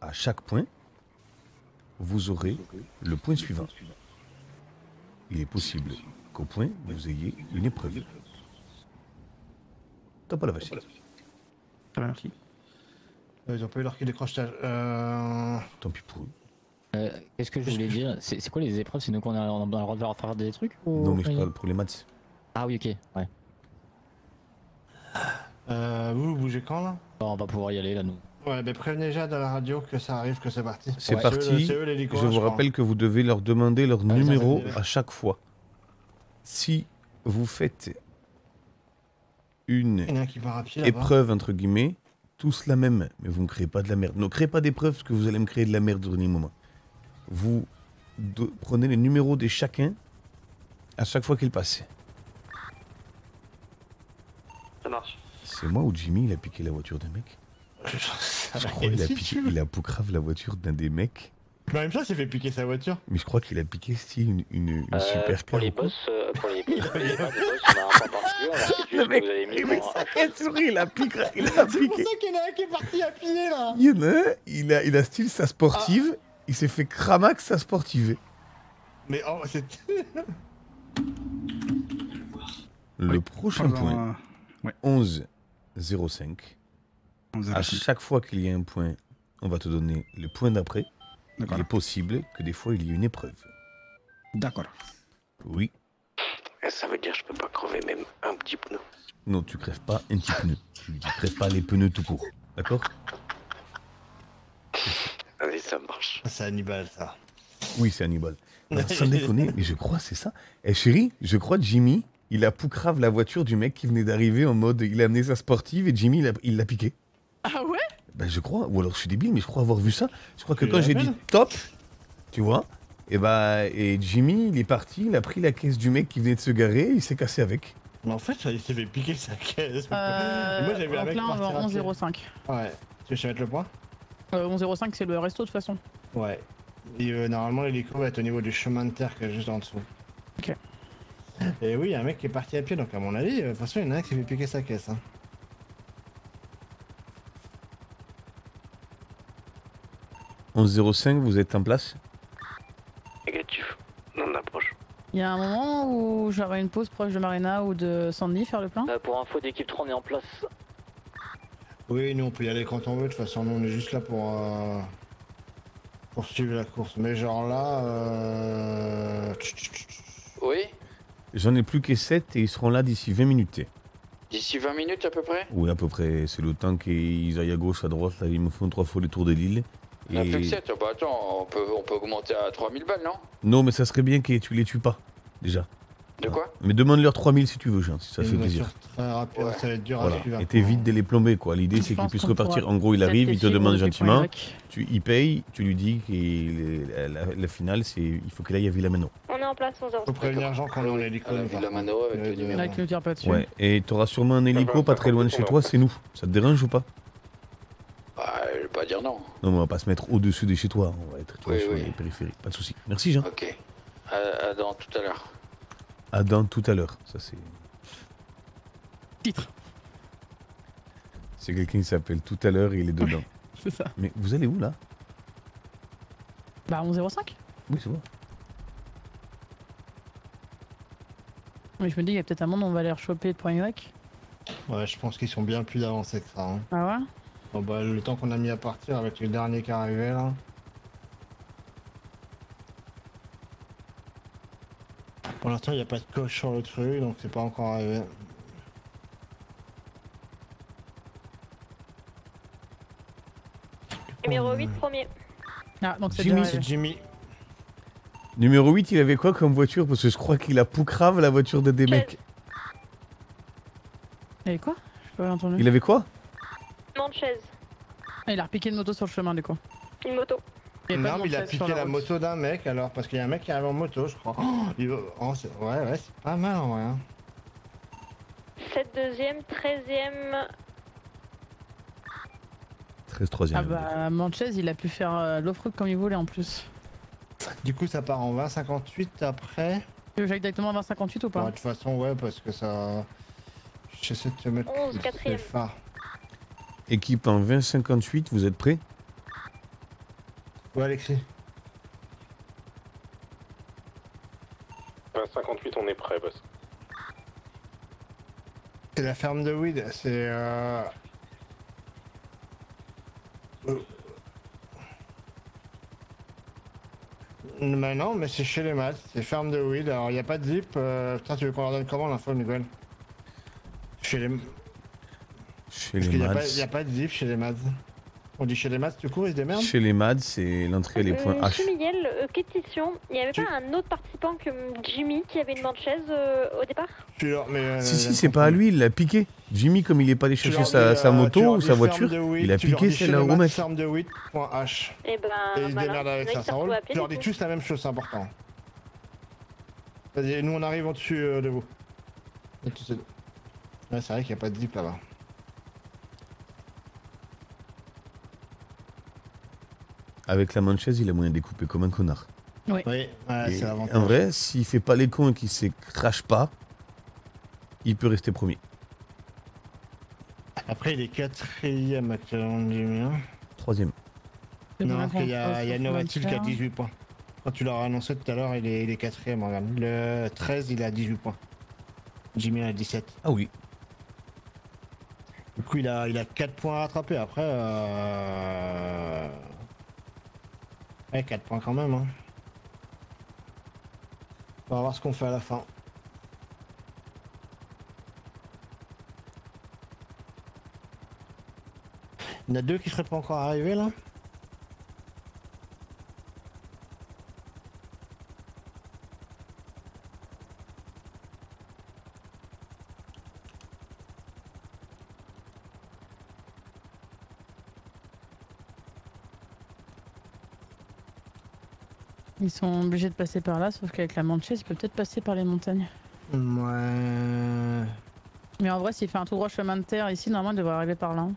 À chaque point, vous aurez le point suivant. Il est possible qu'au point, vous ayez une épreuve. T'as pas la vache. Très bien, merci. Euh, ils ont pas eu leur qui décrochetage. Euh... Tant pis pour eux. Euh, Qu'est-ce que je voulais dire? C'est quoi les épreuves? C'est nous qu'on a le droit de leur faire des trucs ou... Non, mais je parle pour les maths. Ah oui, ok, ouais. Euh, vous, vous bougez quand là? Bon, on va pouvoir y aller là, nous. Ouais, mais prévenez Jade à la radio que ça arrive, que c'est parti. C'est ouais. parti, eux, eux, je vous rappelle je que vous devez leur demander leur ah, numéro à chaque fois. Si vous faites une épreuve, entre guillemets, tous la même, mais vous ne créez pas de la merde. Ne créez pas d'épreuve parce que vous allez me créer de la merde au dernier moment. Vous prenez les numéros de chacun à chaque fois qu'ils passent. Ça marche. C'est moi ou Jimmy, il a piqué la voiture d'un mec? Je crois qu'il a piqué, il a poucrave la voiture d'un des mecs. Bah même ça, s'est fait piquer sa voiture. Mais je crois qu'il a piqué si une, une, une euh, super pour les boss, euh, pour les boss, les boss, les boss, on a un point particulier. Le mec, le mec, ça quelle souris, il a piqué. Il a piqué. C'est pour ça qu'il y en a un qui est parti à pied là. Il y en a un, il a, il a style sa sportive, ah. il s'est fait cramax sa sportive. Mais oh, c'est... Le oui. prochain Pendant point, un... ouais. onze zéro cinq. À chaque fois qu'il y a un point, on va te donner le point d'après. Il est possible que des fois il y ait une épreuve. D'accord. Oui. Ça veut dire que je peux pas crever même un petit pneu. Non, tu crèves pas un petit pneu. Tu ne crèves pas les pneus tout court. D'accord? Allez, ça marche. C'est Hannibal, ça. Oui, c'est Hannibal. Alors, sans déconner, mais je crois c'est ça. Eh chérie, je crois Jimmy, il a poucrave la voiture du mec qui venait d'arriver en mode il a amené sa sportive et Jimmy il l'a piqué. Ah ouais? Ben je crois, ou alors je suis débile, mais je crois avoir vu ça. Je crois que quand j'ai dit top, tu vois, et bah et Jimmy il est parti, il a pris la caisse du mec qui venait de se garer, et il s'est cassé avec. Mais en fait il s'est fait piquer sa caisse. Euh, moi j'avais vu la mec partir. onze zéro cinq. Ouais. Tu veux que je te mette le point? euh, onze zéro cinq c'est le resto de toute façon. Ouais. Et euh, normalement l'hélico va être au niveau du chemin de terre qui est juste en dessous. Ok. Et oui, il y a un mec qui est parti à pied, donc à mon avis, de toute façon, il y en a un qui s'est fait piquer sa caisse. Hein. onze zéro cinq, vous êtes en place? Négatif, on approche. Il y a un moment où j'aurai une pause proche de Marina ou de Sandy, faire le plein? euh, Pour info, d'équipe trois, on est en place. Oui, nous on peut y aller quand on veut, de toute façon, nous on est juste là pour... Euh... pour suivre la course, mais genre là... Euh... Oui. J'en ai plus que sept et ils seront là d'ici vingt minutes. D'ici vingt minutes à peu près? Oui, à peu près. C'est le temps qu'ils aillent à gauche, à droite. Là, ils me font trois fois les tours de l'île. Et... Ah, plus que sept. Bah attends, on peut, on peut augmenter à trois mille balles, non? Non, mais ça serait bien que tu les tues pas, déjà. De voilà. Quoi? Mais demande-leur trois mille si tu veux, Jean, si ça fait plaisir. Très rapide, ouais. Ça va être dur voilà. À suivre. Et t'évites de les plomber, quoi. L'idée, c'est qu'ils puissent repartir. En gros, il arrive, il te demande gentiment. Tu y payes, tu lui dis que la, la, la finale, c'est il faut qu'il aille à Villa Mano. On est en place, on faut prévenir Jean quand on est à l'hélico. Villa Mano avec le numéro. Là, tu ne tires pas dessus. Ouais, et t'auras sûrement un hélico pas très loin de chez toi, c'est nous. Ça te dérange ou pas? Bah, je vais pas dire non. Non, mais on va pas se mettre au-dessus de chez toi. On va être sur les périphériques. Pas de soucis. Merci, Jean. Ok. À dans tout à l'heure. Adam tout à l'heure, ça c'est... Titre. C'est quelqu'un qui s'appelle tout à l'heure et il est dedans. C'est ça. Mais vous allez où là? Bah onze zéro cinq. Oui c'est bon. Mais je me dis il y a peut-être un monde où on va les rechoper de point Y. Ouais je pense qu'ils sont bien plus avancés que ça. Hein. Ah ouais. Bon bah le temps qu'on a mis à partir avec le dernier qui arrivait là... Pour l'instant, il n'y a pas de coche sur le truc, donc c'est pas encore arrivé. Numéro huit, premier. Ah, donc c'est Jimmy, c'est Jimmy. Numéro huit, il avait quoi comme voiture? Parce que je crois qu'il a poucrave la voiture de des mecs. Il avait quoi? Je peux pas l'entendre. Il avait quoi? Non, de chaise. Ah, il a repiqué une moto sur le chemin, du coup. Une moto. Non, mais il a piqué la, la moto d'un mec alors, parce qu'il y a un mec qui arrive en moto, je crois. Oh, il... oh, ouais, ouais, c'est pas mal en vrai. sept deuxième, treizième. treize troisième. Ah bah, Manchese, il a pu faire euh, l'off-road comme il voulait en plus. Du coup, ça part en vingt cinquante-huit après. Tu veux jouer directement en vingt cinquante-huit ou pas? De ouais, toute façon, ouais, parce que ça. J'essaie de te mettre le phare. Équipe en vingt cinquante-huit, vous êtes prêts? Ouais, Alexis. vingt cinquante-huit, on est prêt, boss. C'est la ferme de weed, c'est. Euh... Oh. Bah non, mais c'est chez les maths, c'est ferme de weed. Alors, il n'y a pas de zip. Euh... Putain, tu veux qu'on leur donne comment l'info, Miguel? Chez les. Chez Parce les maths. Parce qu'il n'y a pas de zip chez les maths. On dit chez les maths, du coup, ils se démerdent. Chez les maths, c'est l'entrée et les points H. Chez Miguel, euh, question. Il n'y avait tu... pas un autre participant que Jimmy qui avait une manchese euh, au départ? Leur... mais, euh, Si, si, c'est pas à lui, il l'a piqué. Jimmy, comme il n'est pas allé chercher sa, sa moto ou sa voiture, il a piqué celle-là au mec. Ferme de huit point H. Et ben, et ils se démerdent avec ça, ça roule. Tu leur dis tous la même chose, c'est important. Vas-y, nous, on arrive au-dessus euh, de vous. Ouais, c'est vrai qu'il n'y a pas de zip là-bas. Avec la manchese, il a moyen de découper comme un connard. Oui, oui ouais, c'est l'avantage. En vrai, s'il fait pas les cons et qu'il se crache pas, il peut rester premier. Après, il est quatrième actuellement, Jimmy. Troisième. Non, parce qu'il y a, y a Novatil qui a dix-huit points. Quand tu l'as annoncé tout à l'heure, il est quatrième. Le treize, il a dix-huit points. Jimmy a dix-sept. Ah oui. Du coup, il a, il a quatre points à rattraper. Après... Euh... Ouais, quatre points quand même. Hein. On va voir ce qu'on fait à la fin. Il y en a deux qui seraient pas encore arrivés là. Ils sont obligés de passer par là, sauf qu'avec la manchée, il peut peut-être passer par les montagnes. Ouais. Mais en vrai, s'il fait un tout droit chemin de terre ici, normalement, il devrait arriver par là.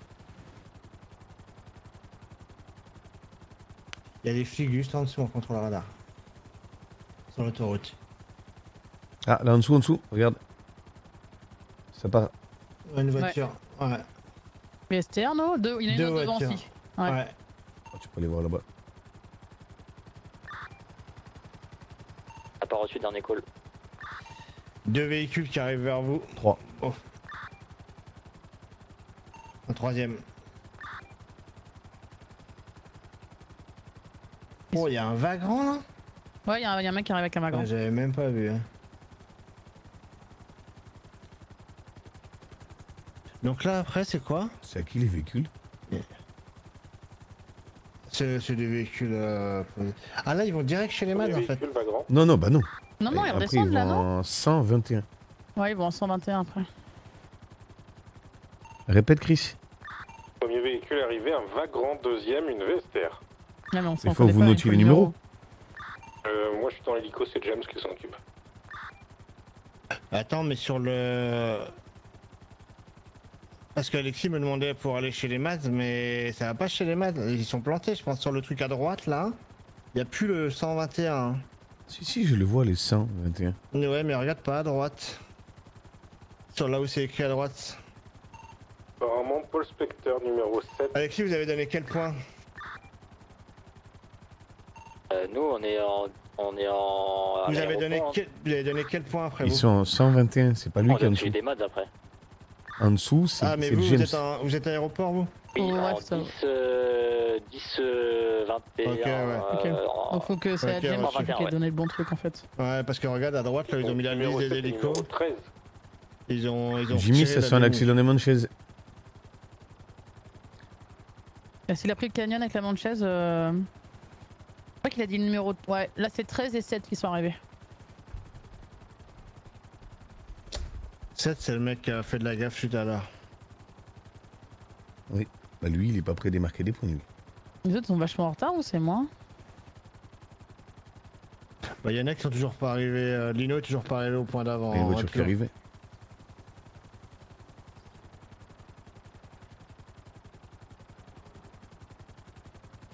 Il y a les flics juste en dessous, on contrôle le radar. Sur l'autoroute. Ah, là en dessous, en dessous, regarde. Ça part. Une voiture, ouais. ouais. Mais S T R, non Deux, il y en a Deux une autre devant aussi. Ouais. ouais. Oh, tu peux aller voir là-bas. À part reçu d'un école. Deux véhicules qui arrivent vers vous. Trois. Oh. Un troisième. Oh, il y a un vagrant là. Ouais, il y, y a un mec qui arrive avec un vagrant. Ouais, j'avais même pas vu. Hein. Donc là après c'est quoi? C'est à qui les véhicules? yeah. C'est des véhicules... Euh... Ah là ils vont direct chez les malades en fait. Non non bah non. Non non ils redescendent là non. Ils vont en cent vingt et un. Ouais ils vont en cent vingt et un après. Répète Chris. Premier véhicule arrivé, un vagrant, deuxième, une V S T R. Non mais on s'en fout. Il faut que vous notiez les numéros. Euh, moi je suis dans l'hélico, c'est James qui s'en occupe. Attends mais sur le... Parce qu'Alexis me demandait pour aller chez les maths, mais ça va pas chez les maths, ils sont plantés je pense sur le truc à droite là, il n'y a plus le cent vingt et un. Si si je le vois les cent vingt et un. Ouais mais regarde pas à droite, sur là où c'est écrit à droite. Apparemment Paul Specter numéro sept. Alexis vous avez donné quel point? euh, Nous on est en... On est en... Vous avez donné, quel... vous avez donné quel point après? Ils vous sont en cent vingt et un, c'est pas lui qui a dessus. On a des maths après. En dessous, c'est ah, mais vous, James. Vous êtes, un, vous êtes à l'aéroport, vous? Oui, oh, ouais, ça dix, euh, dix euh, vingt et un. Ok, ouais. Okay. Euh, en... faut que c'est okay, à James qui ait donné le bon truc en fait. Ouais, parce que regarde à droite, là, ils ont mis la liste des hélicos. Ils ont, ils ont Jimmy, ça sent l'accident des manchaises. S'il a pris le canyon avec la manchaise, euh... je crois qu'il a dit le numéro. Ouais, là c'est treize et sept qui sont arrivés. sept c'est le mec qui a fait de la gaffe tout à l'heure. Oui, bah lui il est pas prêt à démarquer des points lui. Les autres sont vachement en retard ou c'est moi? Bah y'en a qui sont toujours pas arrivés, Lino est toujours pas arrivé au point d'avant. Les voitures qui arrivaient.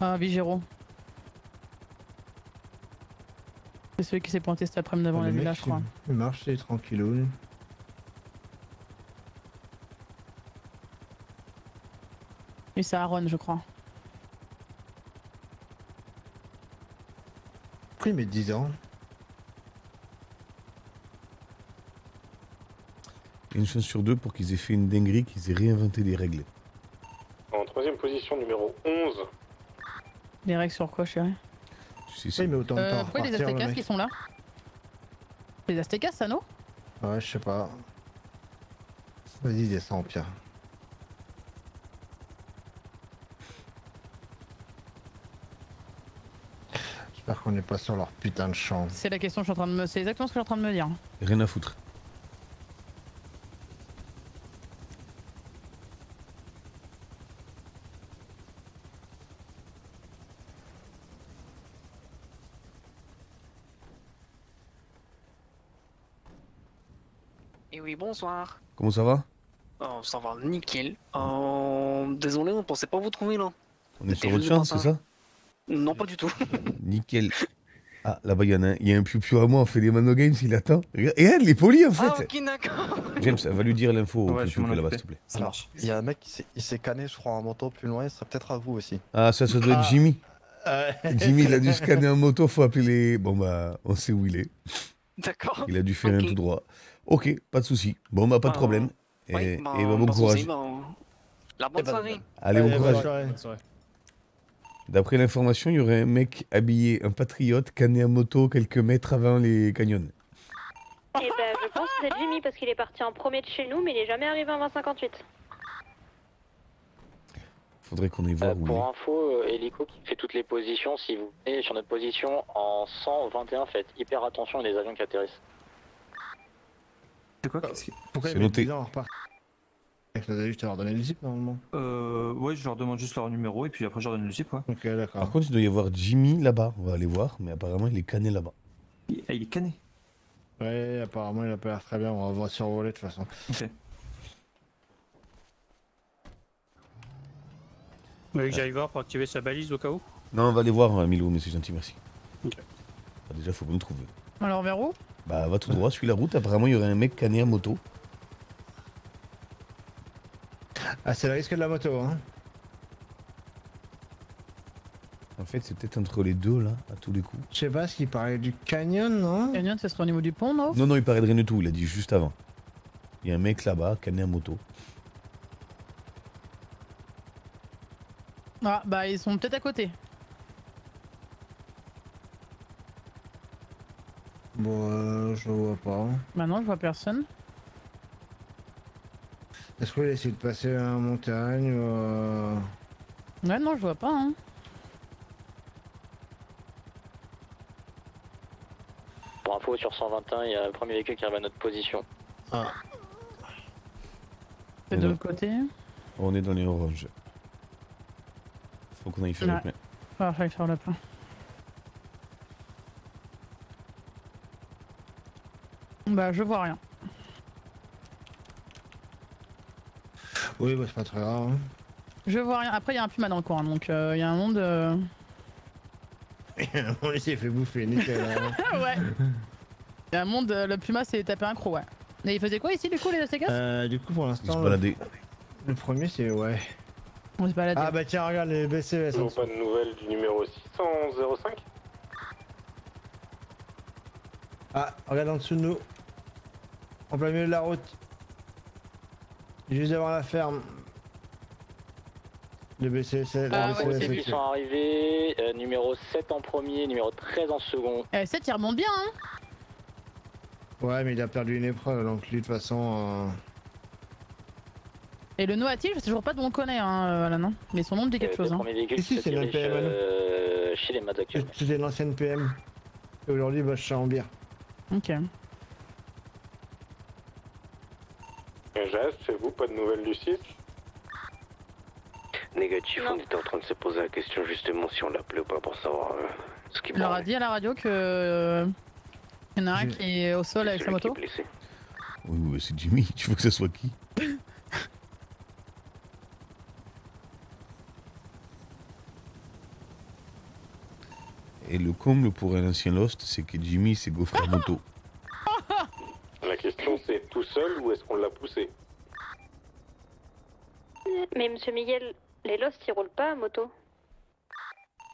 Ah Vigéro. C'est celui qui s'est pointé cet après-midi devant la villa je crois. Il marche, c'est tranquillou. Oui, c'est Aaron, je crois. Oui, mais dix ans. Il y a une chance sur deux pour qu'ils aient fait une dinguerie, qu'ils aient réinventé des règles. En troisième position, numéro onze. Des règles sur quoi, chérie? Tu sais, oui, mais autant de temps. Pourquoi les Aztecas qui sont là? Les Aztecas, ça, non? Ouais, je sais pas. Vas-y, descends, Pierre. J'espère qu'on n'est pas sur leur putain de champ. C'est la question que je suis en train de me... C'est exactement ce que je suis en train de me dire. Rien à foutre. Et oui, bonsoir. Comment ça va? Oh, ça va nickel. Oh, désolé, on pensait pas vous trouver là. On est sur votre champ, c'est ça? Non, pas du tout. Nickel. Ah, là-bas, il y en a un. Il y a un piou-piou à moi, on fait des Mano Games, il attend. Et elle, il est poli, en fait. Ah, ok, d'accord. James, va lui dire l'info ouais, là-bas, s'il te plaît. Alors, il y a un mec qui s'est canné, je crois, en moto plus loin, il serait peut-être à vous aussi. Ah, ça, ça doit ah. être Jimmy. Euh... Jimmy, il a dû se canner en moto, faut appeler. Bon, bah, on sait où il est. D'accord. Il a dû faire okay. un tout droit. Ok, pas de souci. Bon, bah, pas de problème. Euh... Et, ouais, bah, et bah, bon courage. Soucis, bah, la bonne soirée. Allez, bon courage. Bonne soirée. D'après l'information, il y aurait un mec habillé, un patriote, canné à moto quelques mètres avant les canyons. Eh ben, je pense que c'est Jimmy parce qu'il est parti en premier de chez nous, mais il est jamais arrivé en vingt cinquante-huit. Faudrait qu'on y voit. Euh, où pour info, euh, hélico qui fait toutes les positions. Si vous venez sur notre position en cent vingt et un, faites hyper attention à des avions qui atterrissent. C'est quoi? Pourquoi il met dix ans en repart? Avec les adultes, tu leur donnes le zip normalement? Euh. Ouais, je leur demande juste leur numéro et puis après, je leur donne le zip, ouais. Ok, d'accord. Par contre, il doit y avoir Jimmy là-bas, on va aller voir, mais apparemment, il est cané là-bas. Il... Ah, il est cané? Ouais, apparemment, il a pas l'air très bien, on va voir survoler de toute façon. Ok. Vous voulez que j'aille voir pour activer sa balise au cas où? Non, on va aller voir, Milou, mais c'est gentil, merci. Ok. Bah, déjà, faut me trouver. Alors, vers où? Bah, va tout droit, suis la route, apparemment, il y aurait un mec cané à moto. Ah, c'est le risque de la moto, hein. En fait, c'est peut-être entre les deux, là, à tous les coups. Je sais pas, ce qu'il parlait du canyon, non? Canyon, ça serait au niveau du pont, non? Non, non, il parlait de rien du tout, il a dit juste avant. Il y a un mec là-bas, cané à moto. Ah, bah, ils sont peut-être à côté. Bon, euh, je vois pas. Bah non, je vois personne. Est-ce qu'il essaie de passer à la montagne ou euh... Ouais, non, je vois pas, hein. Pour info, sur cent vingt et un, il y a le premier véhicule qui arrive à notre position. Ah. C'est de l'autre côté. On est dans les oranges. Faut qu'on aille faire le plein. Ah, faut aller faire le plein. Bah, je vois rien. Oui, bah c'est pas très grave. Hein. Je vois rien. Après, il y a un puma dans le coin, donc il euh, y a un monde. Euh... Il y a un monde, il s'est fait bouffer, nickel. Hein. Ouais. Il y a un monde, le puma s'est tapé un croc, ouais. Et il faisait quoi ici, du coup, les Las Vegas? Euh, du coup, pour l'instant. Le... le premier, c'est ouais. On se baladait. Ah, bah tiens, regarde les B C S. Toujours pas de nouvelles du numéro six cent onze zéro cinq. Ah, regarde en dessous de nous. En plein milieu de la route. Juste devant la ferme. Le B C S. Ah ouais, les B C S sont arrivés. Euh, numéro sept en premier, numéro treize en second. Euh, sept il remonte bien, hein. Ouais, mais il a perdu une épreuve donc lui de toute façon. Euh... Et le Noatil, je sais toujours pas d'où on connaît, hein, Alan, non. Mais son nom me dit quelque euh, chose. Hein. Véhicule, si, si, c'est notre P M. Euh, chez les Mads actuellement. C'était l'ancienne P M. Et aujourd'hui, bah, je suis en bière. Ok. Jazz, c'est vous, pas de nouvelles du site? Négatif, non. On était en train de se poser la question justement si on l'appelait ou pas pour savoir euh, ce qui. Il leur a dit à la radio que euh, y en a un qui est au sol avec sa moto. Oui, oui, c'est Jimmy, tu veux que ce soit qui? Et le comble pour un ancien Lost, c'est que Jimmy s'est gaufré à moto. La question c'est tout seul ou est-ce qu'on l'a poussé? Mais monsieur Miguel, les Lost ils roulent pas à moto.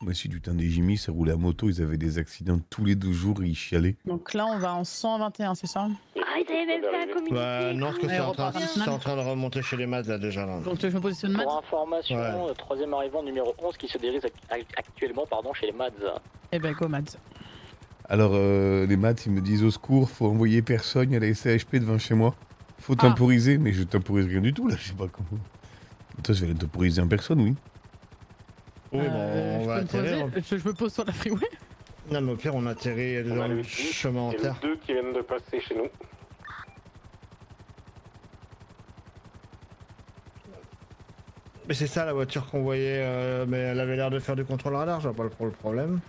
Mais si du temps des Jimmy ça roulait à moto, ils avaient des accidents tous les deux jours et ils chialaient. Donc là on va en cent vingt et un, c'est ça? Ah ils avaient même fait un communiqué. Bah non parce que c'est en, en train de remonter chez les Mads là déjà là. Donc je me positionne Mads. Pour information, ouais. Troisième arrivant numéro onze qui se dirige actuellement pardon chez les Mads. Eh ben go Mads. Alors, euh, les maths, ils me disent au secours, faut envoyer personne à la S A H P devant chez moi. Faut temporiser, ah. Mais je temporise rien du tout là, je sais pas comment. Toi, je vais temporiser en personne, oui. Oui, euh, bon, on je va atterrir. Je, je me pose sur la freeway. Non, mais au pire, on atterrit dans on le chemin en terre. Il y a deux qui viennent de passer chez nous. Mais c'est ça la voiture qu'on voyait, euh, mais elle avait l'air de faire du contrôle radar, je vois pas le problème.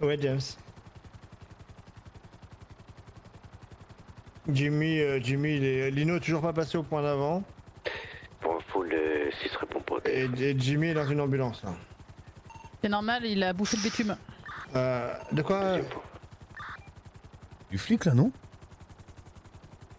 Ouais, James. Jimmy, euh, Jimmy, les... Lino toujours pas passé au point d'avant. Bon, faut le six répond pas. Et, et Jimmy est dans une ambulance là. C'est normal, il a bouffé le bitume. Euh, de quoi euh... Du flic là, non?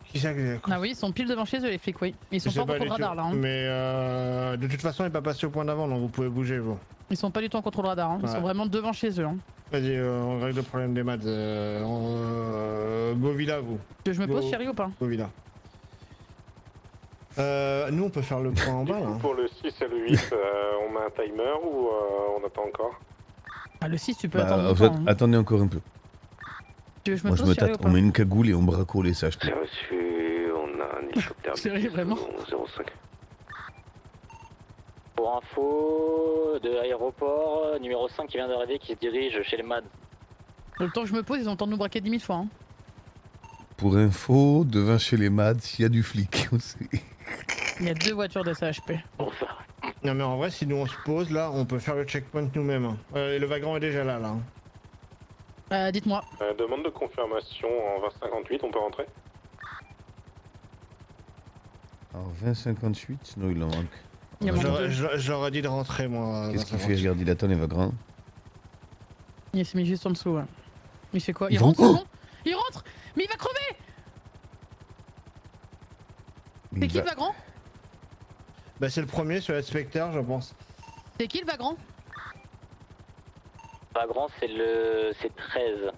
Qui ça? Ah oui, ils sont pile devant chez eux les flics, oui. Ils sont pas en contrôle radar là. Hein. Mais euh, de toute façon, il n'est pas passé au point d'avant, donc vous pouvez bouger vous. Ils sont pas du tout en contrôle radar, hein. Ils ouais. sont vraiment devant chez eux. Hein. Vas-y, euh, on règle le problème des maths. Euh, euh, go Villa, vous. Que je me pose, go, chérie, ou pas? Go Villa. Euh, nous, on peut faire le point en bas. Du coup, là. Pour le six et le huit, euh, on met un timer ou euh, on attend encore? Ah, le six, tu peux bah, attendre. En fait, temps, hein. Attendez encore un peu. Tu veux que je me Moi, pose, je me chérie, tâte, ou pas? On met une cagoule et on bracole les sages. J'ai reçu, on a un hélicoptère. Sérieux, vraiment zéro cinq. Pour info, de l'aéroport, numéro cinq qui vient d'arriver, qui se dirige chez les M A D. Le temps que je me pose, ils ont le temps de nous braquer dix mille fois. Hein. Pour info, devant chez les Mads, il y a du flic aussi. Il y a deux voitures de S H P. Non mais en vrai, si nous on se pose là, on peut faire le checkpoint nous-mêmes. Euh, le vagrant est déjà là, là. Euh, dites-moi. Euh, demande de confirmation en vingt cinquante-huit, on peut rentrer? Alors vingt cinquante-huit, sinon il en manque. J'aurais dit de rentrer moi. Qu'est-ce qu'il fait? Regarde, il attend les vagrants. Il s'est mis juste en dessous. Ouais. Il fait quoi? Il, il rentre oh Il rentre Mais il va crever. C'est qui va... le vagrant? Bah c'est le premier sur l'inspecteur je pense. C'est qui le vagrant? Le vagrant c'est le... c'est treize.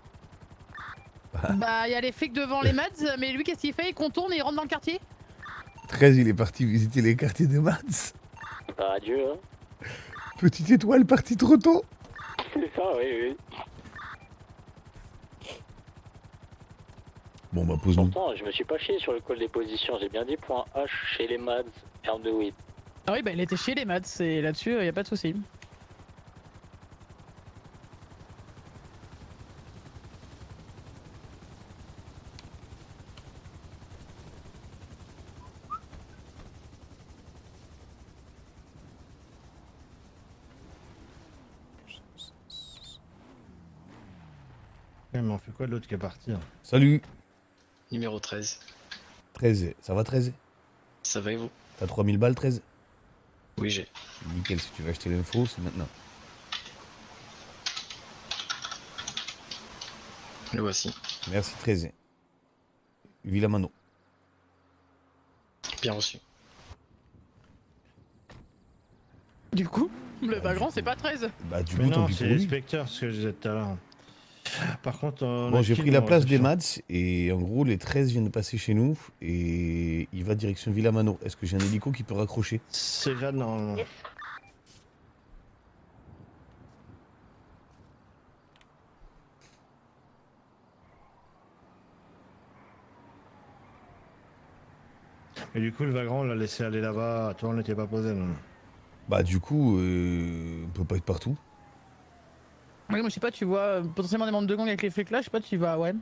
Bah il y a les flics devant les Mads, mais lui qu'est-ce qu'il fait? Il contourne et il rentre dans le quartier. treize il est parti visiter les quartiers de Mads. Bah adieu hein. Petite étoile partie trop tôt. C'est ça oui oui. Bon bah pose-nous. Pourtant je me suis pas chié sur le col des positions, j'ai bien dit point H chez les Mads. Ah oui bah il était chez les Mads, c'est là-dessus euh, y a pas de souci. Mais on fait quoi de l'autre qui est parti hein? Salut. Numéro treize. treize, ça va treize? Ça va et vous? T'as trois mille balles, treize? Oui, j'ai. Nickel, si tu veux acheter l'info, c'est maintenant. Le voici. Merci, treize. Villa Mano. Bien reçu. Du coup, le vagrant, c'est pas treize. Bah, du coup, tant pis pour lui. C'est l'inspecteur, ce que je disais tout à l'heure. Par contre, bon, j'ai pris la place des Mads et en gros les treize viennent de passer chez nous et il va direction Villa Mano. Est-ce que j'ai un hélico qui peut raccrocher? C'est Jean normalement. Yes. Et du coup le vagrant l'a laissé aller là-bas, toi on n'était pas posé non? Bah du coup euh, on peut pas être partout. Ouais, mais je sais pas, tu vois euh, potentiellement des membres de gang avec les flics là, je sais pas, tu vas, ouais.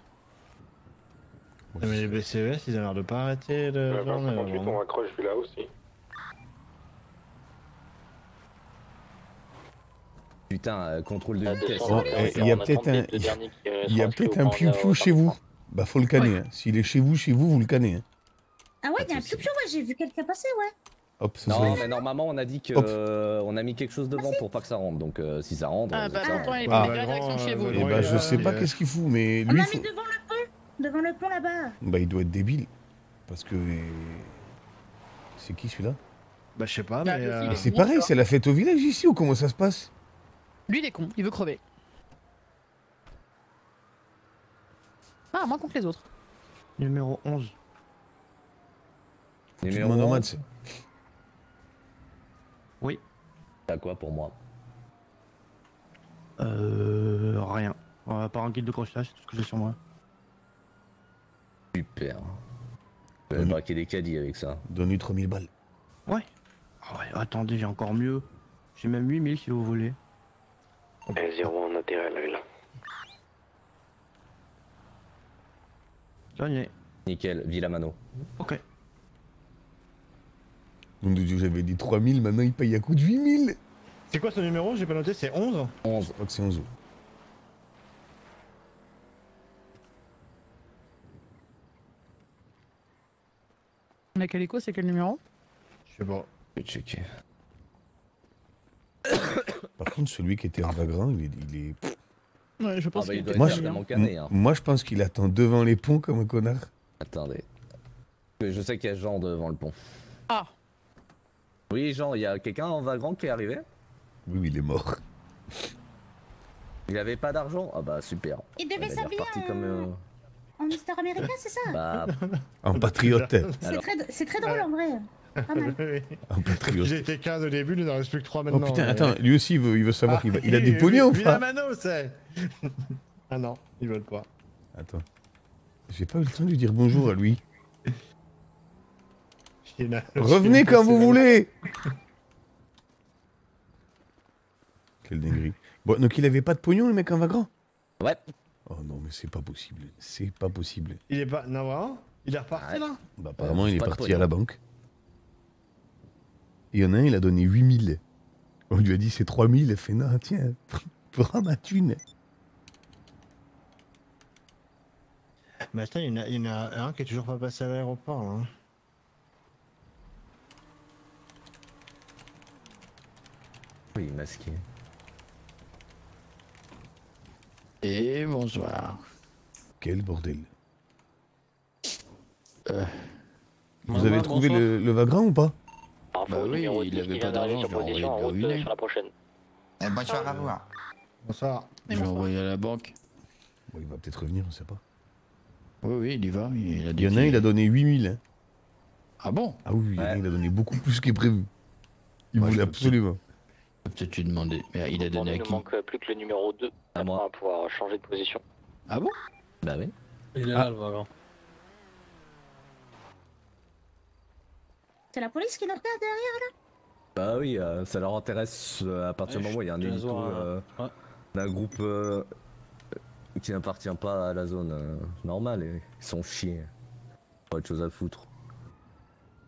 Mais les B C E S ils ont l'air de pas arrêter de. Euh, genre, vingt, cinquante-huit, euh, on raccroche Villa aussi. Putain, euh, contrôle de vitesse. Ah, ouais, il y a peut-être un, il y a peut-être un piou-piou chez vous. Bah faut le canner. Ouais. Hein. S'il est chez vous, chez vous, vous le cannez. Hein. Ah ouais, il y a un piou-piou, ouais, j'ai vu quelqu'un passer, ouais. Hop, non, mais normalement on a dit que euh, on a mis quelque chose devant ah, pour pas que ça rentre. Donc euh, si ça rentre. Ah bah attends, il est pas direction chez vous. Et bah je sais pas qu'est-ce qu'il fout, mais lui. On l'a mis devant le pont, devant le pont là-bas. Bah il doit être débile, parce que c'est qui celui-là? Bah je sais pas, mais c'est pareil, c'est la fête au village ici ou comment ça se passe? Lui il est con, il veut crever. Ah moins con que les autres. Numéro onze. Numéro onze. Oui. T'as quoi pour moi? Euh... Rien. À part un guide de crochetage, c'est tout ce que j'ai sur moi. Super. Je vais braquer des caddies avec ça. Donne-lui trois mille balles. Ouais. Oh, attendez, j'ai encore mieux. J'ai même huit mille si vous voulez. Et zéro en intérêt là, là. J'en ai. Nickel, Villa Mano. Ok. J'avais dit trois mille, maintenant il paye à coup de huit mille. C'est quoi ce numéro? J'ai pas noté, c'est onze? onze, je crois que c'est onze. La Calico, c'est quel numéro? Je sais pas. Je vais checker. Par contre, celui qui était en vagrant, il est. Il est... Ouais, je pense ah bah, qu'il moi, je... hein. moi, je pense qu'il attend devant les ponts comme un connard. Attendez. Je sais qu'il y a Jean devant le pont. Ah! Oui, Jean, il y a quelqu'un en vagrant qui est arrivé? Oui, il est mort. Il avait pas d'argent? Ah bah super. Il devait s'habiller en... Euh... en Mister America, c'est ça? Bah... En patriote. Alors... C'est très, très drôle en vrai. Pas mal. En patriote. J'étais quinze au début, il n'en reste plus que trois maintenant. Oh putain, mais... attends, lui aussi il veut, il veut savoir ah, qu'il va... il a des pognons ou pas? Villa Mano, c'est... Ah non, ils veulent pas. Attends. J'ai pas eu le temps de lui dire bonjour à lui. Revenez quand vous voulez. Quelle dinguerie. Bon, donc il avait pas de pognon le mec en vagrant? Ouais. Oh non, mais c'est pas possible. C'est pas possible. Il est pas. Non, vraiment ? Il est reparti là ? Bah, apparemment, ouais, il est parti à la banque. Il y en a un, il a donné huit mille. On lui a dit c'est trois mille. Il a fait non, tiens, prends ma thune. Mais attends, il y en a, il y en a un qui est toujours pas passé à l'aéroport là. Hein. Oui, masqué. Et bonsoir. Quel bordel. Euh, Vous bon avez bon trouvé bon le, le vagrant ou pas? Bah oui, il n'avait pas d'argent, je l'ai envoyé sur la prochaine. Eh, bonsoir à vous. Bonsoir. Je l'ai envoyé à la banque. Bon, il va peut-être revenir, on ne sait pas. Oui, oui, il y va. Il, a il y en a un, il a donné huit mille. Hein. Ah bon? Ah oui, ouais. Il a donné beaucoup plus que prévu. Il Moi, voulait absolument. Peut-être tu demander. Mais il a donné à qui? Il ne manque plus que le numéro deux. À moi. Pour pouvoir changer de position. Ah bon? Bah oui. Il est là, ah. le vagrant. C'est la police qui nous regarde derrière là? Bah oui, euh, ça leur intéresse euh, à partir du moment où il y a un élito euh, ouais. d'un groupe euh, qui n'appartient pas à la zone euh, normale. Et ils sont chiés. Pas de choses à foutre.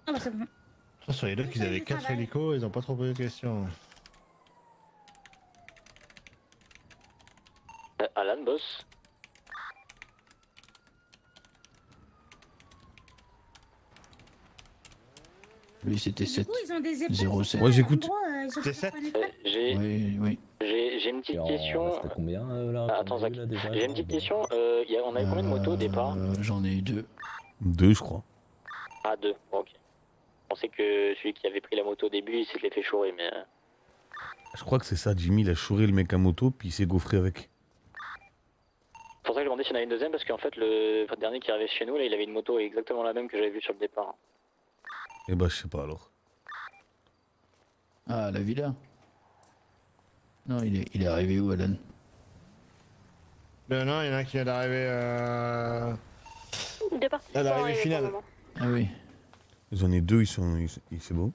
Ah bah c'est bon. Sur les deux qu'ils avaient quatre hélicos, ils n'ont pas trop posé de questions. Alan, boss. Lui c'était sept. Moi j'écoute. C'était sept. J'ai oui, oui. j'ai une petite question. C'était combien euh, là? Ah, attends Zach. J'ai une petite question. Euh, y a, on a eu combien de motos au départ? euh, J'en ai eu deux. Deux je crois. Ah deux. Bon, ok. On sait que celui qui avait pris la moto au début il s'était fait chourer mais. Je crois que c'est ça. Jimmy il a chouré le mec à moto puis il s'est gaufré avec. C'est pour ça que je demandais s'il y en a une deuxième parce qu'en fait le... le dernier qui arrivait chez nous là il avait une moto exactement la même que j'avais vue sur le départ. Eh bah ben, je sais pas alors. Ah la villa. Non il est il est arrivé où Alan? Ben non il y en a un qui vient d'arriver euh... De participants. L'arrivée finale. Ah oui. J'en ai deux ils sont ils c'est beau.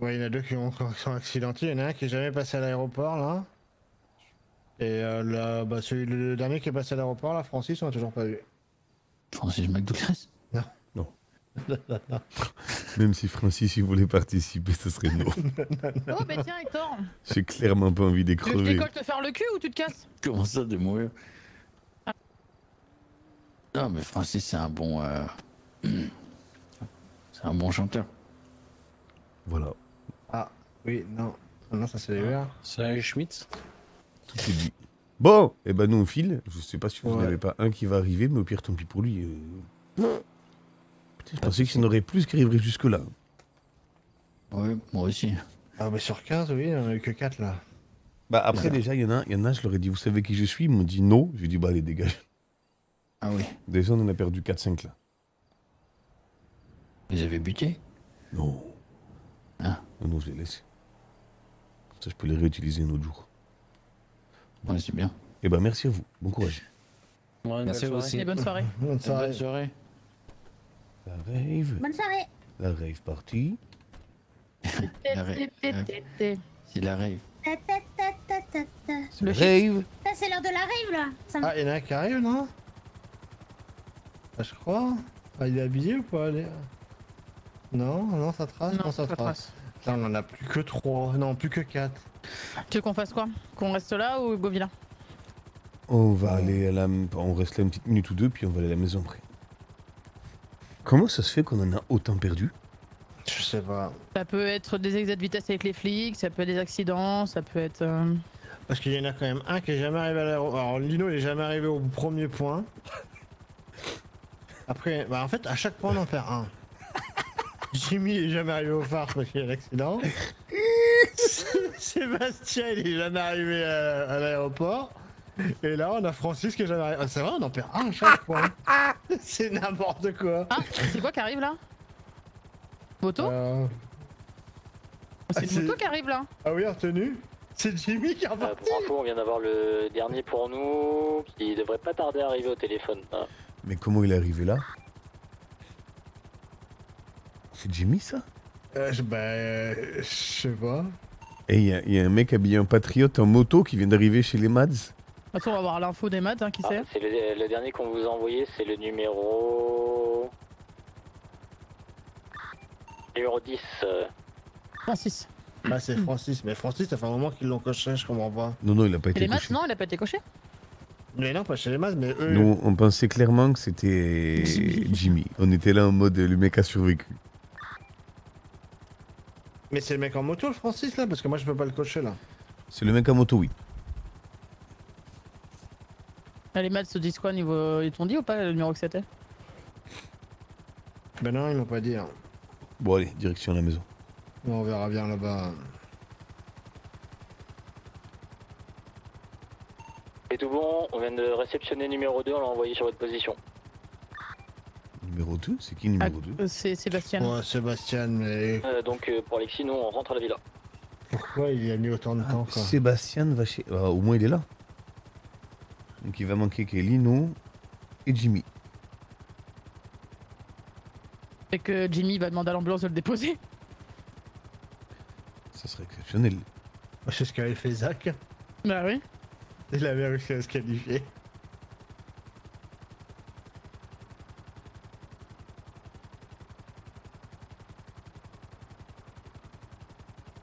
Ouais il y en a deux qui, ont... qui sont accidentés, il y en a un qui est jamais passé à l'aéroport là. Et euh, là, bah celui le dernier qui est passé à l'aéroport là, Francis on a toujours pas vu. Francis McDouglas? Non. Non, non, non. Même si Francis il voulait participer, ce serait mort. Oh, mais tiens, Hector. J'ai clairement pas envie d'écrever. Tu décolles te faire le cul ou tu te casses? Comment ça, de mourir? Ah. Non, mais Francis, c'est un bon. Euh... C'est un bon chanteur. Voilà. Ah, oui, non. Non, ça c'est les verts. Salut, Schmitz. Tout est dit. Bon, et eh ben nous on file. Je sais pas si vous ouais. n'avez pas un qui va arriver, mais au pire, tant pis pour lui. Euh... Je pensais qu'il y en aurait plus qui arriveraient jusque-là. Oui, moi aussi. Ah, mais sur quinze, oui, il n'y en a eu que quatre là. Bah, après, déjà, il y en a, il y en a, je leur ai dit, vous savez qui je suis? Ils m'ont dit non. J'ai dit, bah, allez, dégage. Ah oui. Déjà, on en a perdu quatre cinq là. Vous les avez butés? Non. Ah. Non, non, je les laisse. Comme ça, je peux les réutiliser un autre jour. Bon. Ouais, c'est bien. Et bah, merci à vous. Bon courage. Ouais, merci à vous aussi. Et bonne soirée. Bonne soirée. Bonne soirée. La rave. Bonne soirée. La rave partie. La rave. C'est la rave. Le rave. C'est l'heure de la rave là. Ça ah, il y en a un qui arrive, non? Ah, je crois. Ah, il est habillé ou pas? Allez. Non, non, ça trace. Non, non ça, ça trace. trace. Là, on en a plus que trois. Non, plus que quatre. Tu veux qu'on fasse quoi? Qu'on reste là ou go Villa? On va ouais. aller à la. On reste là une petite minute ou deux, puis on va aller à la maison après. Comment ça se fait qu'on en a autant perdu? Je sais pas. Ça peut être des excès de vitesse avec les flics, ça peut être des accidents, ça peut être... Euh... Parce qu'il y en a quand même un qui est jamais arrivé à l'aéroport. Alors Lino il est jamais arrivé au premier point. Après, bah en fait à chaque point on en perd un. Jimmy est jamais arrivé au phare parce qu'il y a l'accident. Sébastien il est jamais arrivé à, à l'aéroport. Et là, on a Francis qui est jamais arrivé. Ah, c'est vrai, on en perd un à chaque fois. C'est n'importe quoi. Ah, c'est quoi qui arrive là? Moto euh... C'est ah, une moto qui arrive là. Ah oui, retenu. C'est Jimmy qui est reparti. Euh, pour info, on vient d'avoir le dernier pour nous qui devrait pas tarder à arriver au téléphone. Hein. Mais comment il est arrivé là? C'est Jimmy ça? euh, je... Bah, je sais pas. Et il y, y a un mec habillé en patriote en moto qui vient d'arriver chez les Mads. Attends, on va voir l'info des maths, hein, qui ah, sait c'est le, le dernier qu'on vous a envoyé, c'est le numéro... Numéro dix. Euh... Francis. Bah c'est Francis, mais Francis ça fait un moment qu'ils l'ont coché, je comprends pas. Non, non, il a pas été coché. Les maths, non, il a pas été coché. Mais non, pas chez les maths, mais eux... Nous, on pensait clairement que c'était Jimmy. Jimmy. On était là en mode, le mec a survécu. Mais c'est le mec en moto, Francis, là? Parce que moi, je peux pas le cocher, là. C'est le mec en moto, oui. Là, les maths se disent quoi, niveau... Ils t'ont dit ou pas, le numéro que c'était? Ben non, ils m'ont pas dit. Hein. Bon, allez, direction à la maison. On verra bien, là-bas. C'est tout bon, on vient de réceptionner numéro deux, on l'a envoyé sur votre position. Numéro deux? C'est qui numéro ah, deux? C'est Sébastien. Ouais, Sébastien, mais... Euh, donc euh, pour Alexis, nous on rentre à la villa. Pourquoi il y a mis autant de ah, temps quoi. Sébastien va chez... Bah, au moins il est là. Donc il va manquer qu'il y ait Lino et Jimmy. C'est que Jimmy va demander à l'ambulance de le déposer. Ça serait exceptionnel. C'est ce qu'avait fait Zach. Bah oui. Il avait réussi à se qualifier.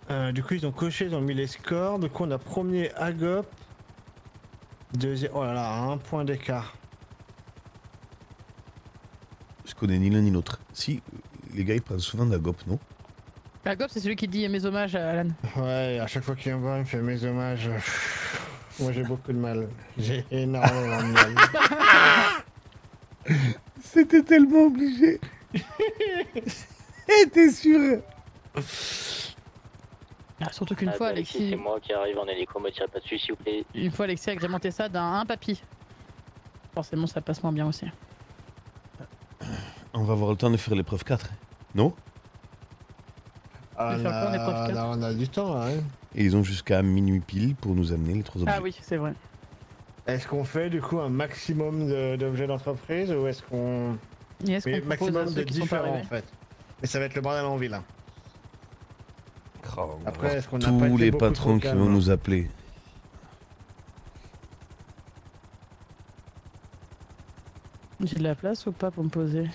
Euh, du coup ils ont coché, ils ont mis les scores. Du coup on a premier Agop. Deuxième... Oh là là, un point d'écart. Je connais ni l'un ni l'autre. Si, les gars ils parlent souvent d'Agop, non? Agop c'est celui qui dit mes hommages à Alan. Ouais, à chaque fois qu'il me voit il me fait mes hommages. Moi j'ai beaucoup de mal, j'ai énormément de mal. C'était tellement obligé. Et t'es sûr ah, surtout qu'une ah, fois Alexis... Alexis c'est moi qui arrive en hélico, me tirez pas dessus s'il vous plaît. Une fois Alexis a agrémenté ça d'un un papy. Forcément ça passe moins bien aussi. On va avoir le temps de faire l'épreuve quatre, non? Ah, on a... Quoi, on, là, on a du temps là, hein. Et ils ont jusqu'à minuit pile pour nous amener les trois objets. Ah oui, c'est vrai. Est-ce qu'on fait du coup un maximum d'objets de, d'entreprise ou est-ce qu'on... Est-ce qu'on maximum de différents en fait. Et ça va être le bordel en ville. Hein. Oh, après, est-ce qu'on a tous les patrons qui vont nous appeler. J'ai de la place ou pas pour me poser?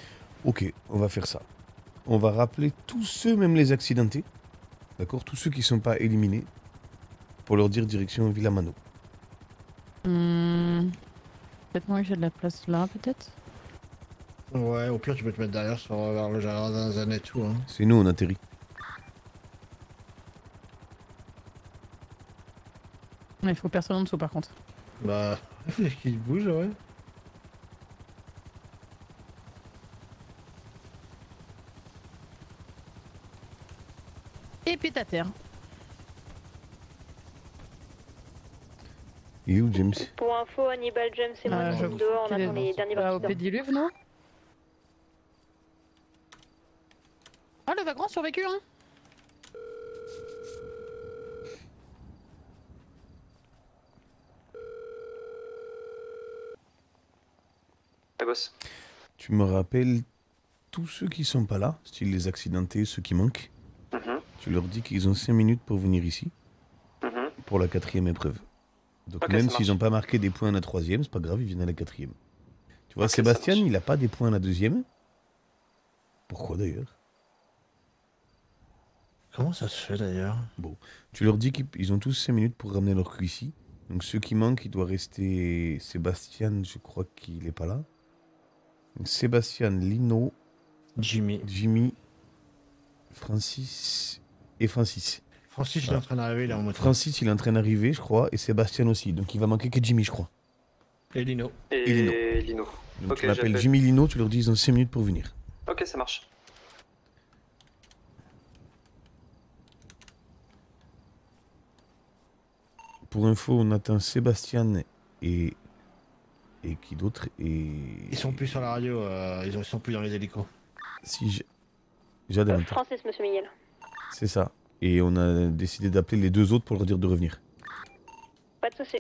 Ok, on va faire ça. On va rappeler tous ceux, même les accidentés. D'accord, tous ceux qui ne sont pas éliminés, pour leur dire direction Villa Mano. Mmh. Peut-être moi j'ai de la place là, peut-être. Ouais, au pire tu peux te mettre derrière sur vers le jardin et tout. Hein. C'est nous, on atterrit. Mais il faut personne en dessous par contre. Bah, qu'il bouge, ouais. Et pète à terre. Il est où James? Pour info, Hannibal, James et moi sommes dehors, on attend les derniers vagues. Au pédiluve, non? Ah, le vagrant survécu, hein? Ta gosse. Tu me rappelles tous ceux qui sont pas là, style les accidentés, ceux qui manquent. Tu leur dis qu'ils ont cinq minutes pour venir ici, mm-hmm. pour la quatrième épreuve. Donc okay, même s'ils n'ont pas marqué des points à la troisième, c'est pas grave, ils viennent à la quatrième. Tu vois, okay, Sébastien, il n'a pas des points à la deuxième. Pourquoi d'ailleurs? Comment ça se fait d'ailleurs? Bon, tu leur dis qu'ils ont tous cinq minutes pour ramener leur Q I C. Donc ceux qui manquent, il doit rester Sébastien, je crois qu'il n'est pas là. Donc Sébastien, Lino, Jimmy, Jimmy, Francis... Et Francis. Francis, voilà. Il est en train d'arriver, il est en moto. Francis, il est en train d'arriver, je crois, et Sébastien aussi. Donc il va manquer que Jimmy, je crois. Et Lino. Et, et Lino. Lino. Donc okay, tu m'appelles Jimmy, Lino, tu leur dis ils ont cinq minutes pour venir. Ok, ça marche. Pour info, on attend Sébastien et... Et qui d'autre et... Ils sont plus sur la radio, euh, ils sont plus dans les hélicos. Si je... J'adore. Francis, monsieur Miguel. C'est ça. Et on a décidé d'appeler les deux autres pour leur dire de revenir. Pas de souci.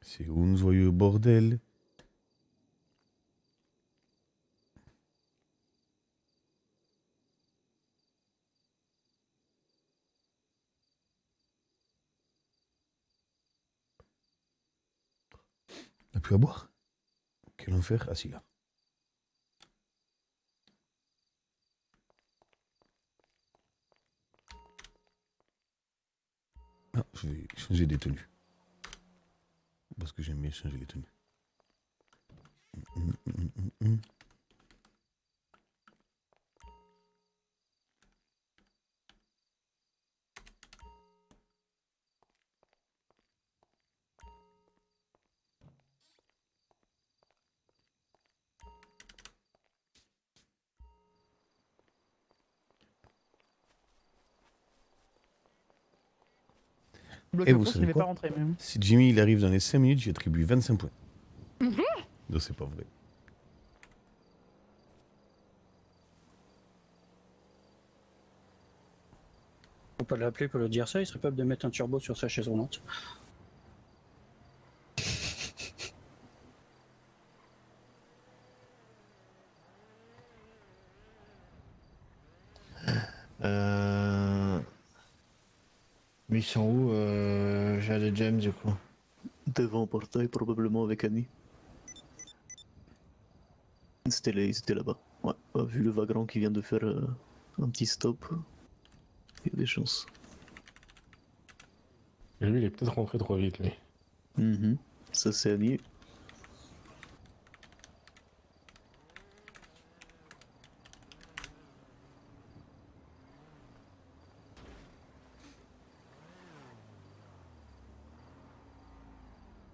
C'est où nous voyons bordel. On n'a plus à boire. Quel enfer. Ah si, là. Ah, je vais changer des tenues. Parce que j'aime bien changer les tenues. Mmh, mmh, mmh, mmh. Et vous savez quoi, si Jimmy il arrive dans les cinq minutes, j'attribue vingt-cinq points. Mm -hmm. Non, c'est pas vrai. Faut pas l'appeler pour le dire ça, il serait capable de mettre un turbo sur sa chaise roulante. euh... Mais ils sont où euh... Jade et James du coup? Devant le portail, probablement avec Annie. C'était là-bas. Ouais. Bah, vu le vagrant qui vient de faire euh, un petit stop, il y a des chances. Et lui, il est peut-être rentré trop vite, lui. Mm-hmm. Ça, c'est Annie.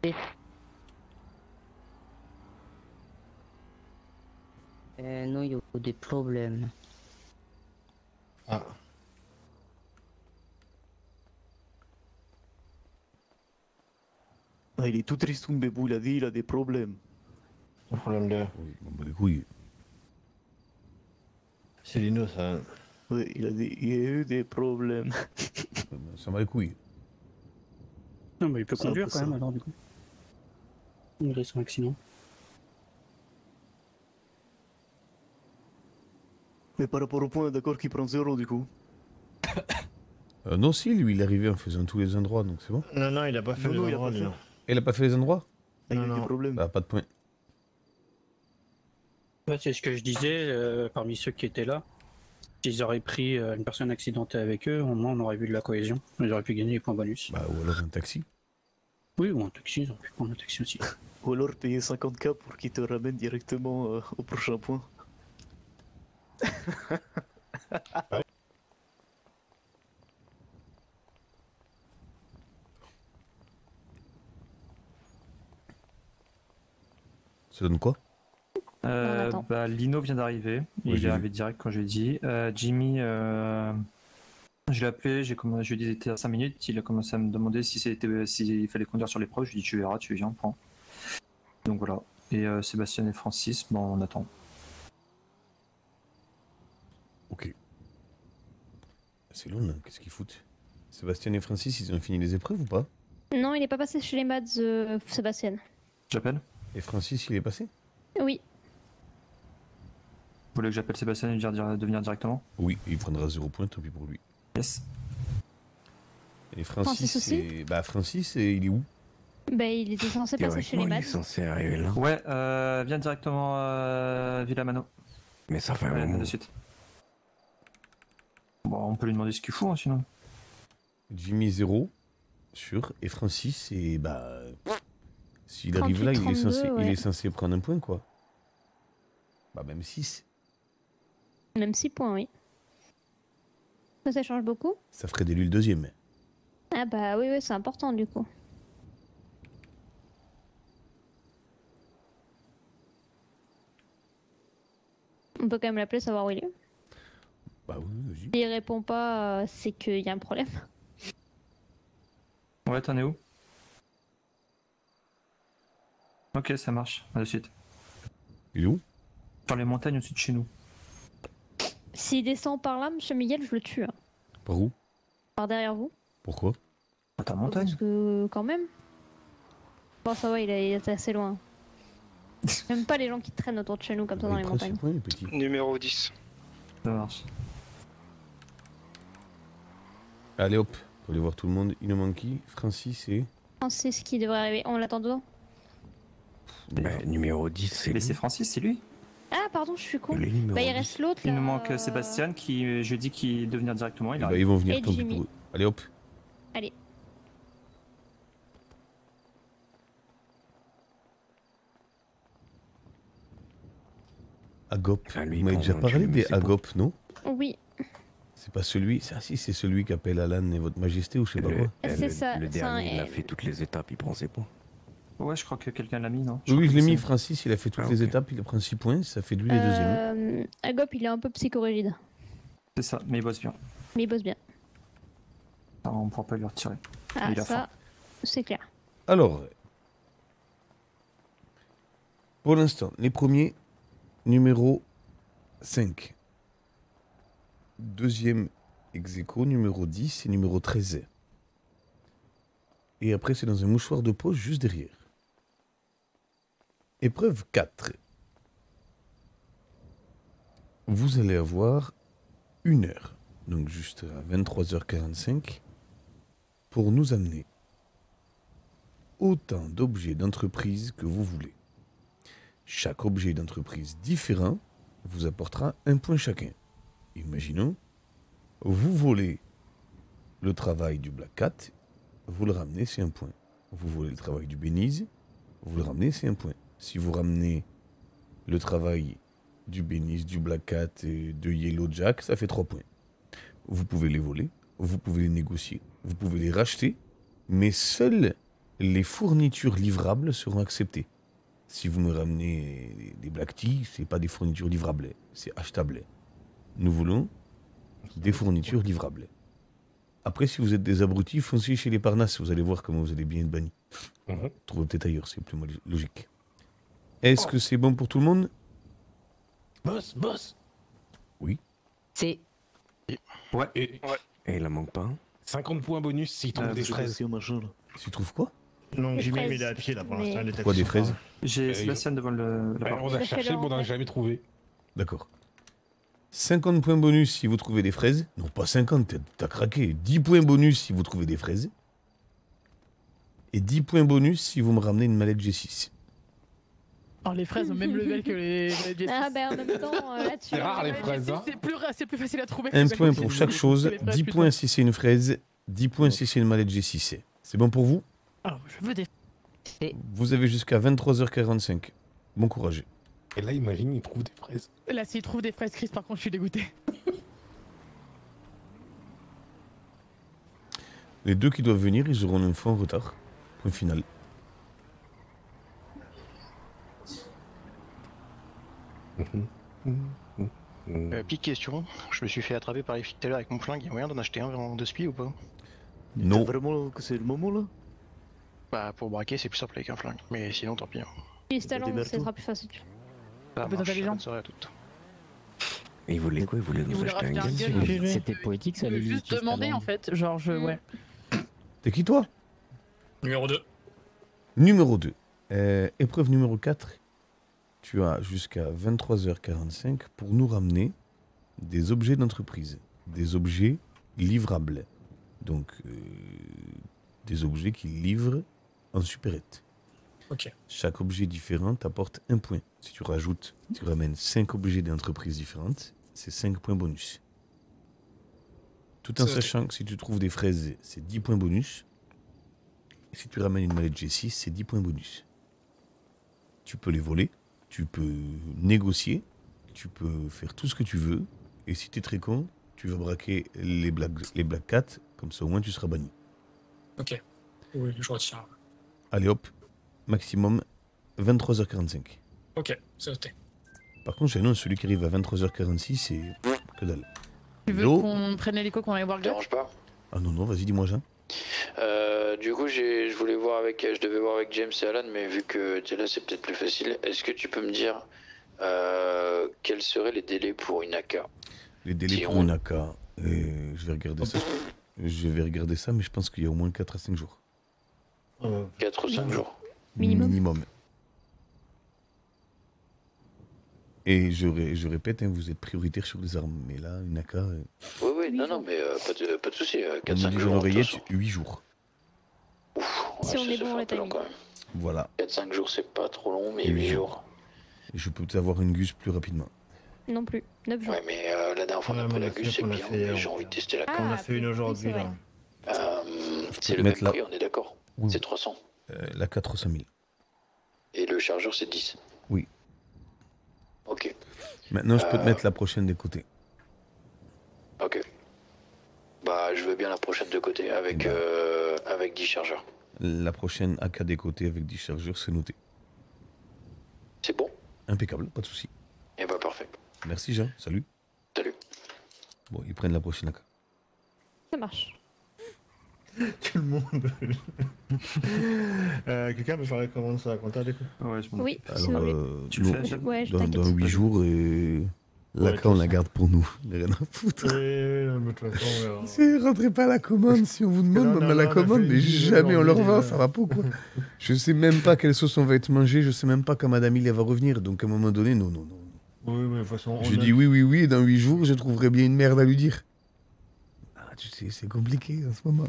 Oui. Euh, non, il y a des problèmes. Ah. Ah, il est tout triste, un bébou, il a dit, il a des problèmes. Un problème de... Oui, on bat les couilles. C'est Lino, ça. Oui, il a dit, il y a eu des problèmes. Ça m'a les couilles. Non, mais il peut conduire quand même, alors, du coup. Il reste un accident. Mais par rapport au point, d'accord qu'il prend zéro du coup. euh, non si, lui il est arrivé en faisant tous les endroits donc c'est bon. Non non, il a pas fait non, les non, endroits. Il a pas fait. il a pas fait les endroits non, non, il a des problèmes. Bah, pas de point. Ouais, c'est ce que je disais, euh, parmi ceux qui étaient là, s'ils auraient pris euh, une personne accidentée avec eux, au moins on aurait vu de la cohésion. Ils auraient pu gagner les points bonus. Bah, ou alors un taxi. Oui, ou un taxi, ils auraient pu prendre un taxi aussi. Ou alors payer cinquante K pour qu'ils te ramènent directement euh, au prochain point. Ça donne quoi? euh, bah, Lino vient d'arriver, oui, il est arrivé direct quand je lui ai dit. Euh, Jimmy, euh, je l'ai appelé, j'ai commencé, je lui ai dit c'était à cinq minutes, il a commencé à me demander si c'était s'il fallait conduire sur l'épreuve, je lui ai dit tu verras, tu viens, prends. Donc voilà, et euh, Sébastien et Francis, bon on attend. Ok. C'est long, hein. Qu'est-ce qu'ils foutent? Sébastien et Francis, ils ont fini les épreuves ou pas? Non, il n'est pas passé chez les maths, euh, Sébastien. J'appelle. Et Francis, il est passé? Oui. Vous voulez que j'appelle Sébastien et lui dire de venir directement? Oui, il prendra zéro point, tant pis pour lui. Yes. Et Francis, Francis aussi et... Bah, Francis, et il est où? Bah, il était censé passer chez les maths. Il est censé arriver là. Ouais, euh, viens directement à Villa Mano. Mais ça fait un moment. De suite. Bon, on peut lui demander ce qu'il fout, hein, sinon. Jimmy zéro sur et Francis et bah s'il arrive là, il est censé, ouais. il est censé prendre un point quoi. Bah même six. Même six points, oui. Ça, ça change beaucoup. Ça ferait des l'huile deuxième. Ah bah oui, oui, c'est important du coup. On peut quand même l'appeler, savoir où il est. Bah oui, il répond pas, euh, c'est qu'il y a un problème. Ouais, t'en es où? Ok, ça marche, à la suite. Il est où? Dans les montagnes au-dessus de chez nous. S'il descend par là, monsieur Miguel, je le tue. Hein. Par où? Par derrière vous. Pourquoi? Dans ta montagne? Parce que, quand même. Bon, ça va, il est assez loin. J'aime pas les gens qui traînent autour de chez nous comme ça dans les montagnes. Point, les Numéro dix. Ça marche. Allez hop, pour aller voir tout le monde, il nous manque qui? Francis et... Francis qui devrait arriver, on l'attend dedans. Mais numéro dix, c'est. Mais c'est Francis, c'est lui. Ah pardon, je suis con. Bah il reste l'autre. Il nous manque euh... Sébastien qui, je dis qu'il doit venir directement. Il bah, ils vont venir tant pis pour eux. Allez hop. Allez. Agop. Enfin, lui, vous m'avez déjà parlé des Agop, pas... non? Oui. C'est pas celui, ça, si c'est celui qu'appelle Alan et votre majesté ou je sais le, pas quoi. C'est ça. Le dernier, un... il a fait toutes les étapes, il prend ses points. Ouais, je crois que quelqu'un l'a mis, non? Je oui, je l'ai mis, Francis, il a fait toutes ah, okay. les étapes, il a pris six points, ça fait lui les euh... deuxièmes. Agop, il est un peu psychorigide. C'est ça, mais il bosse bien. Mais il bosse bien. Alors, on ne pourra pas lui retirer. Ah, il a ça, c'est clair. Alors, pour l'instant, les premiers, numéro cinq. Deuxième ex-aequo, numéro dix et numéro treize. Et après, c'est dans un mouchoir de poche juste derrière. Épreuve quatre. Vous allez avoir une heure, donc juste à vingt-trois heures quarante-cinq, pour nous amener autant d'objets d'entreprise que vous voulez. Chaque objet d'entreprise différent vous apportera un point chacun. Imaginons, vous volez le travail du Black Cat, vous le ramenez, c'est un point. Vous volez le travail du Benny's, vous le ramenez, c'est un point. Si vous ramenez le travail du Benny's, du Black Cat et de Yellow Jack, ça fait trois points. Vous pouvez les voler, vous pouvez les négocier, vous pouvez les racheter, mais seules les fournitures livrables seront acceptées. Si vous me ramenez des Black Tea, ce n'est pas des fournitures livrables, c'est achetables. Nous voulons des fournitures livrables. Après, si vous êtes des abrutis, foncez chez les Parnasse, vous allez voir comment vous allez bien être banni. Mmh. Trouvez peut-être ailleurs, c'est plus logique. Est-ce que c'est bon pour tout le monde? Boss, boss. Oui. C'est... Ouais. Et... ouais. Et il en manque pas. cinquante points bonus s'il trouve ah, des fraises. S'il trouve quoi? Non, j'ai mis les à pied là pour l'instant. Mais... quoi, des fraises? J'ai Sébastien devant le... Bah, on a cherché, mais on n'a jamais trouvé. D'accord. cinquante points bonus si vous trouvez des fraises. Non, pas cinquante, t'as craqué. dix points bonus si vous trouvez des fraises. Et dix points bonus si vous me ramenez une mallette G six. Alors les fraises ont même level que les mallettes G six. Ah ben en même temps, euh, là-dessus... C'est rare les fraises, hein. C'est plus, plus facile à trouver. un point pour chaque chose, dix points si c'est une fraise, dix points si c'est une mallette G six. C'est bon pour vous? Alors je veux des... Vous avez jusqu'à vingt-trois heures quarante-cinq. Bon courage. Et là, imagine, il trouve des fraises. Là, s'il trouve des fraises, Chris, par contre, je suis dégoûté. Les deux qui doivent venir, ils auront une fois en retard. Au final. Euh, petite question. Je me suis fait attraper par les filles tout à l'heure avec mon flingue. Il y a moyen d'en acheter un en deux spies ou pas? Non. Vraiment que c'est le moment, là? Bah, pour braquer, c'est plus simple avec un flingue. Mais sinon, tant pis. Il se talent, ça sera plus facile. Ça marche, bonne soirée à toutes. Et il voulait quoi? Il voulait nous acheter un gun? C'était poétique, ça allait juste demander en fait, genre je... ouais. T'es qui toi? Numéro deux. Numéro deux. Euh, épreuve numéro quatre. Tu as jusqu'à vingt-trois heures quarante-cinq pour nous ramener des objets d'entreprise. Des objets livrables. Donc, euh, des objets qui livrent en supérette. Okay. Chaque objet différent t'apporte un point. Si tu rajoutes, tu ramènes cinq objets d'entreprises différentes, c'est cinq points bonus. Tout en sachant okay. que si tu trouves des fraises, c'est dix points bonus. Et si tu ramènes une mallette G six, c'est dix points bonus. Tu peux les voler, tu peux négocier, tu peux faire tout ce que tu veux. Et si tu es très con, tu vas braquer les Black, les Black Cat, comme ça au moins tu seras banni. Ok, oui, je retiens. Allez hop. Maximum vingt-trois heures quarante-cinq. Ok, c'est noté. Par contre, j'annonce celui qui arrive à vingt-trois heures quarante-six, c'est que dalle. Tu veux qu'on prenne l'hélico, qu'on aille voir le gars ? Ah non, non, vas-y, dis-moi, Jean. Euh, du coup, je voulais voir avec. Je devais voir avec James et Alan, mais vu que tu es là, c'est peut-être plus facile. Est-ce que tu peux me dire euh, quels seraient les délais pour une A K ? Les délais si pour on... une A K, euh, je vais regarder ça. Je vais regarder ça, mais je pense qu'il y a au moins quatre à cinq jours. Euh... quatre ou cinq oui. jours Minimum. Minimum. Et je, ré, je répète, hein, vous êtes prioritaire sur les armes. Mais là, une A K. Euh... Oui, oui, non, non, mais euh, pas de, pas de soucis. quatre à cinq jours. Une oreillette, huit jours. Ouf, ouais, si on est bon, on est à Voilà. quatre cinq jours, c'est pas trop long, mais huit jours. Je peux avoir une gus plus rapidement. Non plus, neuf jours. Ouais, mais euh, la dernière fois, on a pris la gus, c'est bien, mais j'ai envie de tester la gus. On a fait une aujourd'hui, là. C'est le même prix, on est d'accord. C'est trois cents. La quatre cent mille. Et le chargeur, c'est dix. Oui. Ok. Maintenant, je peux te mettre la prochaine des côtés. Ok. Bah, je veux bien la prochaine de côté avec, euh, avec dix chargeurs. La prochaine A K des côtés avec dix chargeurs, c'est noté. C'est bon? Impeccable, pas de souci. Et bah, parfait. Merci, Jean. Salut. Salut. Bon, ils prennent la prochaine A K. Ça marche. Tout le monde. euh, Quelqu'un peut faire la commande sur la compta du coup? Ouais, je m'en... Oui, alors, euh, tu le fais ouais, dans, dans huit jours et... Là, ouais, on la garde pour nous, rien à foutre. Oui, rentrez pas à la commande si on vous demande, même à la commande, mais jamais on leur va, ça va pas quoi. Je sais même pas quelle sauce on va être mangé, je sais même pas quand Madame Ilia va revenir, donc à un moment donné, non, non, non. Oui, mais de toute façon. Je dis oui, oui, oui, et dans huit jours, je trouverai bien une merde à lui dire. Ah, tu sais, c'est compliqué en ce moment.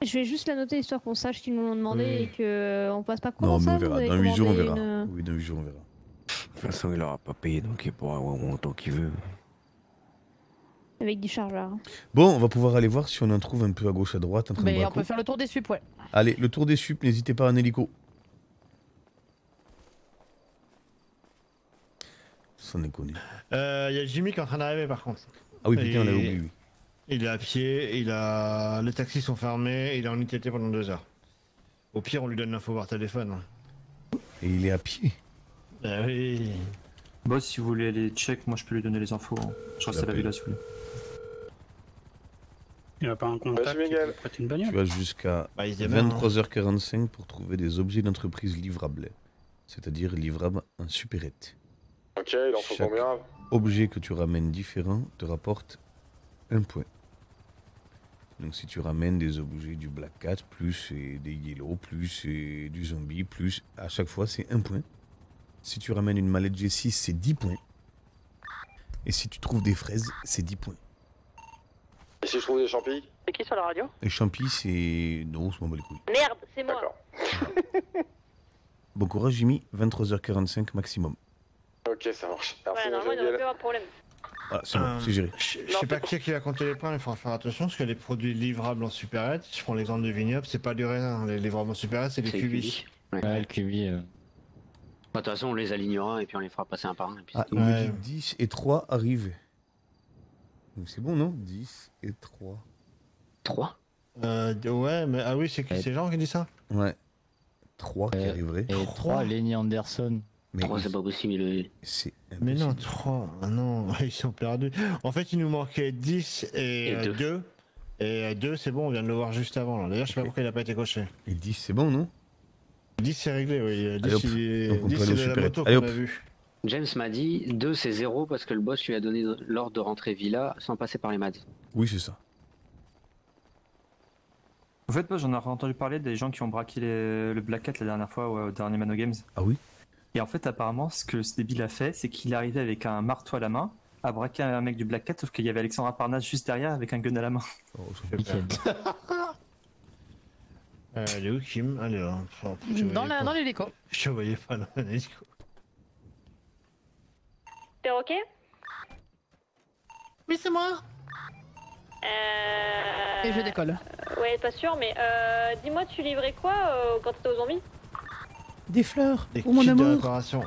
Je vais juste la noter histoire qu'on sache qu'ils nous l'ont demandé et qu'on passe pas comment ça. Non, mais on verra, dans huit jours, on verra. Oui, dans huit jours, on verra. De toute façon, il aura pas payé, donc il pourra avoir autant qu'il veut. Avec du chargeur. Bon, on va pouvoir aller voir si on en trouve un peu à gauche, à droite. En train Mais de on peut faire le tour des sup, ouais. Allez, le tour des sup, n'hésitez pas à un hélico. Sans déconner. Il euh, y a Jimmy qui est en train d'arriver, par contre. Ah oui, putain, et... on l'a oublié, oui. Il est à pied, il a... les taxis sont fermés, il est en I T T pendant deux heures. Au pire, on lui donne l'info par téléphone. Et il est à pied. Ah oui. Bon, si vous voulez aller check, moi je peux lui donner les infos. Hein. Je reste à la villa si vous voulez. Il a pas un contact, il peut prêter une bagnole. Tu vas jusqu'à bah, vingt-trois heures quarante-cinq pour trouver des objets d'entreprise livrables. C'est-à-dire livrables en supérette. Ok, il en faut Chaque combien objet que tu ramènes différent te rapporte un point. Donc si tu ramènes des objets du Black Cat, plus et des Yellow, plus et du Zombie, plus, à chaque fois c'est un point. Si tu ramènes une mallette G six, c'est dix points. Et si tu trouves des fraises, c'est dix points. Et si je trouve des champis? C'est qui sur la radio? Les champis, c'est... Non, on se m'en bat les couilles. Merde, c'est moi. Bon courage, Jimmy. vingt-trois heures quarante-cinq maximum. Ok, ça marche. Merci, ouais, normalement, il n'y aurait plus un problème. Voilà, c'est bon, euh, c'est géré. Je sais pas qui va compter les points, il faut faire attention, parce que les produits livrables en supérette, je prends l'exemple du vignoble, c'est pas du raisin. Les livrables en supérette, c'est des cubis. Ouais, ouais, le cubis... Euh... De toute façon, on les alignera et puis on les fera passer un par un. Ah, il me dit dix et trois arrivent. Donc c'est bon, non? Dix et trois. trois euh, ouais, mais ah oui, c'est ouais. Jean qui dit ça. Ouais. trois euh, qui arriverait. Et trois, Lenny Anderson. Mais trois, c'est pas possible. Le... C'est mais non, trois. Ah non, ils sont perdus. En fait, il nous manquait dix et deux. Et deux, c'est bon, on vient de le voir juste avant. D'ailleurs, je sais pas pourquoi il a pas été coché. Et dix, c'est bon, non? dix c'est réglé, oui. dix c'est de la moto qu'on a vu. James m'a dit deux c'est zéro parce que le boss lui a donné l'ordre de rentrer Villa sans passer par les M A D. Oui, c'est ça. En fait, moi j'en ai entendu parler des gens qui ont braqué les... le Black Cat la dernière fois au dernier Mano Games. Ah oui? Et en fait, apparemment, ce que ce débile a fait, c'est qu'il est arrivé avec un marteau à la main, a braqué un mec du Black Cat, sauf qu'il y avait Alexandre Parnasse juste derrière avec un gun à la main. Oh, Euh, elle est où Kim? Allez là. Enfin, dans l'hélico. Je te voyais pas dans l'hélico. T'es ok? Oui, c'est moi. Euh... Et je décolle. Ouais, pas sûr, mais euh, dis-moi, tu livrais quoi euh, quand t'étais aux zombies? Des fleurs, des pour mon amour. Euh...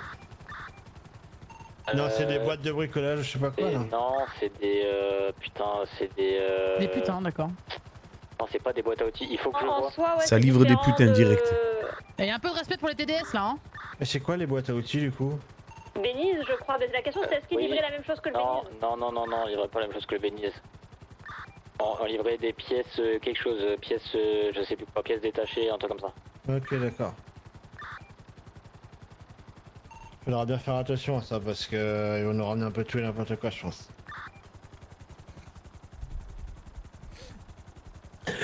Non, c'est des boîtes de bricolage, je sais pas quoi. Non, non c'est des... Euh... Putain, c'est des... Euh... Des putains, d'accord. Non, c'est pas des boîtes à outils, il faut que je vois. Soi, ouais, ça livre des putains de... directs. Il y a un peu de respect pour les T D S là, hein. Mais c'est quoi les boîtes à outils du coup? Benny's, je crois. Mais la question c'est est-ce qu'ils euh, oui. livraient la même chose que le Benny's? Non, non, non, non, on livrait pas la même chose que le Benny's. On, on livrait des pièces, euh, quelque chose, pièces, euh, je sais plus quoi, pièces détachées, un truc comme ça. Ok, d'accord. Il faudra bien faire attention à ça parce qu'on nous ramène un peu tout et n'importe quoi, je pense.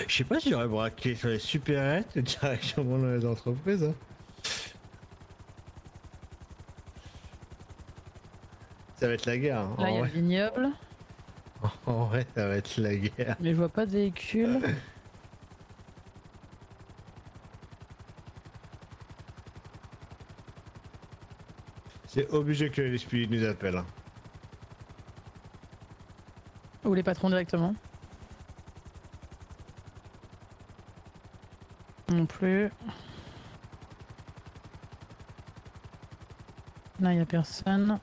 Je sais pas si j'aurais braqué sur les supérettes directement dans les entreprises. Hein. Ça va être la guerre. Hein. Là, il y a le vignoble. En vrai, ça va être la guerre. Mais je vois pas de véhicule. C'est obligé que les spies nous appellent. Ou les patrons directement. Non plus. Là, il n'y a personne.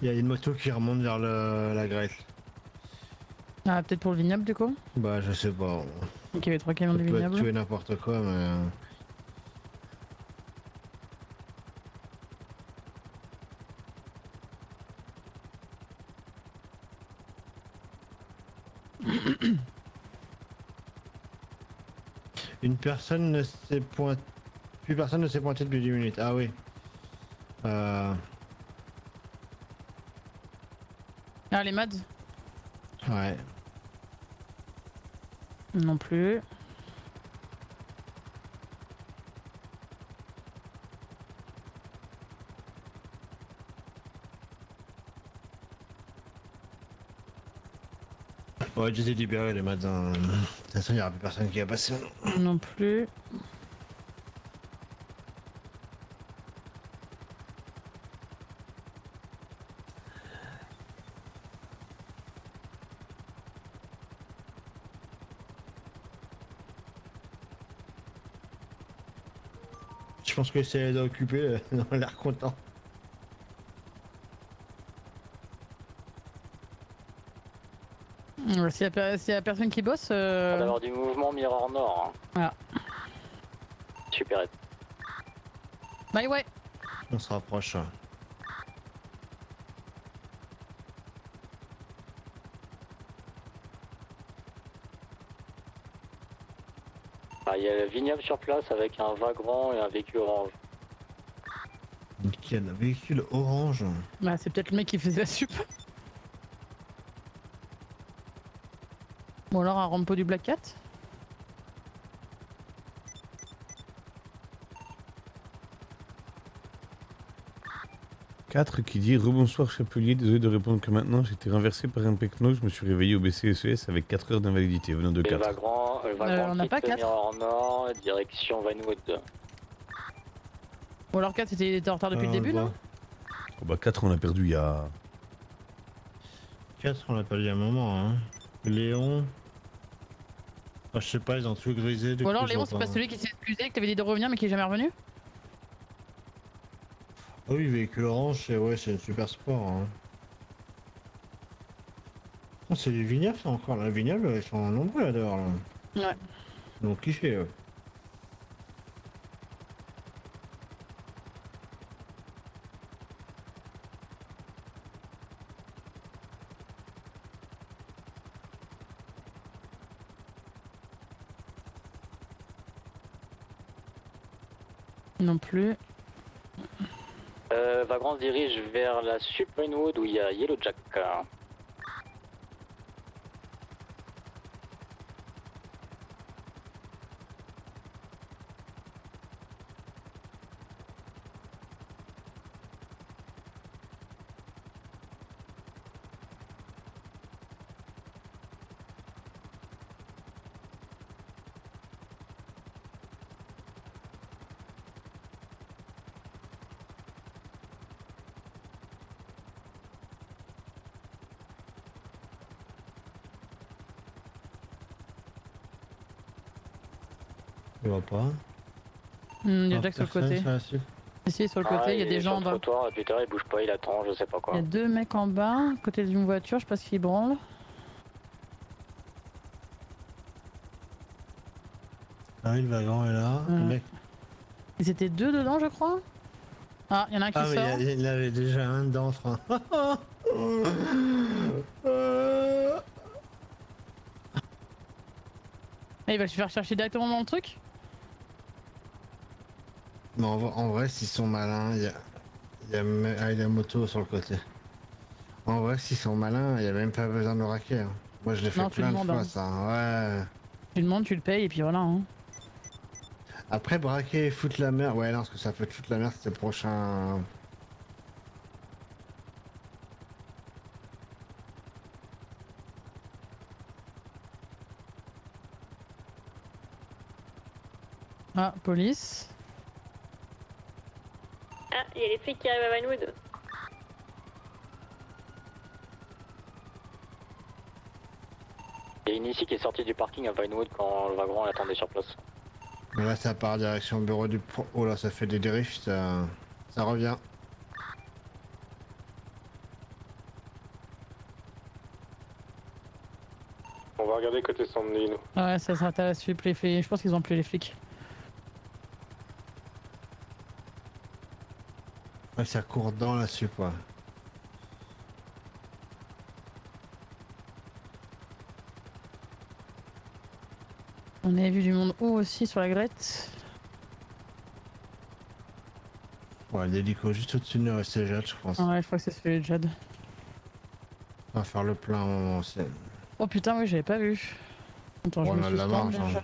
Il y a une moto qui remonte vers le, la Grèce. Ah, peut-être pour le vignoble du coup? Bah, je sais pas. Ok, les trois camions du vignoble. Tuer n'importe quoi, mais. Une personne ne s'est pointée. Plus personne ne s'est pointé depuis dix minutes. Ah oui. Euh. Ah, les M A D? Ouais. Non plus. Ouais, je les ai libérés les M A D. Hein. De toute façon, il n'y aura plus personne qui va passer. Non plus. Je pense que c'est occupé, on a l'air content. S'il y a personne qui bosse... Euh... On va avoir du mouvement Mirror Nord. Hein. Ah. Super. Bye ouais. On se rapproche. Il y a le vignoble sur place avec un vagrant et un véhicule orange. Nickel, un véhicule orange. Bah c'est peut-être le mec qui faisait la sup. Ou alors un rampeau du Black Cat. quatre qui dit rebonsoir Chapelier, désolé de répondre que maintenant, j'étais renversé par un pecno, je me suis réveillé au B C S E S avec quatre heures d'invalidité venant de quatre. Le vagrant, le vagrant euh, on n'a pas quatre. En or, direction Vanwood. Ou alors quatre était, était en retard depuis euh, le début, bah. Non oh bah quatre on l'a perdu il y a... quatre on l'a perdu il y a un moment hein. Léon... Enfin, je sais pas, ils ont tout grisé. Ou alors Léon c'est pas celui qui s'est excusé, que t'avais dit de revenir mais qui est jamais revenu? Oui, véhicule orange, ouais, c'est un super sport. Hein. Oh, c'est des vignobles, ça encore. Les vignobles, ils sont nombreux là dehors. Là. Ouais. Ils ont kiffé. Ouais. Non plus. Euh, Vagrant se dirige vers la Supremewood où il y a Yellow Jack. Je vois pas. Mmh, il y a Jack sur le côté. Ici sur le côté, ah, il y a des gens en bas. Le trottoir, Twitter, il bouge pas, il attend, je sais pas quoi. Il y a deux mecs en bas, côté d'une voiture, je sais pas s'ils branlent. Ah oui, le wagon est là. Mmh. Le mec. Ils étaient deux dedans, je crois. Ah, il y en a un qui ah, sort. Ah, il y en avait déjà un dedans, Franck. Et il va se faire chercher directement dans le truc. Non, en vrai, s'ils sont malins, il y a... y, a... ah, y a moto sur le côté. En vrai, s'ils sont malins, il n'y a même pas besoin de le raquer. Hein. Moi, je l'ai fait non, plein de fois, hein. Ça. Ouais. Tu demandes, tu le payes, et puis voilà. Hein. Après, braquer et foutre la mer. Ouais, non, parce que ça peut foutre la mer, c'est le prochain. Ah, police. Ah, il y a les flics qui arrivent à Vinewood. Il y a une ici qui est sortie du parking à Vinewood quand le vagrant l'attendait sur place. Mais là ça part direction bureau du pro... Oh là ça fait des dérives, ça, ça revient. On va regarder côté Sandy. Ouais, ça s'intéresse plus les flics, je pense qu'ils ont plus les flics. Ouais, ça court dans là-dessus quoi. On avait vu du monde haut aussi sur la grette. Ouais, l'hélico juste au-dessus de nous, c'est Jade je pense. Ouais, je crois que c'est celui de Jade. On va faire le plein au moment aussi. Oh putain, oui, j'avais pas vu. Attends, oh, je me suis la marge, hein.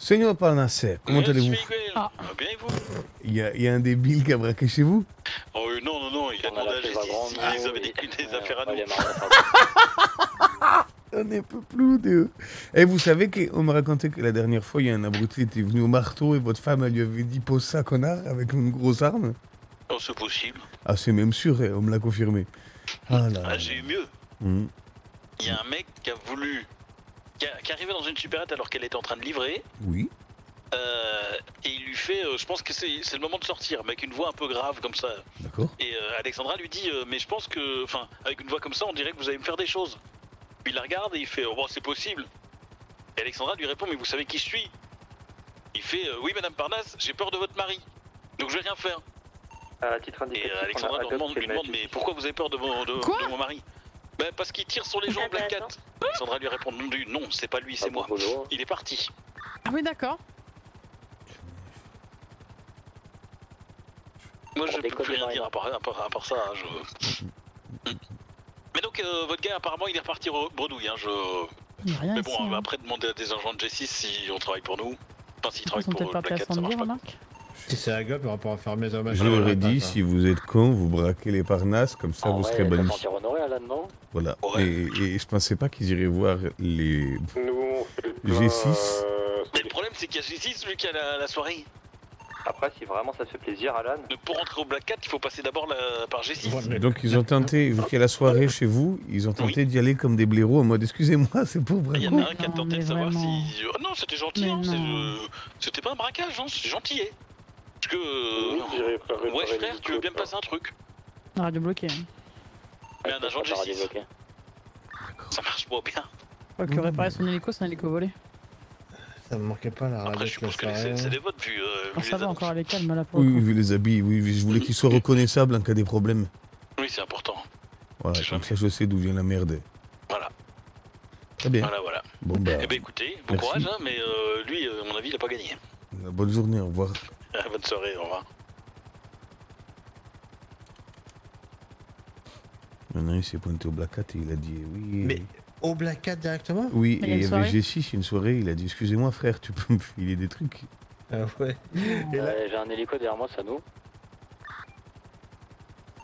Seigneur Parnasse, comment allez-vous? Ah. Bien et vous? Il y, y a un débile qui a braqué chez vous? Oh non, non, non, il a demandé à G six s'ils ah, avaient oui. des, des euh, affaires à nous. On n'en peut plus de... Eh, vous savez qu'on me racontait que la dernière fois, il y a un abruti qui était venu au marteau et votre femme elle lui avait dit « Pose ça, connard !» avec une grosse arme. Oh, c'est possible. Ah, c'est même sûr, on me l'a confirmé. Ah, là... ah j'ai eu mieux. Il mmh. y a un mec qui a voulu... qui est arrivé dans une supérette alors qu'elle était en train de livrer. Oui. Euh, et il lui fait, euh, je pense que c'est le moment de sortir, mais avec une voix un peu grave comme ça. D'accord. Et euh, Alexandra lui dit, euh, mais je pense que, enfin, avec une voix comme ça, on dirait que vous allez me faire des choses. Puis il la regarde et il fait, oh, bon, c'est possible. Et Alexandra lui répond, mais vous savez qui je suis? Il fait, euh, oui, madame Parnasse, j'ai peur de votre mari, donc je vais rien faire. Euh, titre et euh, Alexandra lui demande, lui demande mais pourquoi vous avez peur de mon, de, de mon mari? Bah parce qu'il tire sur les gens, Black Cat. Alexandra lui répond non, non c'est pas lui, c'est ah moi. Bonjour. Il est parti. Ah oui d'accord. Moi je peux plus rien dire à part, à part, à part ça. Hein, je... Mais donc euh, votre gars apparemment il est reparti bredouille. Hein, je... rien Mais bon ici, après hein. demander à des agents de G six si on travaille pour nous. Enfin s'ils travaillent pour Black Cat ça marche pas. Si c'est Agop, on va pouvoir faire mes hommages. Je l'aurais dit, si vous êtes con, vous braquez les Parnasses, comme ça vous serez banni. Voilà. Et je pensais pas qu'ils iraient voir les G six. Mais le problème, c'est qu'il y a G six, vu qu'il y a la soirée. Après, si vraiment ça te fait plaisir, Alan. Pour rentrer au Black Cat, il faut passer d'abord par G six. Donc ils ont tenté, vu qu'il y a la soirée chez vous, ils ont tenté d'y aller comme des blaireaux en mode excusez-moi, c'est pour braquer. Il y en a un qui a tenté de savoir si. Non, c'était gentil, c'était pas un braquage, c'est gentil. Parce que... ouais frère, tu veux bien me passer un truc. On a débloqué. Mais un agent de G six. Ça marche pas bien. Faut que réparer son hélico, c'est un hélico volé. Ça me manquait pas la radio. Après je pense que c'est des votes vu... Ça va encore aller calme là pour le coup. Oui, vu les habits, oui, je voulais qu'ils soient reconnaissables en cas des problèmes. Oui, c'est important. Voilà, comme ça je sais d'où vient la merde. Voilà. Très bien. Voilà, voilà. Bon bah... eh ben écoutez, bon courage hein, mais lui, à mon avis, il a pas gagné. Bonne journée, au revoir. Bonne soirée, au revoir. Maintenant il s'est pointé au Black Cat et il a dit oui. Mais au Black Cat directement? Oui, et il y avait G six une soirée, il a dit excusez-moi frère, tu peux me filer des trucs. Ah ouais. J'ai un hélico derrière moi, ça nous.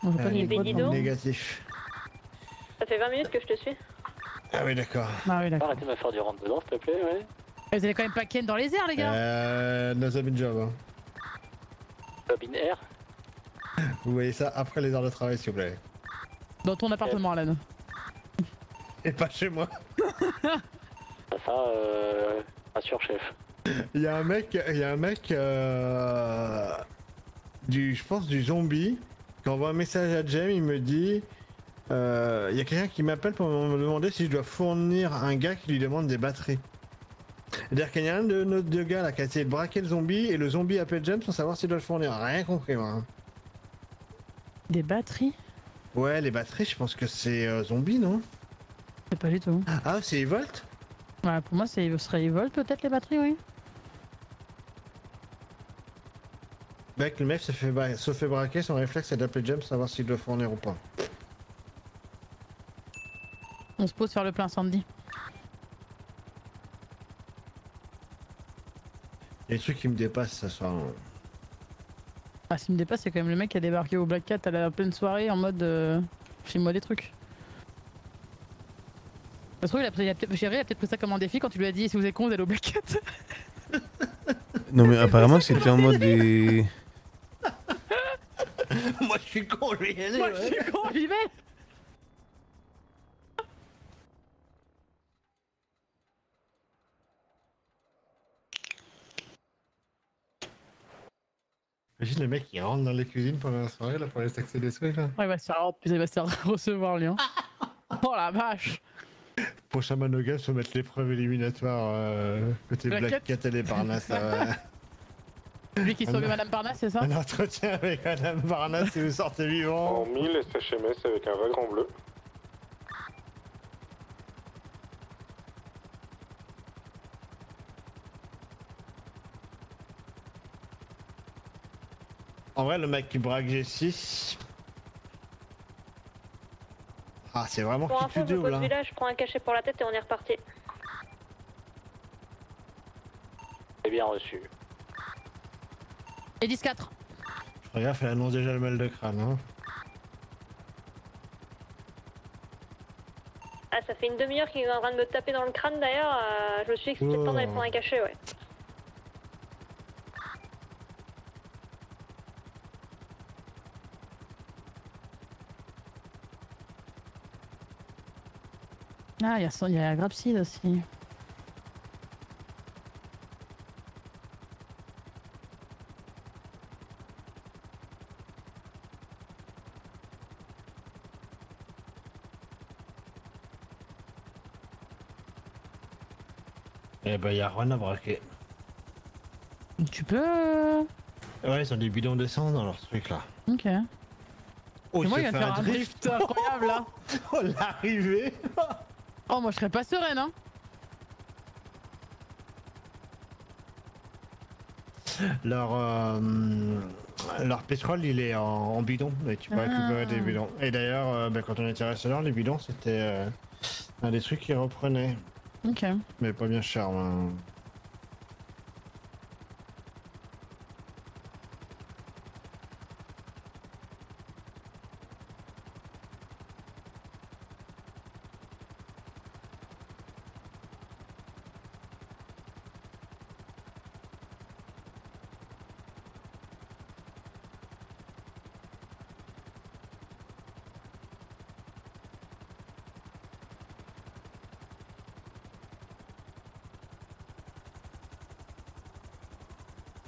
On va pas l'hélico négatif. Ça fait vingt minutes que je te suis. Ah oui d'accord. Ah oui d'accord. Arrêtez de me faire du rentre dedans s'il te plaît, ouais. Vous allez quand même pas ken dans les airs les gars. Euh... nos habits de job hein. Bobine air. Vous voyez ça après les heures de travail s'il vous plaît. Dans ton appartement ouais. Alan. Et pas chez moi. Ça euh... rassure chef. Il y a un mec, il y a un mec euh... du, je pense du zombie qui envoie un message à James, il me dit euh... il y a quelqu'un qui m'appelle pour me demander si je dois fournir un gars qui lui demande des batteries. C'est-à-dire qu'il y a un de nos deux gars là qui a essayé de braquer le zombie et le zombie appelle James sans savoir s'il doit le fournir. Rien compris moi. Des batteries? Ouais les batteries je pense que c'est euh, zombie non? C'est pas du tout. Ah c'est Evolt? Ouais pour moi c'est ce serait Evolt peut-être les batteries oui. Mec le mec se fait, bra... se fait braquer, son réflexe c'est d'appeler James savoir s'il doit le fournir ou pas. On se pose sur le plein Sandy. Il y a des trucs qui me dépassent ce soir. Ah, ce qui me dépasse, c'est quand même le mec qui a débarqué au Black Cat à la pleine soirée en mode euh, file-moi des trucs. Ça se trouve, il a, il a, Chéri a peut-être pris ça comme un défi quand tu lui as dit si vous êtes con, vous allez au Black Cat. Non, mais apparemment, c'était en mode des. Moi, je suis con, je vais y aller. Moi, ouais. je suis con, j'y vais. Imagine le mec qui rentre dans les cuisines pendant la soirée là pour aller taxer des trucs là. Ouais, bah ça rentre, puis il va se recevoir lui. Hein. Oh la vache. Prochain Manogas, faut mettre l'épreuve éliminatoire euh, côté Black, Black Cat et les Parnasse. euh... Lui qui sauve Madame Parnasse, c'est ça? Un entretien avec Madame Parnasse si vous sortez vivant. En mille S H M S avec un wagon bleu. En vrai, le mec qui braque G six. Ah, c'est vraiment qui tu doubles là. Village, je prends un cachet pour la tête et on est reparti. C'est bien reçu. Et dix quatre. Je regarde, elle annonce déjà le mal de crâne. Hein. Ah, ça fait une demi-heure qu'il est en train de me taper dans le crâne d'ailleurs. Euh, je me suis dit que c'était le temps d'aller prendre un cachet, ouais. Ah, il y, y a la Grapside aussi. Eh ben, il y a Juan à braquer. Tu peux... Ouais, ils ont des bidons de sang dans leur truc là. Ok. Oh, moi, il vient de faire un drift, drift incroyable là. Oh, l'arrivée. Oh, moi je serais pas sereine, hein. Leur, euh, leur pétrole il est en, en bidon et tu peux récupérer ah. des bidons. Et d'ailleurs, euh, bah, quand on était resté là, les bidons c'était euh, un des trucs qu'ils reprenaient. Ok. Mais pas bien cher. Hein.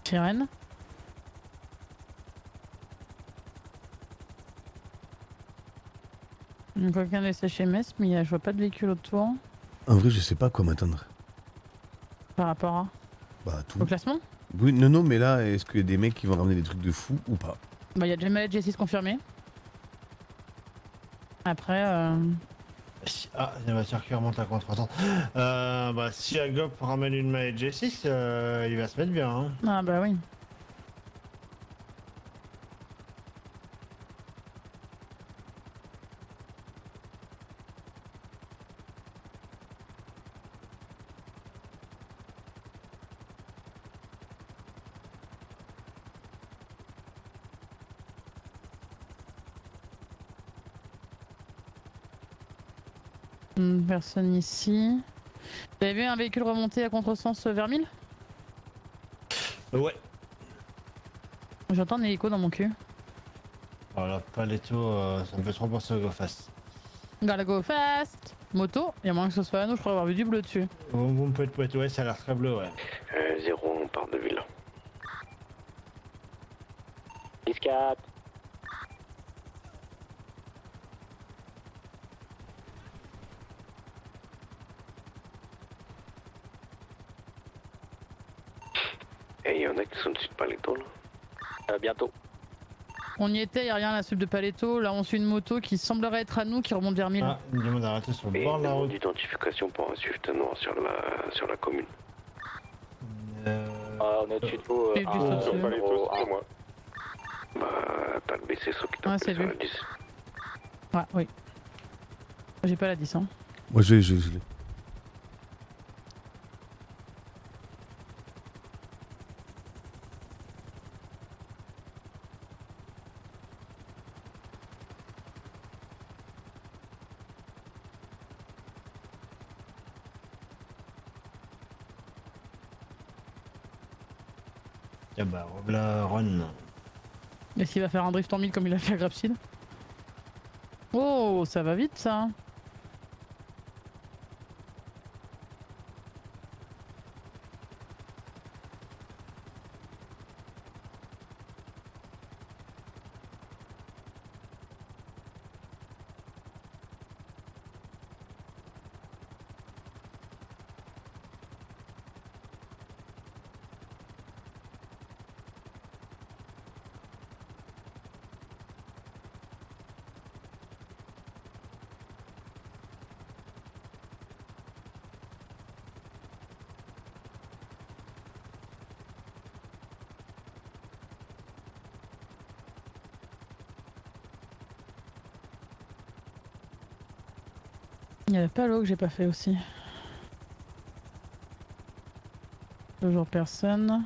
Sirène. Donc quelqu'un de S H M S, mais je vois pas de véhicule autour. En vrai, je sais pas quoi m'attendre. Par rapport à... Bah tout. Au classement? Oui, non, non, mais là, est-ce qu'il y a des mecs qui vont ramener des trucs de fou ou pas? Bah, il y a déjà Malade G six confirmé. Après... Euh... Ah, les voitures qui remontent à contre-temps. Euh, bah, si Agop ramène une maille G six, euh, il va se mettre bien. Hein. Ah, bah oui. Personne ici. Vous avez vu un véhicule remonter à contresens vers mille? Ouais. J'entends un hélico dans mon cul. Voilà, pas les taux, euh, ça me fait trop penser au Go Fast. Dans la Go Fast, moto, il y a moyen que ce soit à nous, je crois avoir vu du bleu dessus. Bon, bon, peut-être, peut-être, ouais, ça a l'air très bleu, ouais. Euh, zéro, on part de Villa. dix quatre. Qui sont dessus de Paletto là. Euh, bientôt. On y était, il n'y a rien à la sub de Paletto. Là, on suit une moto qui semblerait être à nous qui remonte vers mille. Ah, il demande d'arrêter sur le bord de la route. D'identification pour un Swift noir sur la, sur la commune. Euh... Ah, on est au-dessus de vous. C'est euh, sur Paletto, c'est moi. Bah, t'as le B C S O qui t'appelle sur la dix. Ouais, oui. J'ai pas la dix, hein. Moi je l'ai, je l'ai, je l'ai. Ah bah, voilà, run. Et s'il va faire un drift en mille comme il a fait à Grapsil? Oh, ça va vite ça. Il y avait pas l'eau que j'ai pas fait aussi. Toujours personne.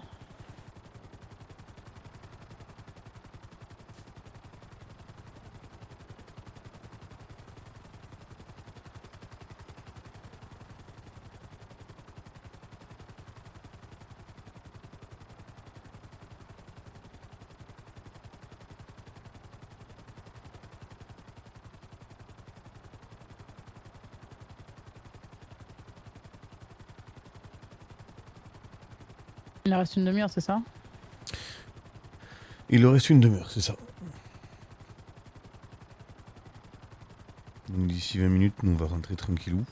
Il reste une demi-heure, c'est ça? Il reste une demi-heure, c'est ça. Donc d'ici vingt minutes, nous on va rentrer tranquillou.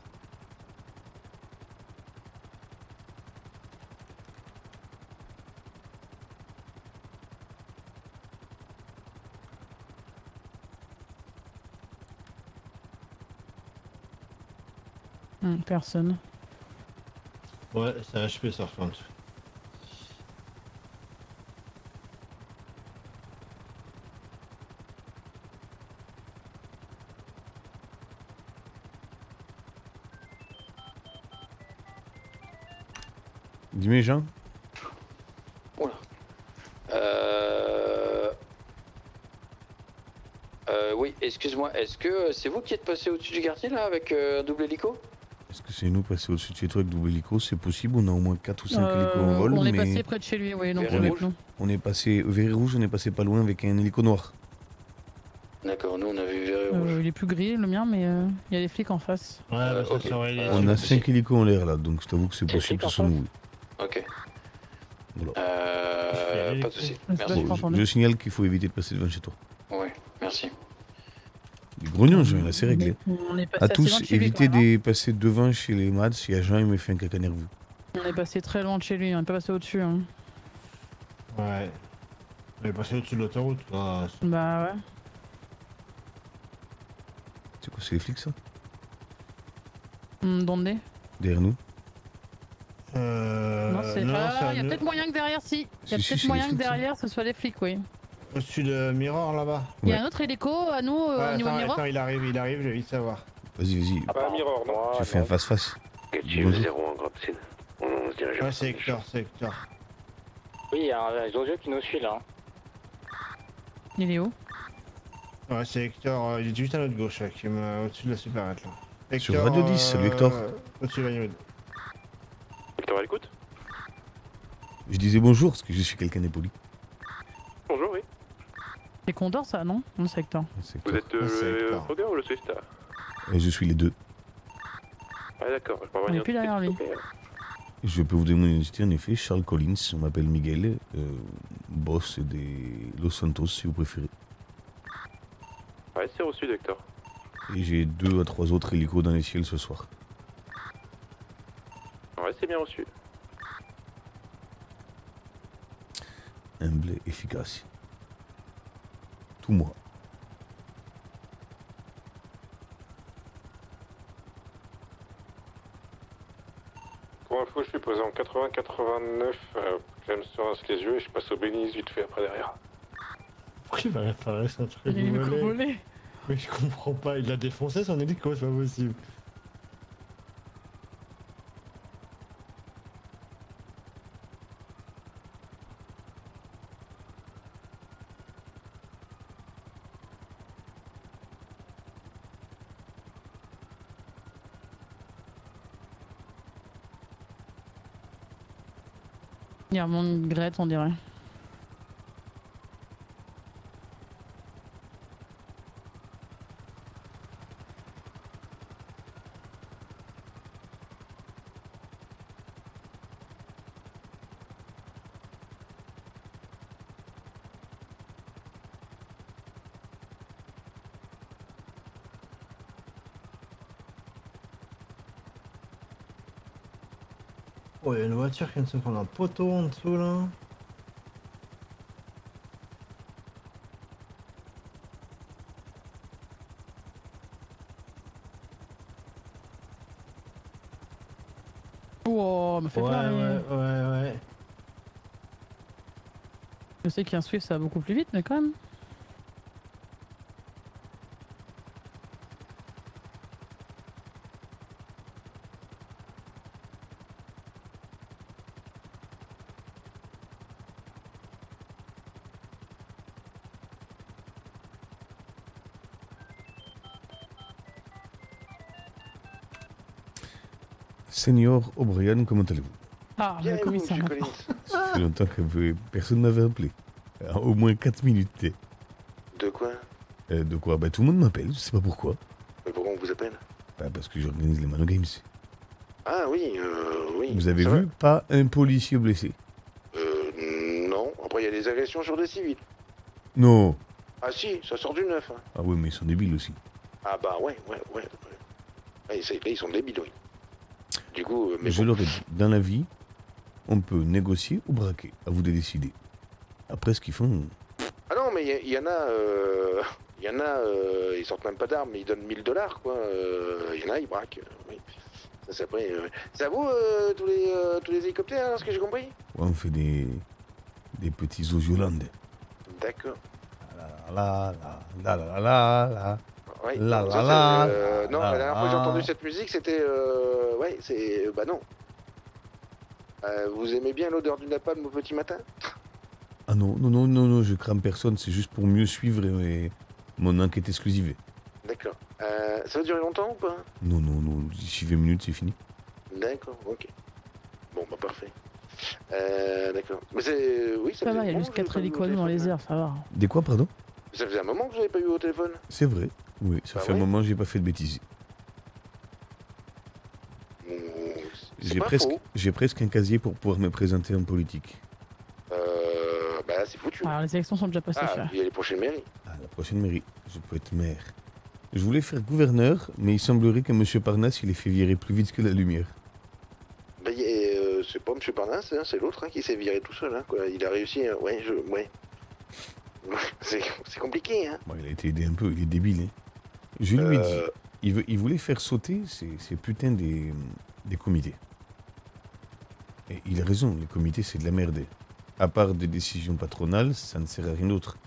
Hmm, personne. Ouais, ça a achevé ça, Franck. Dis-moi, Jean. Oula. Euh... Euh, oui, excuse-moi, est-ce que c'est vous qui êtes passé au-dessus du quartier là avec euh, un double hélico? Est-ce que c'est nous passé au-dessus de chez toi avec double hélico? C'est possible, on a au moins quatre ou cinq euh, hélicos en vol. On est mais... passé près de chez lui, oui, non, on est, on est passé Verré Rouge, on est passé pas loin avec un hélico noir. D'accord, nous on a vu Verré Rouge. Euh, il est plus gris le mien, mais il euh, y a des flics en face. Ouais, bah, ça okay. Serait... On a cinq hélicos en l'air là, donc je t'avoue que c'est possible, ce sont nous. Ok. Voilà. Euh, pas de soucis. Merci. Bon, je signale qu'il faut éviter de passer devant chez toi. Ouais, merci. Du grognon, je viens là, c'est réglé. À tous, évitez de passer devant chez les Mads. Il y a Jean, il me fait un caca nerveux. On est passé très loin de chez lui, on n'est pas passé au-dessus. Hein. Ouais. On est passé au-dessus de l'autoroute. Ah, bah ouais. C'est quoi, c'est les flics ça? Mmh, Dondé. Derrière nous. Euh... Non, c'est pas... Il y a peut-être moyen que derrière, si. Il y a peut-être moyen que derrière, ce soit les flics, oui. Au-dessus de Mirror, là-bas. Il y a un autre hélico à nous, au niveau Mirror. Attends, il arrive, il arrive, je vais vite savoir. Vas-y, vas-y. Ah bah, Mirror, non. Tu fais un face-face. Ouais, c'est Hector, c'est Hector. Oui, il y a un zozo qui nous suit, là. Il est où? Ouais, c'est Hector, il est juste à notre gauche, qui est au-dessus de la supérette, là. Sur Radio dix, salut Hector. Au-dessus de la nuit. À l'écoute. Je disais bonjour parce que je suis quelqu'un d'époli. Bonjour, oui. C'est Condor ça, non? Non, c'est Hector. Vous êtes euh, le Condor ou le Swift? Et je suis les deux. Ah d'accord, je peux avoir une identité. Derrière lui. Je peux vous donner mon identité en effet, Charles Collins, on m'appelle Miguel, euh, boss des Los Santos si vous préférez. Ouais, c'est reçu Hector. Et j'ai deux à trois autres hélicos dans les ciels ce soir. Ouais, c'est bien reçu. Un blé efficace. Tout moi. Pour info, je suis posé en quatre-vingts quatre-vingt-neuf. Euh, James se rince les yeux et je passe au Benny's vite fait après derrière. Pourquoi il va réparer ça truc? Il est volé. Mais je comprends pas, il l'a défoncé son hélico, c'est pas possible. Il y a mon migrette, on dirait. Oh, il y a une voiture qui vient de se prendre un poteau en dessous là. Oh, me fait ouais, peur. Ouais, il... ouais, ouais. Je sais qu'un Swift ça va beaucoup plus vite, mais quand même. Senior O'Brien, comment allez-vous? Ah, le commissaire. Ça fait longtemps que vous... personne ne m'avait appelé. Alors, au moins quatre minutes. De quoi euh, De quoi bah, tout le monde m'appelle, je sais pas pourquoi. Mais pourquoi on vous appelle? Bah, parce que j'organise les Mano Games. Ah oui, euh, oui. Vous avez vu, pas un policier blessé? Euh, non. Après, il y a des agressions sur des civils. Non. Ah si, ça sort du neuf. Hein. Ah oui, mais ils sont débiles aussi. Ah bah ouais, ouais, ouais. Là, ils sont débiles, oui. Du coup, mais je bon. leur ai dit, dans la vie, on peut négocier ou braquer, à vous de décider. Après ce qu'ils font... Ah non, mais il y, y en a, euh, y en a euh, ils sortent même pas d'armes, ils donnent mille dollars, quoi. Il euh, y en a, ils braquent. Oui. Ça, c'est après, euh, c'est à vous, euh, tous, les, euh, tous les hélicoptères, hein, ce que j'ai compris? Ouais, on fait des, des petits Ojoland. D'accord. La la la la la la la. Ouais. La la ça, la, euh, non, la, la dernière fois que j'ai entendu cette musique, c'était... Euh, ouais, c'est... Bah non. Euh, vous aimez bien l'odeur du napalm au petit matin? Ah non, non, non, non, non, je crame personne, c'est juste pour mieux suivre mes... mon enquête exclusive. D'accord. Euh, ça va durer longtemps ou pas? Non, non, non, d'ici vingt minutes, c'est fini. D'accord, ok. Bon, bah parfait. Euh, d'accord. Mais c'est... Oui, ça, ça va, il y a juste quatre hélicoptères dans les airs, ça va. Des quoi, pardon? Ça faisait un moment que je n'avais pas eu au téléphone. C'est vrai. Oui, ça bah fait ouais. un moment que j'ai pas fait de bêtises. J'ai presque, j'ai presque un casier pour pouvoir me présenter en politique. Euh, bah c'est foutu. Alors les élections sont déjà passées. Ah, il y a les prochaines mairies. Ah, la prochaine mairie, je peux être maire. Je voulais faire gouverneur, mais il semblerait que Monsieur Parnasse il ait fait virer plus vite que la lumière. Bah euh, c'est pas Monsieur Parnasse, hein, c'est l'autre hein, qui s'est viré tout seul. Hein, quoi. Il a réussi. Hein. Ouais, je, ouais. C'est compliqué. Hein. Bon, il a été aidé un peu, il est débile. Hein. Je lui ai dit, il, veut, il voulait faire sauter ces, ces putains des, des comités. Et il a raison, les comités, c'est de la merde. À part des décisions patronales, ça ne sert à rien d'autre.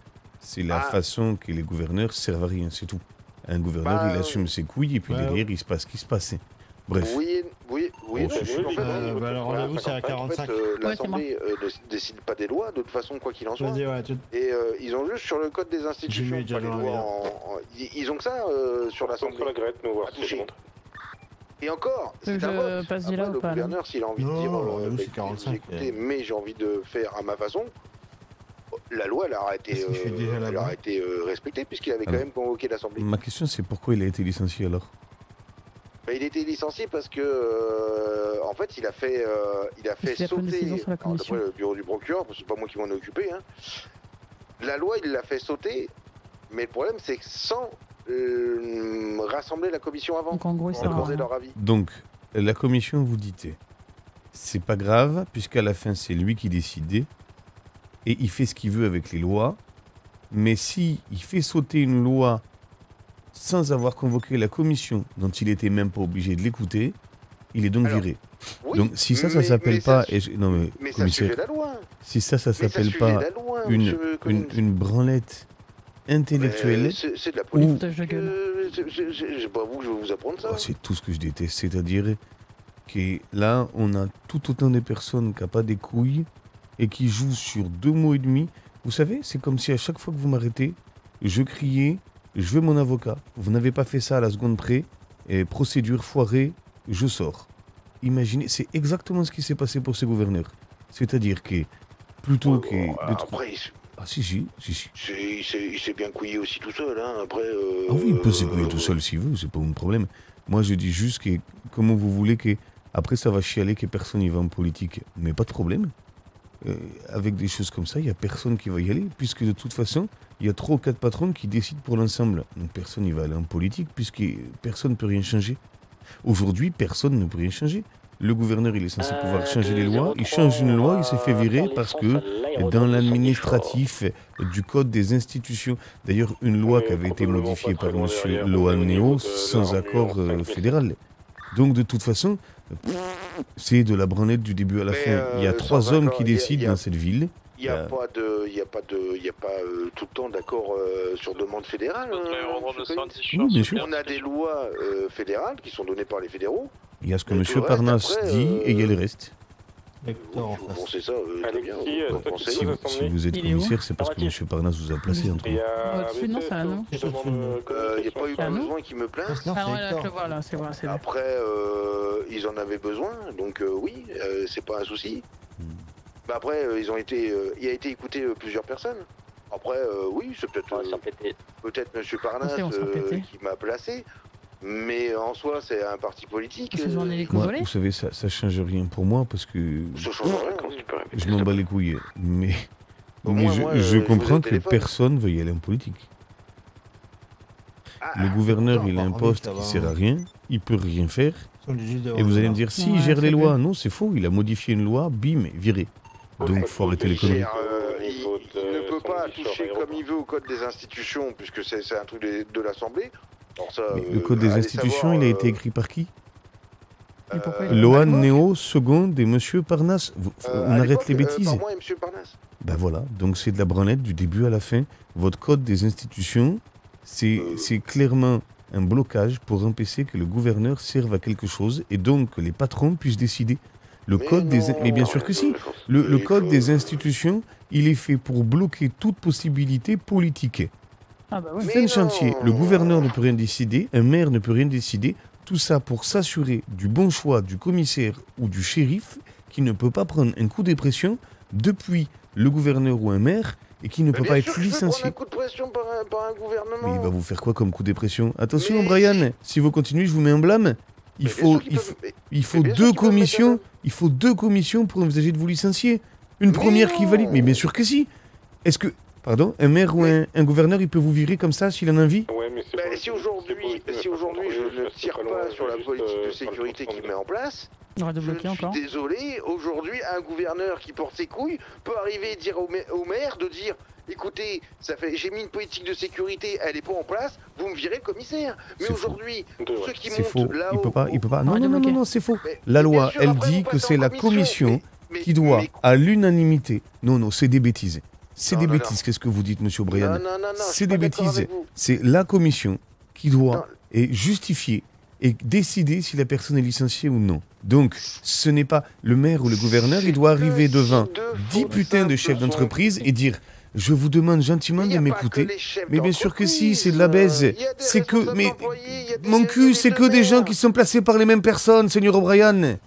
C'est la ah. façon que les gouverneurs servent à rien, c'est tout. Un gouverneur, bah, il assume ses couilles, et puis bah, derrière, il se passe ce qui se passe. Bref. Oui, oui, oui. Oh, oui, oui euh, bah, alors rendez-vous, c'est à quarante-cinq. En fait, euh, l'Assemblée euh, ne décide pas des lois, de toute façon, quoi qu'il en soit. Ouais, tu... Et euh, ils ont juste sur le code des institutions, pas les lois en... En... Ils ont que ça euh, sur l'Assemblée. Sur la grette, nous voir. Et encore, c'est un vote. Après, là, le gouverneur, s'il a envie non, de dire, oh, euh, c'est quarante-cinq. Écoutez, mais j'ai envie de faire à ma façon. La loi, elle a été, euh, elle a été euh, respectée, puisqu'il avait alors, quand même convoqué l'Assemblée. Ma question, c'est pourquoi il a été licencié alors? Bah, il était licencié parce que, euh, en fait, il a fait, euh, il a fait sauter, d'après le bureau du procureur, parce que c'est pas moi qui m'en ai occupé, hein. La loi, il l'a fait sauter, mais le problème, c'est que sans euh, rassembler la commission avant, donc en gros, ça a leur avis. Donc, la commission, vous dites, c'est pas grave, puisqu'à la fin, c'est lui qui décide, et il fait ce qu'il veut avec les lois, mais si il fait sauter une loi sans avoir convoqué la commission dont il était même pas obligé de l'écouter, il est donc alors, viré. Oui, donc si ça, ça s'appelle pas... Ça, et je, non mais, mais commissaire, ça la loi. Si ça, ça s'appelle pas loi, une, monsieur, une, une branlette intellectuelle... C'est de la politique. Euh, c'est pas vous que je vais vous apprendre ça. Oh, c'est tout ce que je déteste. C'est-à-dire que là, on a tout autant de personnes qui n'ont pas des couilles et qui jouent sur deux mots et demi. Vous savez, c'est comme si à chaque fois que vous m'arrêtez, je criais... Je veux mon avocat, vous n'avez pas fait ça à la seconde près, et procédure foirée, je sors. Imaginez, c'est exactement ce qui s'est passé pour ces gouverneurs. C'est-à-dire que plutôt que... Euh, après, ah si, si, si, si. Il s'est bien couillé aussi tout seul, hein, après... Euh, ah oui, il peut s'ébrouiller euh, tout seul s'il veut, c'est pas un problème. Moi, je dis juste que, comment vous voulez que... Après, ça va chialer que personne n'y va en politique, mais pas de problème. Euh, avec des choses comme ça, il n'y a personne qui va y aller, puisque de toute façon, il y a trois ou quatre patrons qui décident pour l'ensemble. Donc personne n'y va aller en politique, puisque personne ne peut rien changer. Aujourd'hui, personne ne peut rien changer. Le gouverneur, il est censé pouvoir changer les lois. Il change une loi, il s'est fait virer parce que dans l'administratif du code des institutions, d'ailleurs, une loi qui avait été modifiée par M. Loaneo sans accord fédéral. Donc, de toute façon, c'est de la branlette du début à la fin. Il y a trois hommes qui décident dans cette ville. Il n'y a pas de, il n'y a pas de, il n'y a pas euh, tout le temps d'accord euh, sur demande fédérale. On a des lois euh, fédérales qui sont données par les fédéraux. Il y a ce que Monsieur Parnasse dit euh... et il y a le reste. Hector, vous pensez ça, euh, Alexis, euh, bon, si, vous, si vous êtes commissaire, c'est parce que M. Parnasse vous a placé entre vous. Au-dessus, non, ça, non. Il n'y a pas eu besoin qu'ils me plaignent. Ah voilà, je le vois, là, c'est vrai. Après, euh, ils en avaient besoin, donc euh, oui, euh, c'est pas un souci. Hmm. Bah après, euh, ils ont été, euh, il a été écouté euh, plusieurs personnes. Après, euh, oui, c'est peut-être euh, peut-être M. Parnasse euh, qui m'a placé. Mais en soi, c'est un parti politique. Euh... Moi, vous savez, ça ne change rien pour moi parce que... Ça change rien, quand tu peux répéter. Je m'en bats les couilles. Mais, mais moins, je, moi, je, je comprends que personne ne veut y aller en politique. Ah, le gouverneur, il a un poste qui ne sert à rien. Il ne peut rien faire. Et vous allez me dire, si, il gère les lois. Non, c'est faux. Il a modifié une loi, bim, viré. Donc, il faut arrêter l'économie. Il ne peut pas toucher comme il veut au code des institutions, puisque c'est un truc de l'Assemblée. Ça, mais le code euh, des institutions, savoir, il a euh... été écrit par qui euh, Loaneo Second et Monsieur Parnasse. Vous, euh, on arrête les bêtises. Euh, par moi et Monsieur Parnasse. Ben voilà, donc c'est de la branlette du début à la fin. Votre code des institutions, c'est euh... clairement un blocage pour empêcher que le gouverneur serve à quelque chose et donc que les patrons puissent décider. Le mais code non, des in... mais bien sûr que si. Le, le code des institutions, il est fait pour bloquer toute possibilité politique. Ah bah oui. Fin de chantier, le gouverneur ne peut rien décider, un maire ne peut rien décider, tout ça pour s'assurer du bon choix du commissaire ou du shérif qui ne peut pas prendre un coup de pression depuis le gouverneur ou un maire et qui ne mais peut pas être licencié. Un coup de pression par un, par un gouvernement. Mais il va vous faire quoi comme coup de pression? Attention mais... Brian, si vous continuez, je vous mets un blâme. Il faut, il faut, peut... il faut deux commissions, il faut deux commissions pour envisager de vous licencier. Une mais première non. qui valide, mais bien sûr que si. Est-ce que... Pardon, un maire ou un, un gouverneur, il peut vous virer comme ça s'il en a envie? Ouais, mais bah, si aujourd'hui si aujourd je ne tire pas sur la politique de sécurité qu'il met en place, je suis désolé, aujourd'hui un gouverneur qui porte ses couilles peut arriver et dire au maire de dire écoutez, ça fait, j'ai mis une politique de sécurité, elle n'est pas en place, vous me virez le commissaire. Mais aujourd'hui, ceux qui montent là-haut... Il peut pas, il peut pas. Non, non, non, non, non c'est faux. La loi, elle dit que c'est la commission qui doit, à l'unanimité... Non, non, c'est des bêtises. C'est des non, bêtises, qu'est-ce que vous dites, Monsieur O'Brien? C'est des bêtises. C'est la commission qui doit non. et justifier et décider si la personne est licenciée ou non. Donc, ce n'est pas le maire ou le gouverneur, il doit arriver devant dix putains de chefs d'entreprise et dire « Je vous demande gentiment de m'écouter. » Mais bien sûr que si, c'est de la baise. C'est que... Mais mon cul, c'est que des gens qui sont placés par les mêmes personnes, Seigneur O'Brien.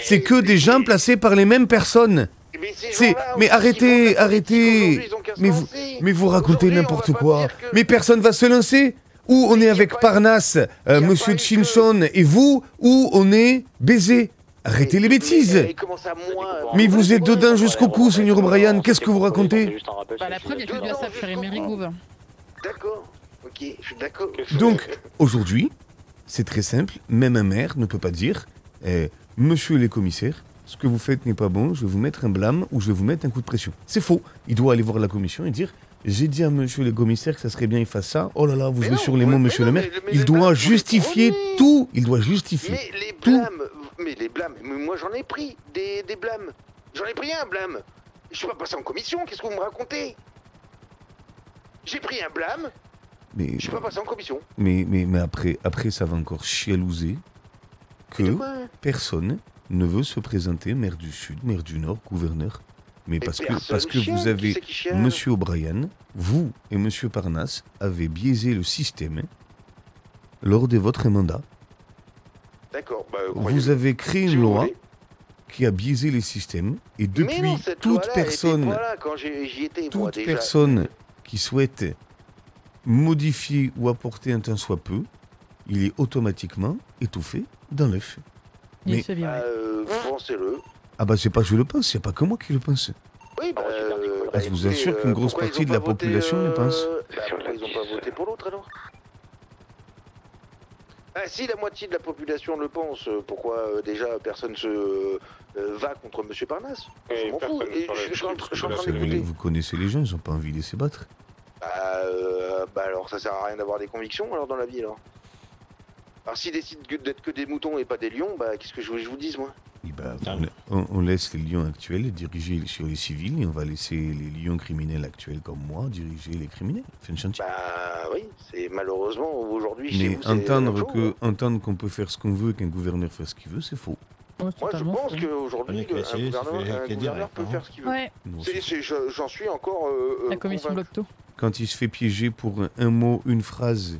C'est que des gens placés par les mêmes personnes. Mais, mais arrêtez, arrêtez, mais vous, mais vous racontez n'importe quoi. Mais personne va se lancer. Ou on est avec Parnasse, euh, Monsieur Chinchon et vous, ou on est baisé. Arrêtez les bêtises. Mais vous êtes dedans jusqu'au cou, Seigneur O'Brien. Qu'est-ce que vous racontez? Bah, la preuve, il y a dû à ça, frère Mérigouve. D'accord, ok, je suis d'accord. Donc, aujourd'hui, c'est très simple. Même un maire ne peut pas dire, eh, Monsieur les commissaires, ce que vous faites n'est pas bon, je vais vous mettre un blâme ou je vais vous mettre un coup de pression. C'est faux. Il doit aller voir la commission et dire « J'ai dit à monsieur le commissaire que ça serait bien qu'il fasse ça. Oh là là, vous mais jouez non, sur les mots, monsieur non, le maire. » Il doit justifier mais... tout. Il doit justifier mais les blâmes, tout. Mais les blâmes, mais moi j'en ai pris des, des blâmes. J'en ai pris un blâme. Je suis pas passé en commission, qu'est-ce que vous me racontez? J'ai pris un blâme, mais je suis pas passé en commission. Mais, mais, mais après, après, ça va encore chialouser que personne... ne veut se présenter maire du Sud, maire du Nord, gouverneur. Mais, mais parce que, parce que vous avez M. O'Brien, vous et M. Parnasse avez biaisé le système lors de votre mandat. D'accord. Bah, vous avez créé une loi qui a biaisé les systèmes. Et depuis, non, toute personne, là, quand j ai, j étais, toute moi, déjà. personne qui souhaite modifier ou apporter un tant soit peu, il est automatiquement étouffé dans l'œuf. Mais euh, pensez-le. Ah bah c'est pas que je le pense, c'est pas que moi qui le pense. Oui, bah, euh, bah, je vous assure qu'une grosse partie de la population euh... le pense. Bah, pourquoi ils n'ont pas voté pour l'autre alors? Ah, si la moitié de la population le pense, pourquoi euh, déjà personne se euh, va contre M. Parnasse? Et je fous. Et je, je, je, je en train d'écouter. Vous connaissez les gens, ils n'ont pas envie de se battre. Bah, euh, bah alors ça sert à rien d'avoir des convictions alors dans la vie alors. Alors s'ils décident d'être que des moutons et pas des lions, bah qu'est-ce que je, je vous dise moi? Et bah, on, on laisse les lions actuels diriger sur les civils et on va laisser les lions criminels actuels comme moi diriger les criminels. Fin de chantier. Bah oui, c'est malheureusement aujourd'hui chez vous. Mais entendre que, entendre qu'on peut faire ce qu'on veut et qu'un gouverneur fait ce qu'il veut, c'est faux. Ouais, moi je pense qu'aujourd'hui un gouverneur peut faire ce qu'il veut. Ouais. J'en suis encore... Euh, La commission bloque tout. Quand il se fait piéger pour un, un mot, une phrase,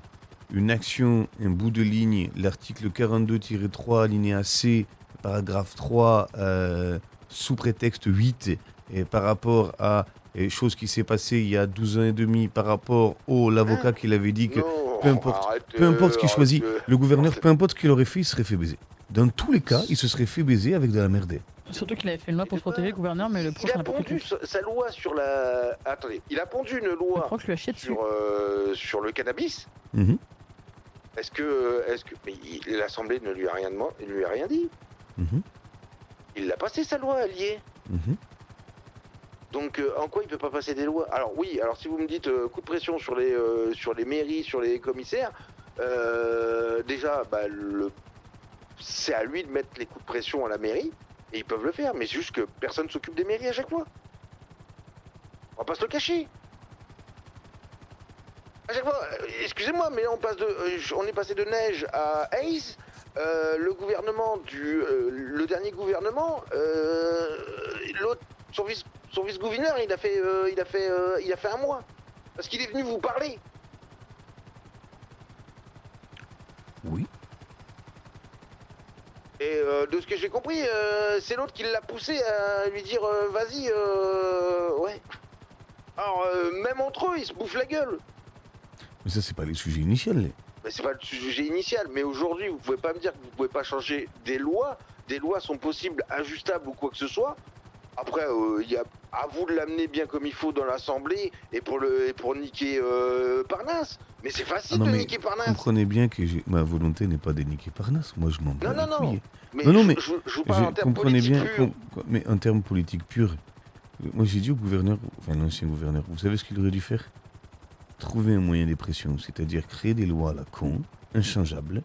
une action, un bout de ligne, l'article quarante-deux tiret trois, alinéa C, paragraphe trois, euh, sous prétexte huit, et par rapport à et chose qui s'est passée il y a douze ans et demi, par rapport au l'avocat hein qui l'avait dit que non, peu importe, arrête, peu importe ce qu'il choisit, euh, le gouverneur, peu importe ce qu'il aurait fait, il serait fait baiser. Dans tous les cas, il se serait fait baiser avec de la merde. Surtout qu'il avait fait une loi pour protéger le gouverneur, mais le proche n'a pas pondu sa loi sur la... Attendez, il a pondu une loi le sur, euh, sur le cannabis. Mm-hmm. Est-ce que... Est-ce que... Mais l'Assemblée ne lui a rien demandé, il lui a rien dit. Mmh. Il l'a passé sa loi alliée. Mmh. Donc euh, en quoi il peut pas passer des lois? Alors oui, alors si vous me dites euh, coup de pression sur les euh, sur les mairies, sur les commissaires, euh, déjà bah, le... c'est à lui de mettre les coups de pression à la mairie et ils peuvent le faire. Mais c'est juste que personne s'occupe des mairies à chaque fois. On va pas se le cacher. À chaque fois, euh, excusez-moi, mais on passe de, euh, on est passé de neige à Hayes. Euh, le gouvernement du... Euh, le dernier gouvernement, euh, l'autre, son vice, son vice-gouverneur, il a fait, euh, il a fait, euh, il a fait un mois. Parce qu'il est venu vous parler. Oui. Et euh, de ce que j'ai compris, euh, c'est l'autre qui l'a poussé à lui dire, euh, vas-y, euh, ouais. Alors, euh, même entre eux, ils se bouffent la gueule. Mais ça, c'est pas les sujets initiaux, les... C'est pas le sujet initial, mais aujourd'hui, vous pouvez pas me dire que vous pouvez pas changer des lois. Des lois sont possibles, ajustables ou quoi que ce soit. Après, euh, y a à vous de l'amener bien comme il faut dans l'Assemblée et pour le et pour niquer euh, Parnasse. Mais c'est facile ah non, de niquer Parnasse. Vous comprenez bien que ma volonté n'est pas de niquer Parnasse. Moi, je m'en bats. Non, non, non. Mais non, non, mais je, je, je vous parle je en termes politiques purs. Mais en termes politiques purs, moi, j'ai dit au gouverneur, enfin l'ancien gouverneur, vous savez ce qu'il aurait dû faire? Trouver un moyen de pression, c'est-à-dire créer des lois à la con, inchangeables,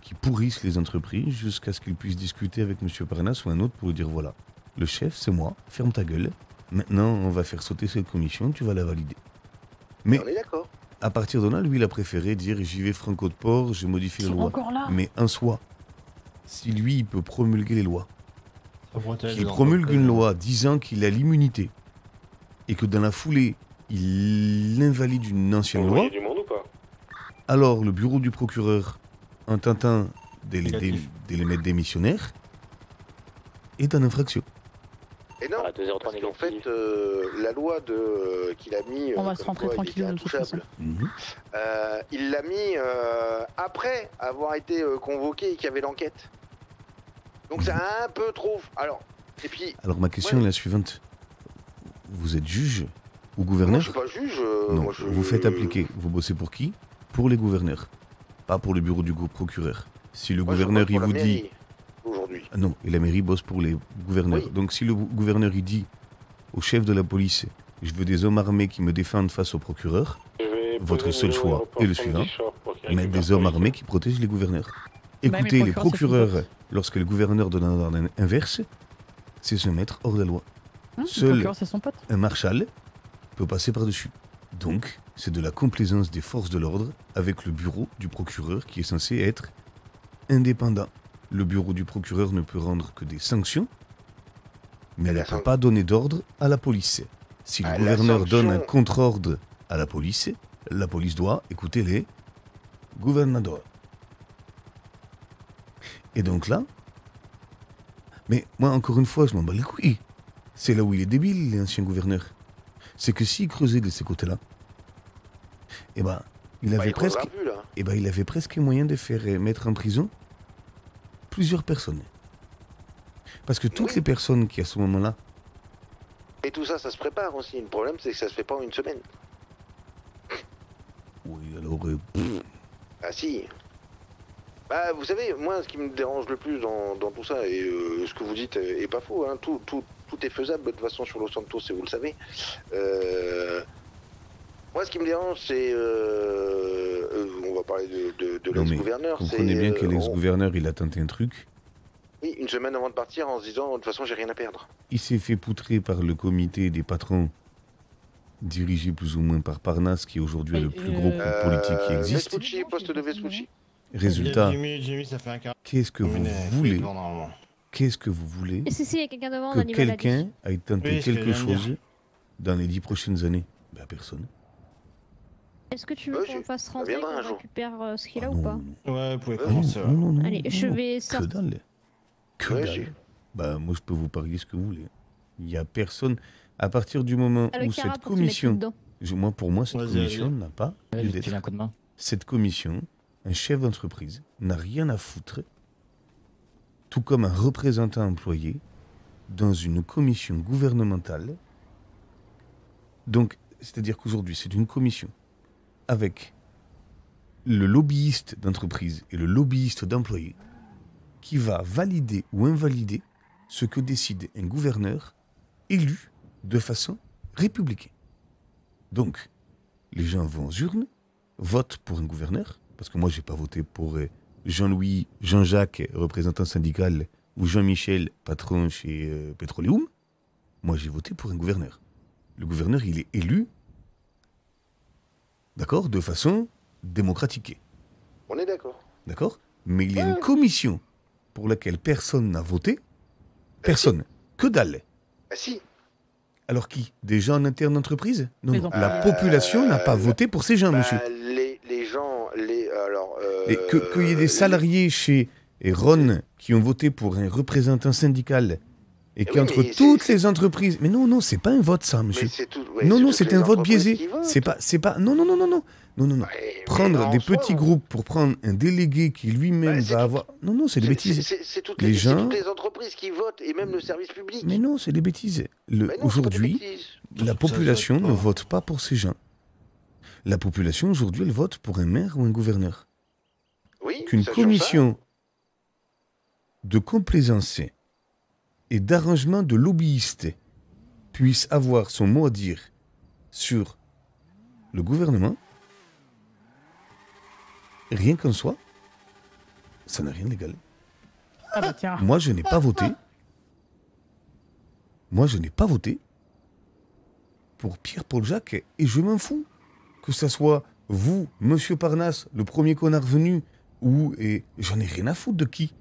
qui pourrissent les entreprises jusqu'à ce qu'ils puissent discuter avec M. Parnasse ou un autre pour lui dire voilà, le chef c'est moi, ferme ta gueule, maintenant on va faire sauter cette commission, tu vas la valider. Mais à partir de là, lui il a préféré dire j'y vais franco de port, je modifie la loi. Mais en soi, si lui il peut promulguer les lois, il promulgue une loi disant qu'il a l'immunité et que dans la foulée, il invalide une ancienne loi. Du monde ou pas? Alors le bureau du procureur, en tentant de les, dé, de les mettre démissionnaires, est en infraction. Et non, ah, parce qu'en fait, euh, la loi de euh, qu'il a mis, euh, on va se rentrer tranquille, mm-hmm. euh, il l'a mis euh, après avoir été euh, convoqué et qu'il y avait l'enquête. Donc mm-hmm. c'est un peu trop. Alors, et puis, alors ma question ouais. est la suivante. Vous êtes juge? Au gouverneur? Moi, je suis pas juge. Euh, non, moi, je... vous faites appliquer. Vous bossez pour qui? Pour les gouverneurs. Pas pour le bureau du procureur. Si le moi, gouverneur il vous dit... Aujourd'hui. Ah, non, et la mairie bosse pour les gouverneurs. Oui. Donc si le gouverneur il dit au chef de la police, je veux des hommes armés qui me défendent face au procureur, votre seul choix est le suivant, mettre des hommes armés qui protègent les gouverneurs. Écoutez les procureurs, lorsque le gouverneur donne un ordre inverse, c'est se mettre hors la loi. Hum, seul un marshal peut passer par-dessus. Donc, c'est de la complaisance des forces de l'ordre avec le bureau du procureur qui est censé être indépendant. Le bureau du procureur ne peut rendre que des sanctions, mais elle ne peut pas donner d'ordre à la police. Si le gouverneur donne un contre-ordre à la police, la police doit écouter les gouvernadors. Et donc là, Mais moi, encore une fois, je m'en bats les couilles. C'est là où il est débile, l'ancien gouverneur. C'est que s'il creusait de ces côtés-là, eh ben, il avait bah, il presque, plus, là. Eh ben, il avait presque moyen de faire mettre en prison plusieurs personnes. Parce que toutes oui. les personnes qui, à ce moment-là... Et tout ça, ça se prépare aussi. Le problème, c'est que ça se fait pas en une semaine. Oui, alors... Euh... Ah si. Bah, vous savez, moi, ce qui me dérange le plus dans, dans tout ça, et euh, ce que vous dites est pas faux, hein, tout, tout, tout est faisable de toute façon sur Los Santos, et vous le savez. Euh... Moi, ce qui me dérange, c'est... Euh... Euh, on va parler de, de, de l'ex-gouverneur. Vous comprenez bien que l'ex-gouverneur, on... il a tenté un truc. Oui, une semaine avant de partir, en se disant, de toute façon, j'ai rien à perdre. Il s'est fait poutrer par le comité des patrons, dirigé plus ou moins par Parnasse, qui est aujourd'hui euh, le plus gros groupe euh, politique qui existe. Vespucci, poste de Vespucci. Résultat, qu'est-ce que, qu que vous voulez Qu'est-ce que vous voulez que quelqu'un aille tenter oui, quelque chose dans les dix prochaines années? Ben, personne. Est-ce que tu veux qu'on fasse rentrer et qu'on récupère euh, ce qu'il a ah, ou pas? Ouais, vous pouvez commencer. Ah, allez, non, je non, vais sortir. Que dalle. Bah moi je peux vous parier ce que vous voulez. Il n'y a personne. À partir du moment où cette commission, moi pour moi cette commission n'a pas lieu d'être. Cette commission, un chef d'entreprise n'a rien à foutre, tout comme un représentant employé dans une commission gouvernementale. Donc c'est-à-dire qu'aujourd'hui c'est une commission avec le lobbyiste d'entreprise et le lobbyiste d'employé, qui va valider ou invalider ce que décide un gouverneur élu de façon républicaine. Donc, les gens vont aux urnes, votent pour un gouverneur, parce que moi, je n'ai pas voté pour Jean-Louis, Jean-Jacques, représentant syndical, ou Jean-Michel, patron chez euh, Petroleum. Moi, j'ai voté pour un gouverneur. Le gouverneur, il est élu, d'accord, de façon démocratique. On est d'accord. D'accord. Mais il y a une commission pour laquelle personne n'a voté, personne, que dalle. Ah si. Alors qui? Des gens en interne d'entreprise? Non, non. Euh, la population n'a pas euh, voté pour ces gens, bah, monsieur. Les, les gens, les... alors... Euh, et que, que y ait des salariés les... chez Ron qui ont voté pour un représentant syndical et, et qu'entre oui, toutes les entreprises... Mais non, non, c'est pas un vote, ça, monsieur. Tout... Ouais, non, non, c'est un vote biaisé. C'est pas... c'est pas... Non, non, non, non, non. Non, non, non. Ouais, prendre des petits groupes pour prendre un délégué qui lui-même bah, va tout... avoir... Non, non, c'est des bêtises. C'est toutes, les... gens... toutes les entreprises qui votent et même le service public. Mais non, c'est des bêtises. Le... Bah aujourd'hui, la population ça, ça, ça, ne pas. vote pas pour ces gens. La population, aujourd'hui, elle vote pour un maire ou un gouverneur. Oui, qu'une commission de complaisance et d'arrangement de lobbyistes puisse avoir son mot à dire sur le gouvernement... Rien qu'en soi, ça n'a rien de légal. Ah bah tiens. Moi, je n'ai pas voté. Moi, je n'ai pas voté pour Pierre, Paul, Jacques, et je m'en fous. Que ça soit vous, monsieur Parnasse, le premier connard venu, ou... Et j'en ai rien à foutre de qui.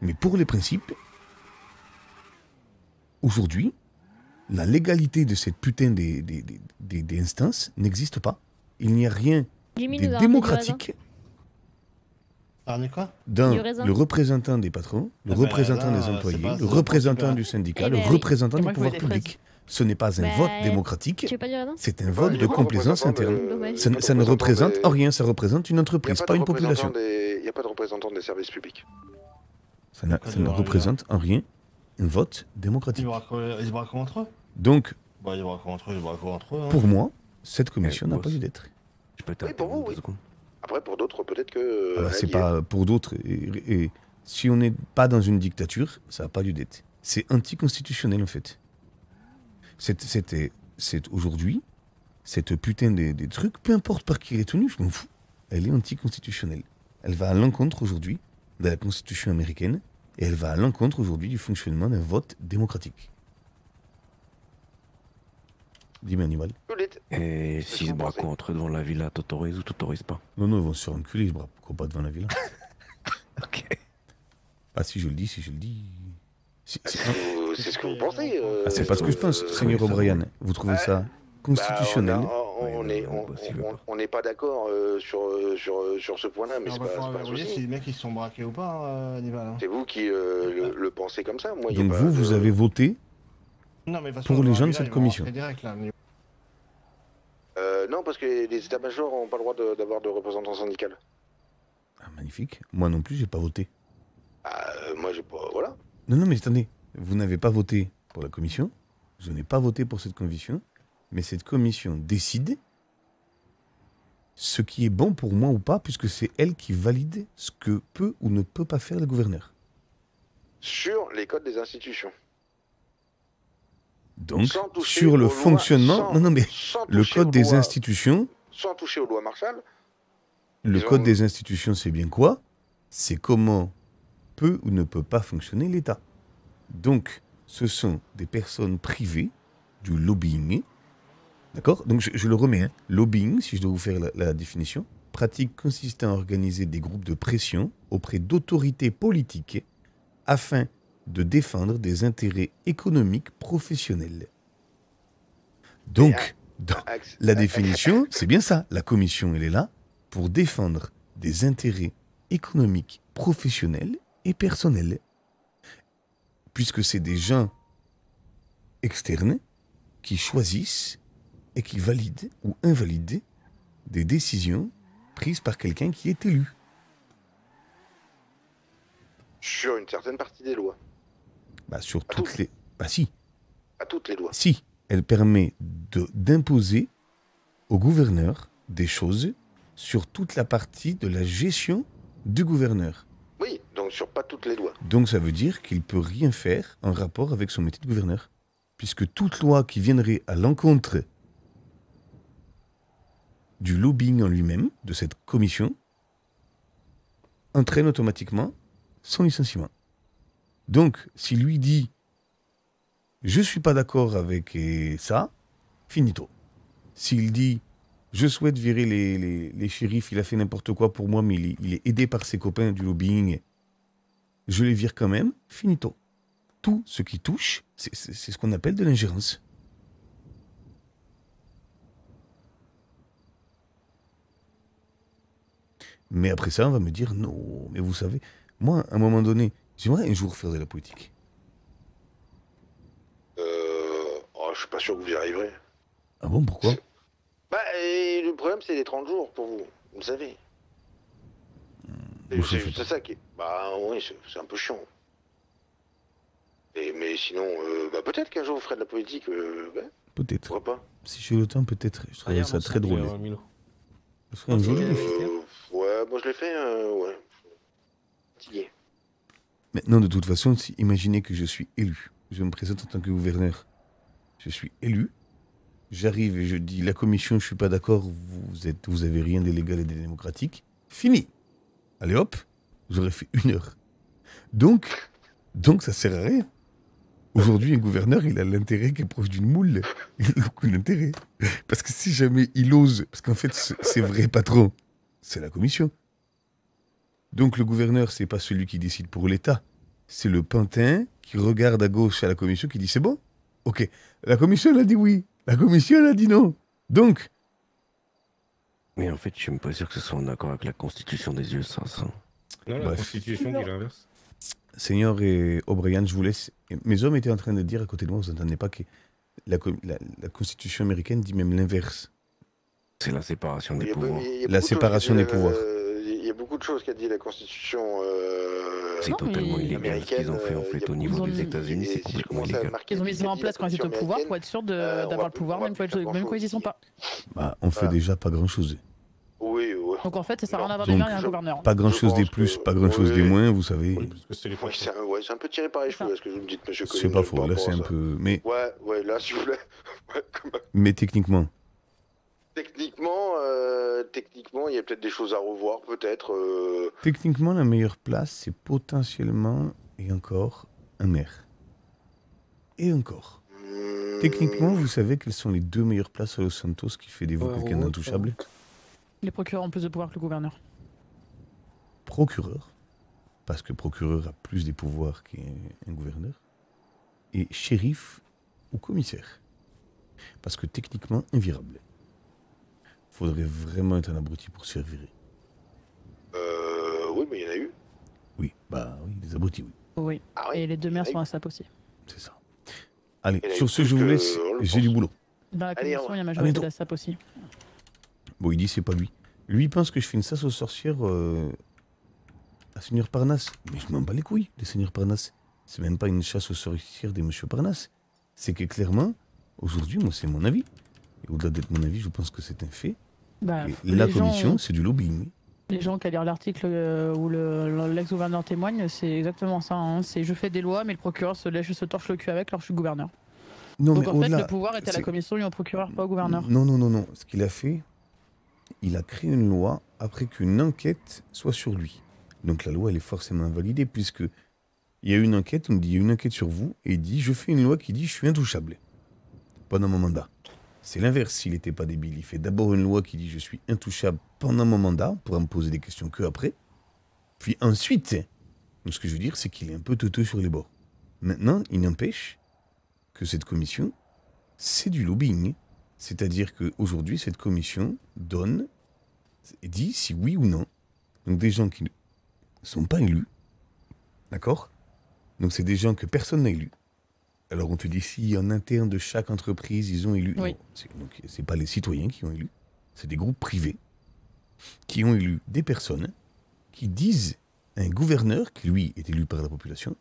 Mais pour les principes, aujourd'hui, la légalité de cette putain des, des, des, des, des instances n'existe pas. Il n'y a rien de démocratique... Dans le représentant des patrons, le ah bah représentant là, des employés, pas, le représentant du syndicat, le oui. représentant du pouvoir public. Ce n'est pas un bah vote démocratique, c'est un vote de complaisance interne. Le... Ça, ça ne représente des... rien, ça représente une entreprise, pas une population. Il n'y a pas de représentant des services publics. Ça, ça, ça ne représente en rien un vote démocratique. Ils se braquent entre eux. Donc, bah, ils se braquent entre eux, ils se braquent entre eux, hein. Pour moi, cette commission n'a pas lieu d'être. Je peux t'appeler deux secondes. Après, pour d'autres, peut-être que... Ah bah, c'est pas pour d'autres. Et, et si on n'est pas dans une dictature, ça n'a pas lieu d'être. C'est anticonstitutionnel, en fait. C'est aujourd'hui, cette putain des, des trucs, peu importe par qui elle est tenue, je m'en fous, elle est anticonstitutionnelle. Elle va à l'encontre aujourd'hui de la Constitution américaine et elle va à l'encontre aujourd'hui du fonctionnement d'un vote démocratique. Dis-moi, animal. Et s'ils se braquent entre eux devant la villa, t'autorises ou t'autorises pas? Non, non, ils vont se faire enculer, ils se braquent pas devant la villa. Ok. Pas si je le dis, si je le dis. C'est ce que vous pensez. C'est pas ce que je pense, Seigneur O'Brien. Vous trouvez ça constitutionnel? on n'est on, on, on, on pas d'accord euh, sur, sur, sur ce point-là, mais c'est bah, pas, pas un souci. Si les mecs ils sont braqués ou pas, euh, Hannibal. Hein. C'est vous qui euh, le, le pensez comme ça. Moi, donc pas, vous, vous euh... avez voté non, mais pour les gens de cette commission direct, là, mais... euh, non, parce que les, les états-majors n'ont pas le droit d'avoir de, de représentants syndicales. Ah, magnifique. Moi non plus, j'ai pas voté. Ah, euh, moi, j'ai pas... Voilà. Non, non, mais attendez. Vous n'avez pas voté pour la commission. Je n'ai pas voté pour cette commission. Mais cette commission décide ce qui est bon pour moi ou pas, puisque c'est elle qui valide ce que peut ou ne peut pas faire le gouverneur. Sur les codes des institutions. Donc, sur le fonctionnement... Non, non, mais le code des institutions... Sans toucher aux lois Marshall. Le code des institutions, c'est bien quoi? C'est comment peut ou ne peut pas fonctionner l'État. Donc, ce sont des personnes privées du lobbying. D'accord? Donc, je, je le remets. Hein. Lobbying, si je dois vous faire la, la définition, pratique consistant à organiser des groupes de pression auprès d'autorités politiques afin de défendre des intérêts économiques professionnels. Donc, donc la définition, c'est bien ça. La commission, elle est là pour défendre des intérêts économiques professionnels et personnels. Puisque c'est des gens externes qui choisissent et qui valident ou invalident des décisions prises par quelqu'un qui est élu. Sur une certaine partie des lois. Bah sur à toutes les... Bah si. À toutes les lois. Si. Elle permet d'imposer au gouverneur des choses sur toute la partie de la gestion du gouverneur. Oui, donc sur pas toutes les lois. Donc ça veut dire qu'il ne peut rien faire en rapport avec son métier de gouverneur. Puisque toute loi qui viendrait à l'encontre du lobbying en lui-même, de cette commission, entraîne automatiquement son licenciement. Donc, si lui dit « je ne suis pas d'accord avec ça », finito. S'il dit « je souhaite virer les, les, les shérifs, il a fait n'importe quoi pour moi, mais il, il est aidé par ses copains du lobbying, je les vire quand même », finito. Tout ce qui touche, c'est ce qu'on appelle de l'ingérence. Mais après ça, on va me dire « non, mais vous savez, moi, à un moment donné, j'aimerais un jour faire de la politique. » Euh... Oh, je suis pas sûr que vous y arriverez. Ah bon, pourquoi? Bah, et le problème, c'est les trente jours pour vous, vous le savez. Mmh, c'est ça qui est... Bah oui, c'est un peu chiant. Et, mais sinon, euh, bah, peut-être qu'un jour, vous ferez de la politique. Euh, bah, peut-être. Pourquoi pas? Si j'ai le temps, peut-être. Je trouve ah, ça très drôle. Euh, je ferai un jour, euh, ouais, moi, je l'ai fait, euh, ouais. Fatigué. Maintenant, de toute façon, si, imaginez que je suis élu. Je me présente en tant que gouverneur. Je suis élu. J'arrive et je dis, la commission, je suis pas d'accord, vous êtes, vous avez rien d'illégal et de démocratique. Fini. Allez hop, j'aurais fait une heure. Donc, donc ça sert à rien. Aujourd'hui, un gouverneur, il a l'intérêt qui est proche d'une moule. Il n'a aucun intérêt. Parce que si jamais il ose, parce qu'en fait, c'est vrai patron, c'est la commission. Donc le gouverneur, c'est pas celui qui décide pour l'État, c'est le pantin qui regarde à gauche à la commission qui dit c'est bon, ok. La commission elle a dit oui, la commission elle a dit non. Donc. Mais en fait, je suis même pas sûr que ce soit en accord avec la Constitution des yeux, ça. ça. Non, la Bref. Constitution qui l'inverse. Seigneur et O'Brien, je vous laisse. Mes hommes étaient en train de dire à côté de moi, vous n'entendez pas que la, la, la Constitution américaine dit même l'inverse. C'est la séparation des pouvoirs. La séparation des pouvoirs. Beaucoup de choses qu'a dit la Constitution euh, c'est totalement illégal. Ce qu'ils ont fait en fait au niveau des États-Unis, c'est complètement illégal. Ils ont mis en place quand ils étaient au pouvoir pour être sûr d'avoir le pouvoir, même quand ils n'y sont pas. Bah, on fait déjà pas grand-chose. Oui, oui. Donc en fait, ça sert à rien d'avoir des maires et un gouverneur. Pas grand-chose des plus, pas grand-chose des moins, vous savez. C'est un peu tiré par les cheveux, est-ce que vous me dites, monsieur Collin? C'est pas faux, là c'est un peu. Ouais, ouais, là si vous voulez. Mais techniquement. Techniquement, euh, techniquement, il y a peut-être des choses à revoir, peut-être. Euh... Techniquement, la meilleure place, c'est potentiellement, et encore, un maire. Et encore. Mmh... Techniquement, vous savez quelles sont les deux meilleures places à Los Santos qui fait des voix ouais, quelqu'un d'intouchable? Les procureurs ont plus de pouvoir que le gouverneur. Procureur, parce que procureur a plus des pouvoirs qu'un gouverneur. Et shérif ou commissaire, parce que techniquement invirable. Faudrait vraiment être un abruti pour se faire virer. Euh... Oui, mais il y en a eu. Oui, bah oui, des abrutis, oui. Oui, ah, oui. Et les deux mères sont à sap aussi. C'est ça. Allez, sur ce, je vous laisse, j'ai du boulot. Dans la commission, il y a majorité de la sap aussi. Bon, il dit c'est pas lui. Lui, il pense que je fais une chasse aux sorcières euh, à Seigneur Parnasse. Mais je m'en bats les couilles des Seigneur Parnasse. C'est même pas une chasse aux sorcières des Monsieur Parnasse. C'est que clairement, aujourd'hui, moi, c'est mon avis. Et au-delà d'être mon avis, je pense que c'est un fait. Bah, la commission, gens... c'est du lobbying. Les gens qui allaient lire l'article où l'ex-gouverneur témoigne, c'est exactement ça. Hein. C'est je fais des lois, mais le procureur se lèche, se torche le cul avec, alors je suis gouverneur. Non, donc mais en fait, le pouvoir était à la commission et au procureur, pas au gouverneur. Non, non, non, non. Ce qu'il a fait, il a créé une loi après qu'une enquête soit sur lui. Donc la loi, elle est forcément invalidée, puisque il y a une enquête, on me dit, il y a une enquête sur vous, et il dit, je fais une loi qui dit, je suis intouchable pendant mon mandat. C'est l'inverse, s'il n'était pas débile. Il fait d'abord une loi qui dit je suis intouchable pendant mon mandat, on pourra me poser des questions que après. Puis ensuite, donc ce que je veux dire, c'est qu'il est un peu teuteux sur les bords. Maintenant, il n'empêche que cette commission, c'est du lobbying. C'est-à-dire qu'aujourd'hui, cette commission donne et dit si oui ou non. Donc des gens qui ne sont pas élus, d'accord? Donc c'est des gens que personne n'a élus. Alors on te dit, si en interne de chaque entreprise, ils ont élu. Oui. Donc c'est pas les citoyens qui ont élu, c'est des groupes privés qui ont élu des personnes qui disent à un gouverneur, qui lui est élu par la population,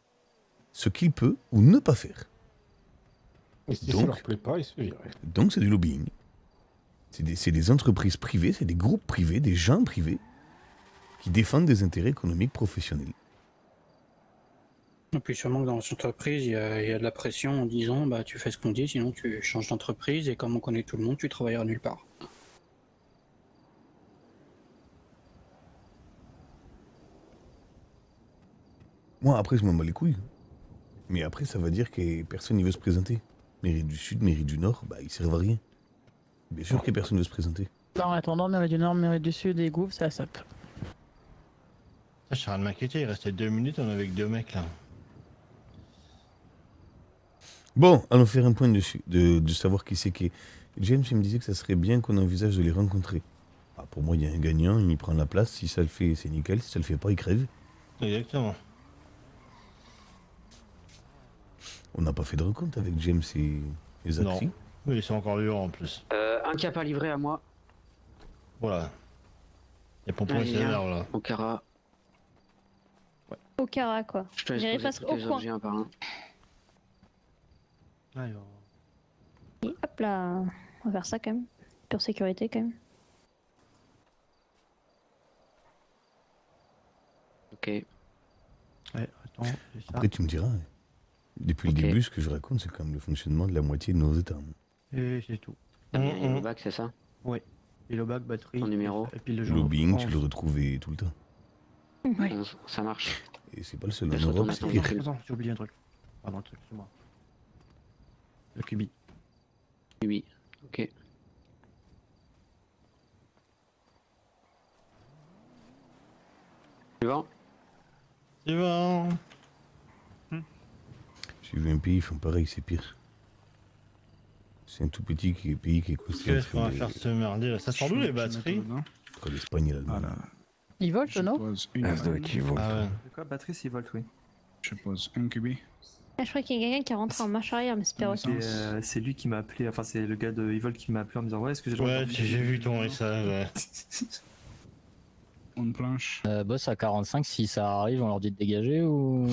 ce qu'il peut ou ne pas faire. Et si donc, ça leur plaît pas, ils se virent. Donc c'est du lobbying. C'est des, c'est des entreprises privées, c'est des groupes privés, des gens privés qui défendent des intérêts économiques professionnels. Et puis sûrement que dans cette entreprise, il y, y a de la pression en disant bah tu fais ce qu'on dit, sinon tu changes d'entreprise et comme on connaît tout le monde, tu travailleras nulle part. Moi après je m'en bats les couilles. Mais après ça veut dire que personne n'y veut se présenter. Mairie du Sud, Mairie du Nord, bah ils servent à rien. Bien sûr que personne ne veut se présenter. En attendant, Mairie du Nord, Mairie du Sud et Gouffre, c'est à S A P. Je suis en train de m'inquiéter, il restait deux minutes, on est avec deux mecs là. Bon, allons faire un point de, de, de savoir qui c'est qui est. James, il me disait que ça serait bien qu'on envisage de les rencontrer. Ah, pour moi, il y a un gagnant, il prend la place. Si ça le fait, c'est nickel. Si ça le fait pas, il crève. Exactement. On n'a pas fait de rencontre avec James et, et Zach. Non, mais ils sont encore durs en plus. Euh, un cap à livrer à moi. Voilà. Il y a Pompon et Sénard là. Au cara. Ouais. Au cara quoi. Je te laisse poser tous les objets un par un. Alors... Et hop là, on va faire ça quand même, pure sécurité quand même. Ok. Ouais, attends, ça. Après tu me diras, depuis okay. le début ce que je raconte c'est quand même le fonctionnement de la moitié de nos états. Et c'est tout. Ah, mmh, et mmh. le bac c'est ça? Oui, et le bac, batterie, ton numéro. Et puis le lobbying, tu le retrouvais tout le temps. Oui, ça marche. Et c'est pas le seul en Europe, c'est pire. Attends, j'ai oublié un truc. Pardon, excuse-moi. Le Q B. Q B, ok. C'est bon. C'est bon. Hmm. J'ai vu un pays, ils font pareil, c'est pire. C'est un tout petit pays qui est constitué. Qu'est-ce qu'on va faire se merder là? Ça sort d'où les batteries? Entre l'Espagne et l'Allemagne. Ils volent, non? Ah, c'est vrai qu'ils volent. C'est quoi, batterie, s'ils volent, oui. Je pose un Q B. Ah, je crois qu'il y a quelqu'un qui est rentré en marche arrière, mais c'est pas aussi. Euh, c'est lui qui m'a appelé, enfin c'est le gars de Evil qui m'a appelé en me disant ouais, est-ce que j'ai... Ouais, j'ai vu ton message, ouais. On planche. Euh, boss à quarante-cinq, si ça arrive, on leur dit de dégager ou...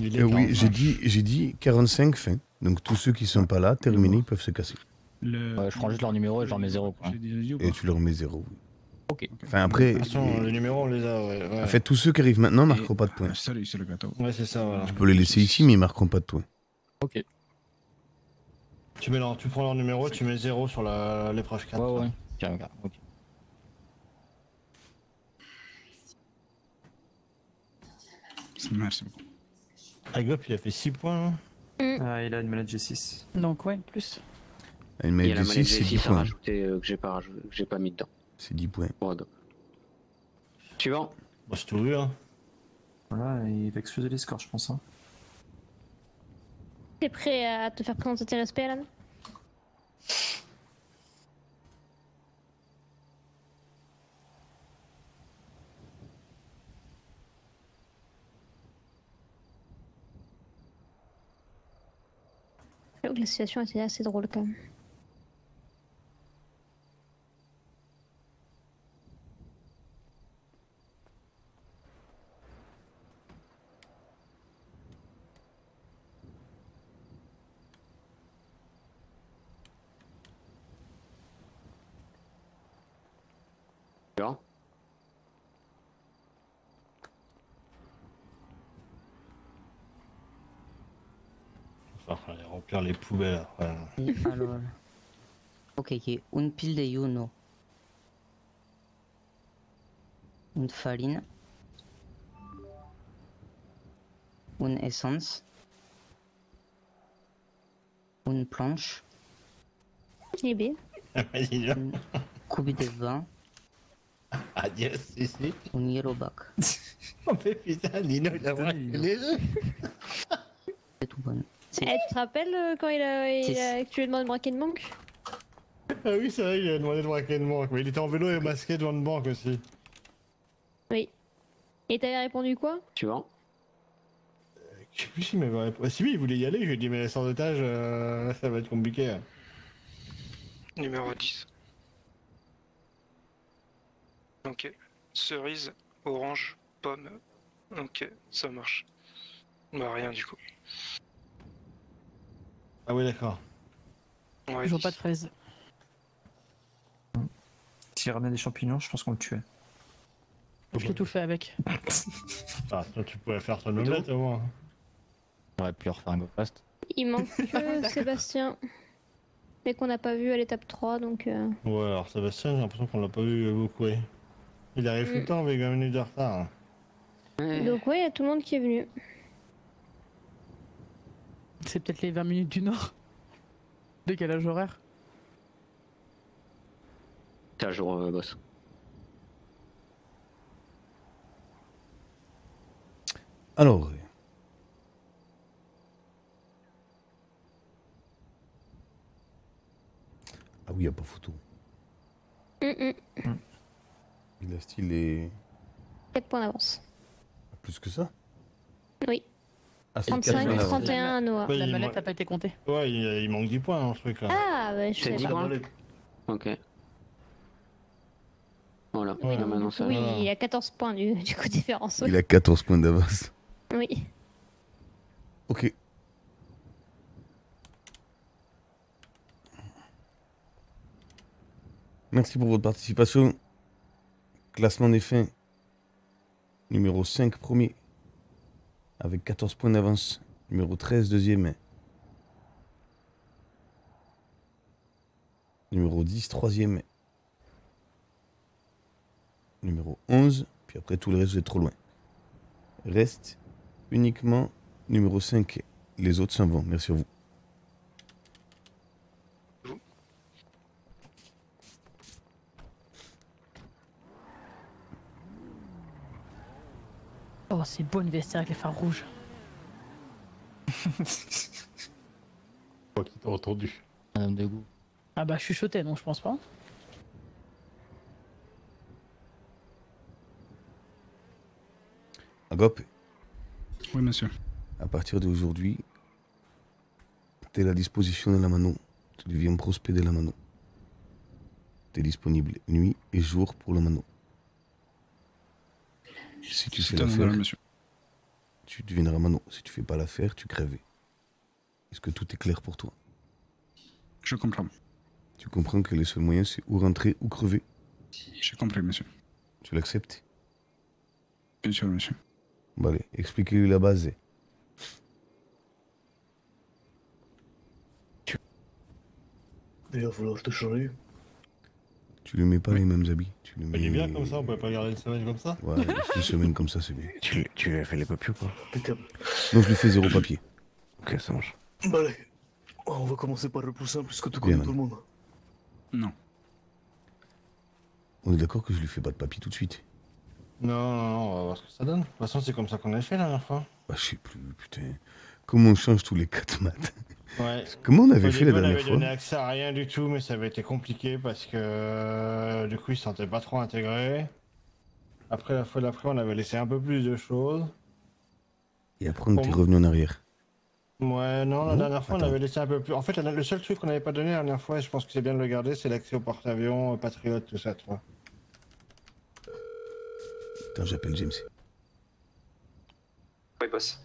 Euh, oui, j'ai dit, j'ai dit quarante-cinq fin, donc tous ceux qui sont pas là, terminés, ils peuvent se casser. Le... Ouais, je prends juste leur numéro et je leur mets zéro. Quoi. Et tu leur mets zéro, oui. Okay. Enfin après, de toute façon, les... les numéros on les a. Ouais, ouais. En fait, tous ceux qui arrivent maintenant marqueront et... pas de points. Salut, c'est le gâteau. Ouais, c'est ça. Voilà. Je peux les laisser ici, mais ils marqueront pas de points. Ok. Tu mets leur... tu prends leur numéro, tu mets zéro sur la l'épreuve quatre. Ouais, ouais. Tiens, regarde. Ok. Merci beaucoup. Agop, il a fait six points. Hein. Mm. Ah, il a une maladie G six. Donc ouais, plus. Ah, une maladie G six, c'est dix points. Rajouter, euh, que j'ai pas rajouté, que j'ai pas mis dedans. C'est dix points. Suivant. Bah, c'est tout vu, hein. Voilà, il va exploser les scores, je pense. Hein. T'es prêt à te faire présenter tes respects, Alan? J'avoue que la situation était assez drôle quand même. Les poubelles. Voilà. Alors, ok, ok. Un pile de yuno. Une farine. Une essence. Une planche. J'ai bien. Une coupe de vin. Adieu, si, si. Un yellow back. On fait putain, Lino, il a vraiment les deux. C'est tout bon. Eh, tu te rappelles euh, quand il a, il a, tu lui as demandé de braquer une banque? Ah oui, c'est vrai, il a demandé de braquer une banque, mais il était en vélo et masqué devant une banque aussi. Oui. Et t'avais répondu quoi? Tu vois euh, je sais plus s'il m'avait répondu. Si oui, il voulait y aller, je lui ai dit, mais sans étage, euh, ça va être compliqué. Hein. Numéro dix. Ok. Cerise, orange, pomme. Ok, ça marche. Bah, rien du coup. Ah oui d'accord. Ouais, je vois pas de fraises. S'il ramenait des champignons, je pense qu'on le tuait. Je l'ai tout fait avec. Ah toi tu pouvais faire ton omelette au moins. On aurait pu refaire un go fast. Il manque que Sébastien. Mais qu'on n'a pas vu à l'étape trois donc... Euh... Ouais alors Sébastien j'ai l'impression qu'on l'a pas vu beaucoup. Ouais. Il arrive tout mm. le temps mais il a une minute de retard. Hein. Ouais. Donc ouais il y a tout le monde qui est venu. C'est peut-être les vingt minutes du Nord. Décalage horaire. T'as un jour, euh, boss. Alors. Ah oui, y a pas photo. Mm-mm. Il a style et... quatre points d'avance. Plus que ça? Oui. Ah, trente-cinq, trente et un à Noah. Ouais, la mallette n'a pas été comptée. Ouais, il, il manque dix points dans ce truc là. Ah, bah je sais pas. Ok. Voilà, oui, ah, maintenant ça. Oui, va. Il a quatorze points du, du coup différence. Ouais. Il a quatorze points d'avance. Oui. Ok. Merci pour votre participation. Classement des fins. Numéro cinq, premier. Avec quatorze points d'avance, numéro treize, deuxième. Numéro dix, troisième. Numéro onze, puis après tout le reste, vous êtes trop loin. Reste uniquement numéro cinq. Les autres s'en vont, merci à vous. Oh, c'est beau une vestiaire avec les phares rouges. Quoi qui t'a entendu. Madame de goût. Ah bah je suis chuchoté, non je pense pas. Agop. Oui monsieur. À partir d'aujourd'hui, t'es à la disposition de la Mano. Tu deviens prospect de la Mano. T'es disponible nuit et jour pour la Mano. Si tu fais l'affaire, tu deviendras Mano. Si tu fais pas l'affaire, tu crèves. Est-ce que tout est clair pour toi? Je comprends. Tu comprends que les seuls moyens, c'est ou rentrer ou crever? J'ai compris, monsieur. Tu l'acceptes? Bien sûr, monsieur. Bah allez, expliquez-lui la base. Il va falloir te changer. Tu lui mets pas oui. les mêmes habits. Tu lui mets... Il est bien comme ça, on peut pas garder une semaine comme ça. Ouais, une semaine comme ça, c'est bien. Tu, tu lui as fait les papiers ou pas? Non, je lui fais zéro papier. Ok, ça marche. Bah allez, on va commencer par le plus simple, puisque tu connais tout le monde. Non. On est d'accord que je lui fais pas de papier tout de suite? Non, non, non, on va voir ce que ça donne. De toute façon, c'est comme ça qu'on l'a fait la dernière fois. Bah je sais plus, putain. Comment on change tous les quatre maths? Ouais. Comment on avait fait la dernière fois? On avait donné accès à rien du tout, mais ça avait été compliqué parce que euh, du coup ils se sentaient pas trop intégrés. Après la fois d'après, on avait laissé un peu plus de choses. Et après, on était revenu en arrière. Ouais, non, la oh, dernière fois, attends. on avait laissé un peu plus... En fait, le seul truc qu'on n'avait pas donné la dernière fois, et je pense que c'est bien de le garder, c'est l'accès au porte-avions, Patriot, tout ça, tu vois. Attends, j'appelle James. Oui, boss.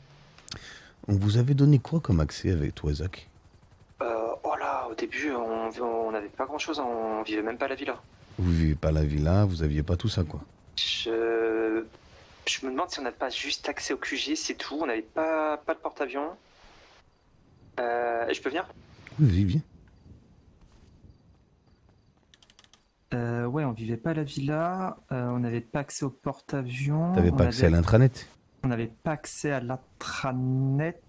On vous avait donné quoi comme accès avec toi, Zach? Euh, oh là, au début, on n'avait pas grand-chose, on vivait même pas la villa. Vous vivez pas la villa, vous aviez pas tout ça, quoi. Je... Je me demande si on n'a pas juste accès au Q G, c'est tout, on n'avait pas, pas de porte-avions. Euh, je peux venir? Oui, viens. Euh, ouais, on vivait pas à la villa, euh, on n'avait pas accès au porte-avions. T'avais pas, avait... pas accès à l'intranet? On n'avait pas accès à l'intranet.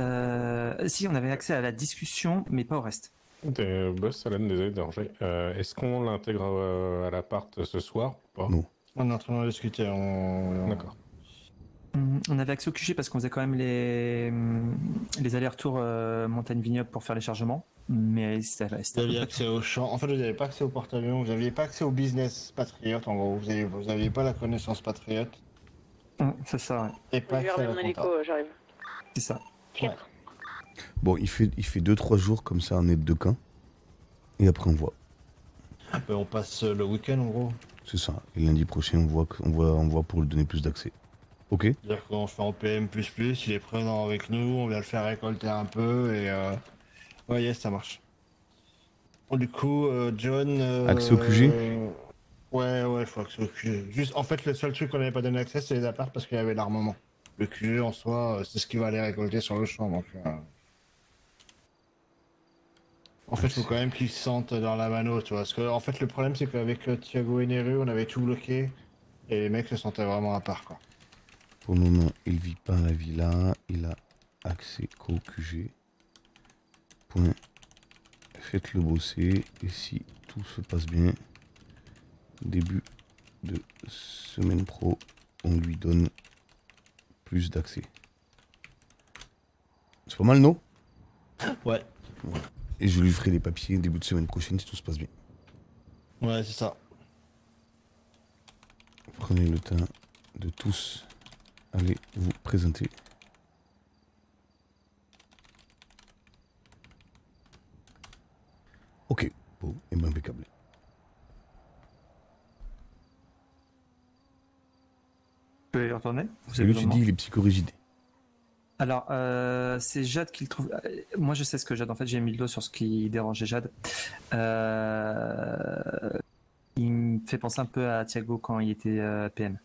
Euh, si, on avait accès à la discussion, mais pas au reste. Des boss, Alan, désolé de déranger. Euh, Est-ce qu'on l'intègre euh, à l'appart ce soir ou pas? Non. On est en train de discuter. On... D'accord. On avait accès au Q G parce qu'on faisait quand même les, les allers-retours euh, montagne-vignoble pour faire les chargements. Mais c'était... Vous aviez accès au champ. En fait, vous n'aviez pas accès au porte-avions. Vous n'aviez pas accès au business Patriot, en gros. Vous n'aviez pas la connaissance Patriot. Mmh, c'est ça, ouais. Et pas accès à la compta. J'arrive. C'est ça. Ouais. Bon, il fait il fait deux trois jours comme ça, un aide de camp. Et après, on voit. Ah, ben, on passe le week-end, en gros. C'est ça. Et lundi prochain, on voit, on voit, on voit pour lui donner plus d'accès. Ok. C'est-à-dire qu'on fait en P M plus plus, il est présent avec nous, on vient le faire récolter un peu et... Euh... Ouais, yes, ça marche. Bon, du coup, euh, John... Euh... Accès au Q G? Ouais, ouais, il faut accès au Q G. Juste, en fait, le seul truc qu'on n'avait pas donné accès, c'est les apparts parce qu'il y avait l'armement. Le Q G, en soi, c'est ce qu'il va aller récolter sur le champ, donc... Euh... En fait, faut quand même qu'ils se sentent dans la mano, tu vois. Parce que, en fait, le problème, c'est qu'avec euh, Thiago et Neru, on avait tout bloqué et les mecs se sentaient vraiment à part, quoi. Pour le moment, il vit pas à la villa, il a accès qu'au Q G. Point. Faites-le bosser et si tout se passe bien, début de semaine pro, on lui donne plus d'accès. C'est pas mal, non? Ouais. Ouais. Et je lui ferai les papiers début de semaine prochaine si tout se passe bien. Ouais, c'est ça. Prenez le temps de tous aller vous présenter. Ok, beau et bien impeccable. Je peux y retourner? Vous avez tu dis, il est psychorigide. Alors, euh, c'est Jade qui le trouve... Moi, je sais ce que Jade... En fait, j'ai mis le dos sur ce qui dérangeait Jade. Euh... Il me fait penser un peu à Thiago quand il était euh, P M.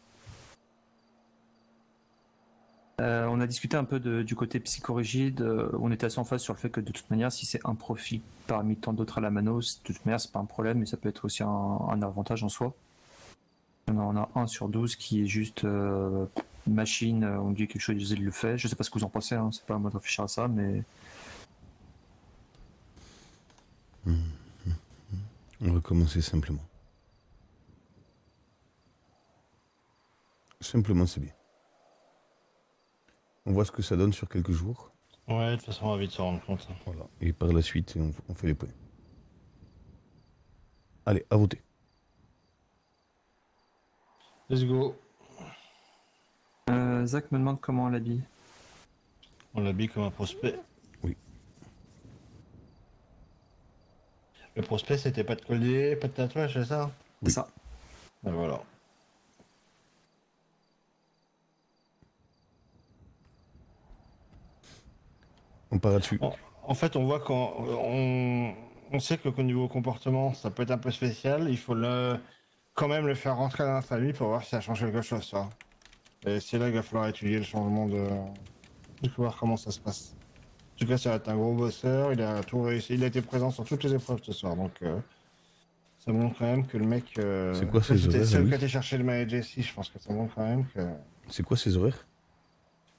Euh, on a discuté un peu de, du côté psychorigide. Euh, on était assez en phase sur le fait que, de toute manière, si c'est un profit parmi tant d'autres à la mano, de toute manière, c'est pas un problème, mais ça peut être aussi un, un avantage en soi. On en a un sur douze qui est juste... Euh... machine, on dit quelque chose, il le fait. Je sais pas ce que vous en pensez, hein. C'est pas à moi de réfléchir à ça, mais... Mmh, mmh, mmh. On va commencer simplement. Simplement, c'est bien. On voit ce que ça donne sur quelques jours. Ouais, de toute façon, on va vite s'en rendre compte. Hein. Voilà. Et par la suite, on, on fait les points. Allez, à voter. Let's go. Euh, Zach me demande comment on l'habille. On l'habille comme un prospect. Oui. Le prospect, c'était pas de collier, pas de tatouage, c'est ça? C'est oui. ça. Et voilà. On part là-dessus. En, en fait, on voit qu'on on, on sait que qu'au niveau comportement, ça peut être un peu spécial. Il faut le, quand même le faire rentrer dans la famille pour voir si ça change quelque chose, ça. Et c'est là qu'il va falloir étudier le changement de... de voir comment ça se passe. En tout cas, ça va être un gros bosseur, il a tout réussi, il a été présent sur toutes les épreuves ce soir, donc euh... ça montre quand même que le mec... Euh... C'est quoi ses horaires? C'est le cas de chercher le manager ici, je pense que ça montre quand même que... C'est quoi ses horaires?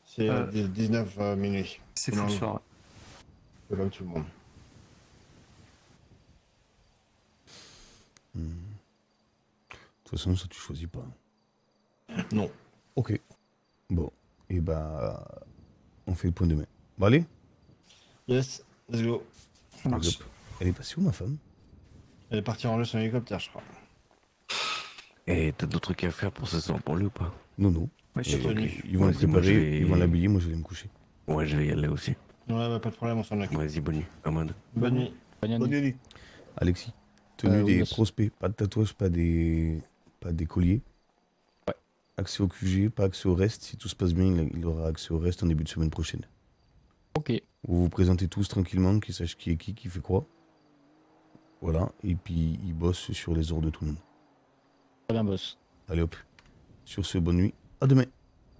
C'est euh... dix-neuf minuit. C'est le soir. C'est comme tout le monde. Hmm. De toute façon, ça tu choisis pas. Non. Ok, bon, et bah, on fait le point demain. Bon, allez? Yes, let's go. Ça marche. Elle est passée où, ma femme? Elle est partie en le son hélicoptère, je crois. Et t'as d'autres trucs à faire pour se soir pour lui ou pas? Non, non. Ouais, je suis euh, okay. Ils vont ouais, la préparer, vais... ils vont l'habiller, moi je vais me coucher. Ouais, je vais y aller aussi. Ouais, bah pas de problème, on s'en occupe. Vas-y, bonne nuit, Amanda. Bonne nuit. Bonne, bonne nuit. nuit. Alexis, tenue euh, des prospects, pas de tatouage, pas des, pas des colliers. Ouais. Accès au Q G, pas accès au reste. Si tout se passe bien, il aura accès au reste en début de semaine prochaine. Ok. Vous vous présentez tous tranquillement, qu'ils sachent qui est qui, qui fait quoi. Voilà, et puis ils bossent sur les ordres de tout le monde. Très bien, boss. Allez hop. Sur ce, bonne nuit. À demain.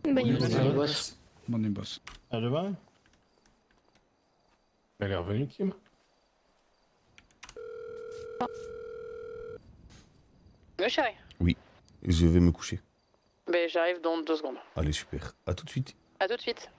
Bonne nuit, boss. Bonne nuit, boss. À demain. Elle est revenue, Kim. Oui, chérie. Oui, je vais me coucher. Mais j'arrive dans deux secondes. Allez, super. À tout de suite. À tout de suite.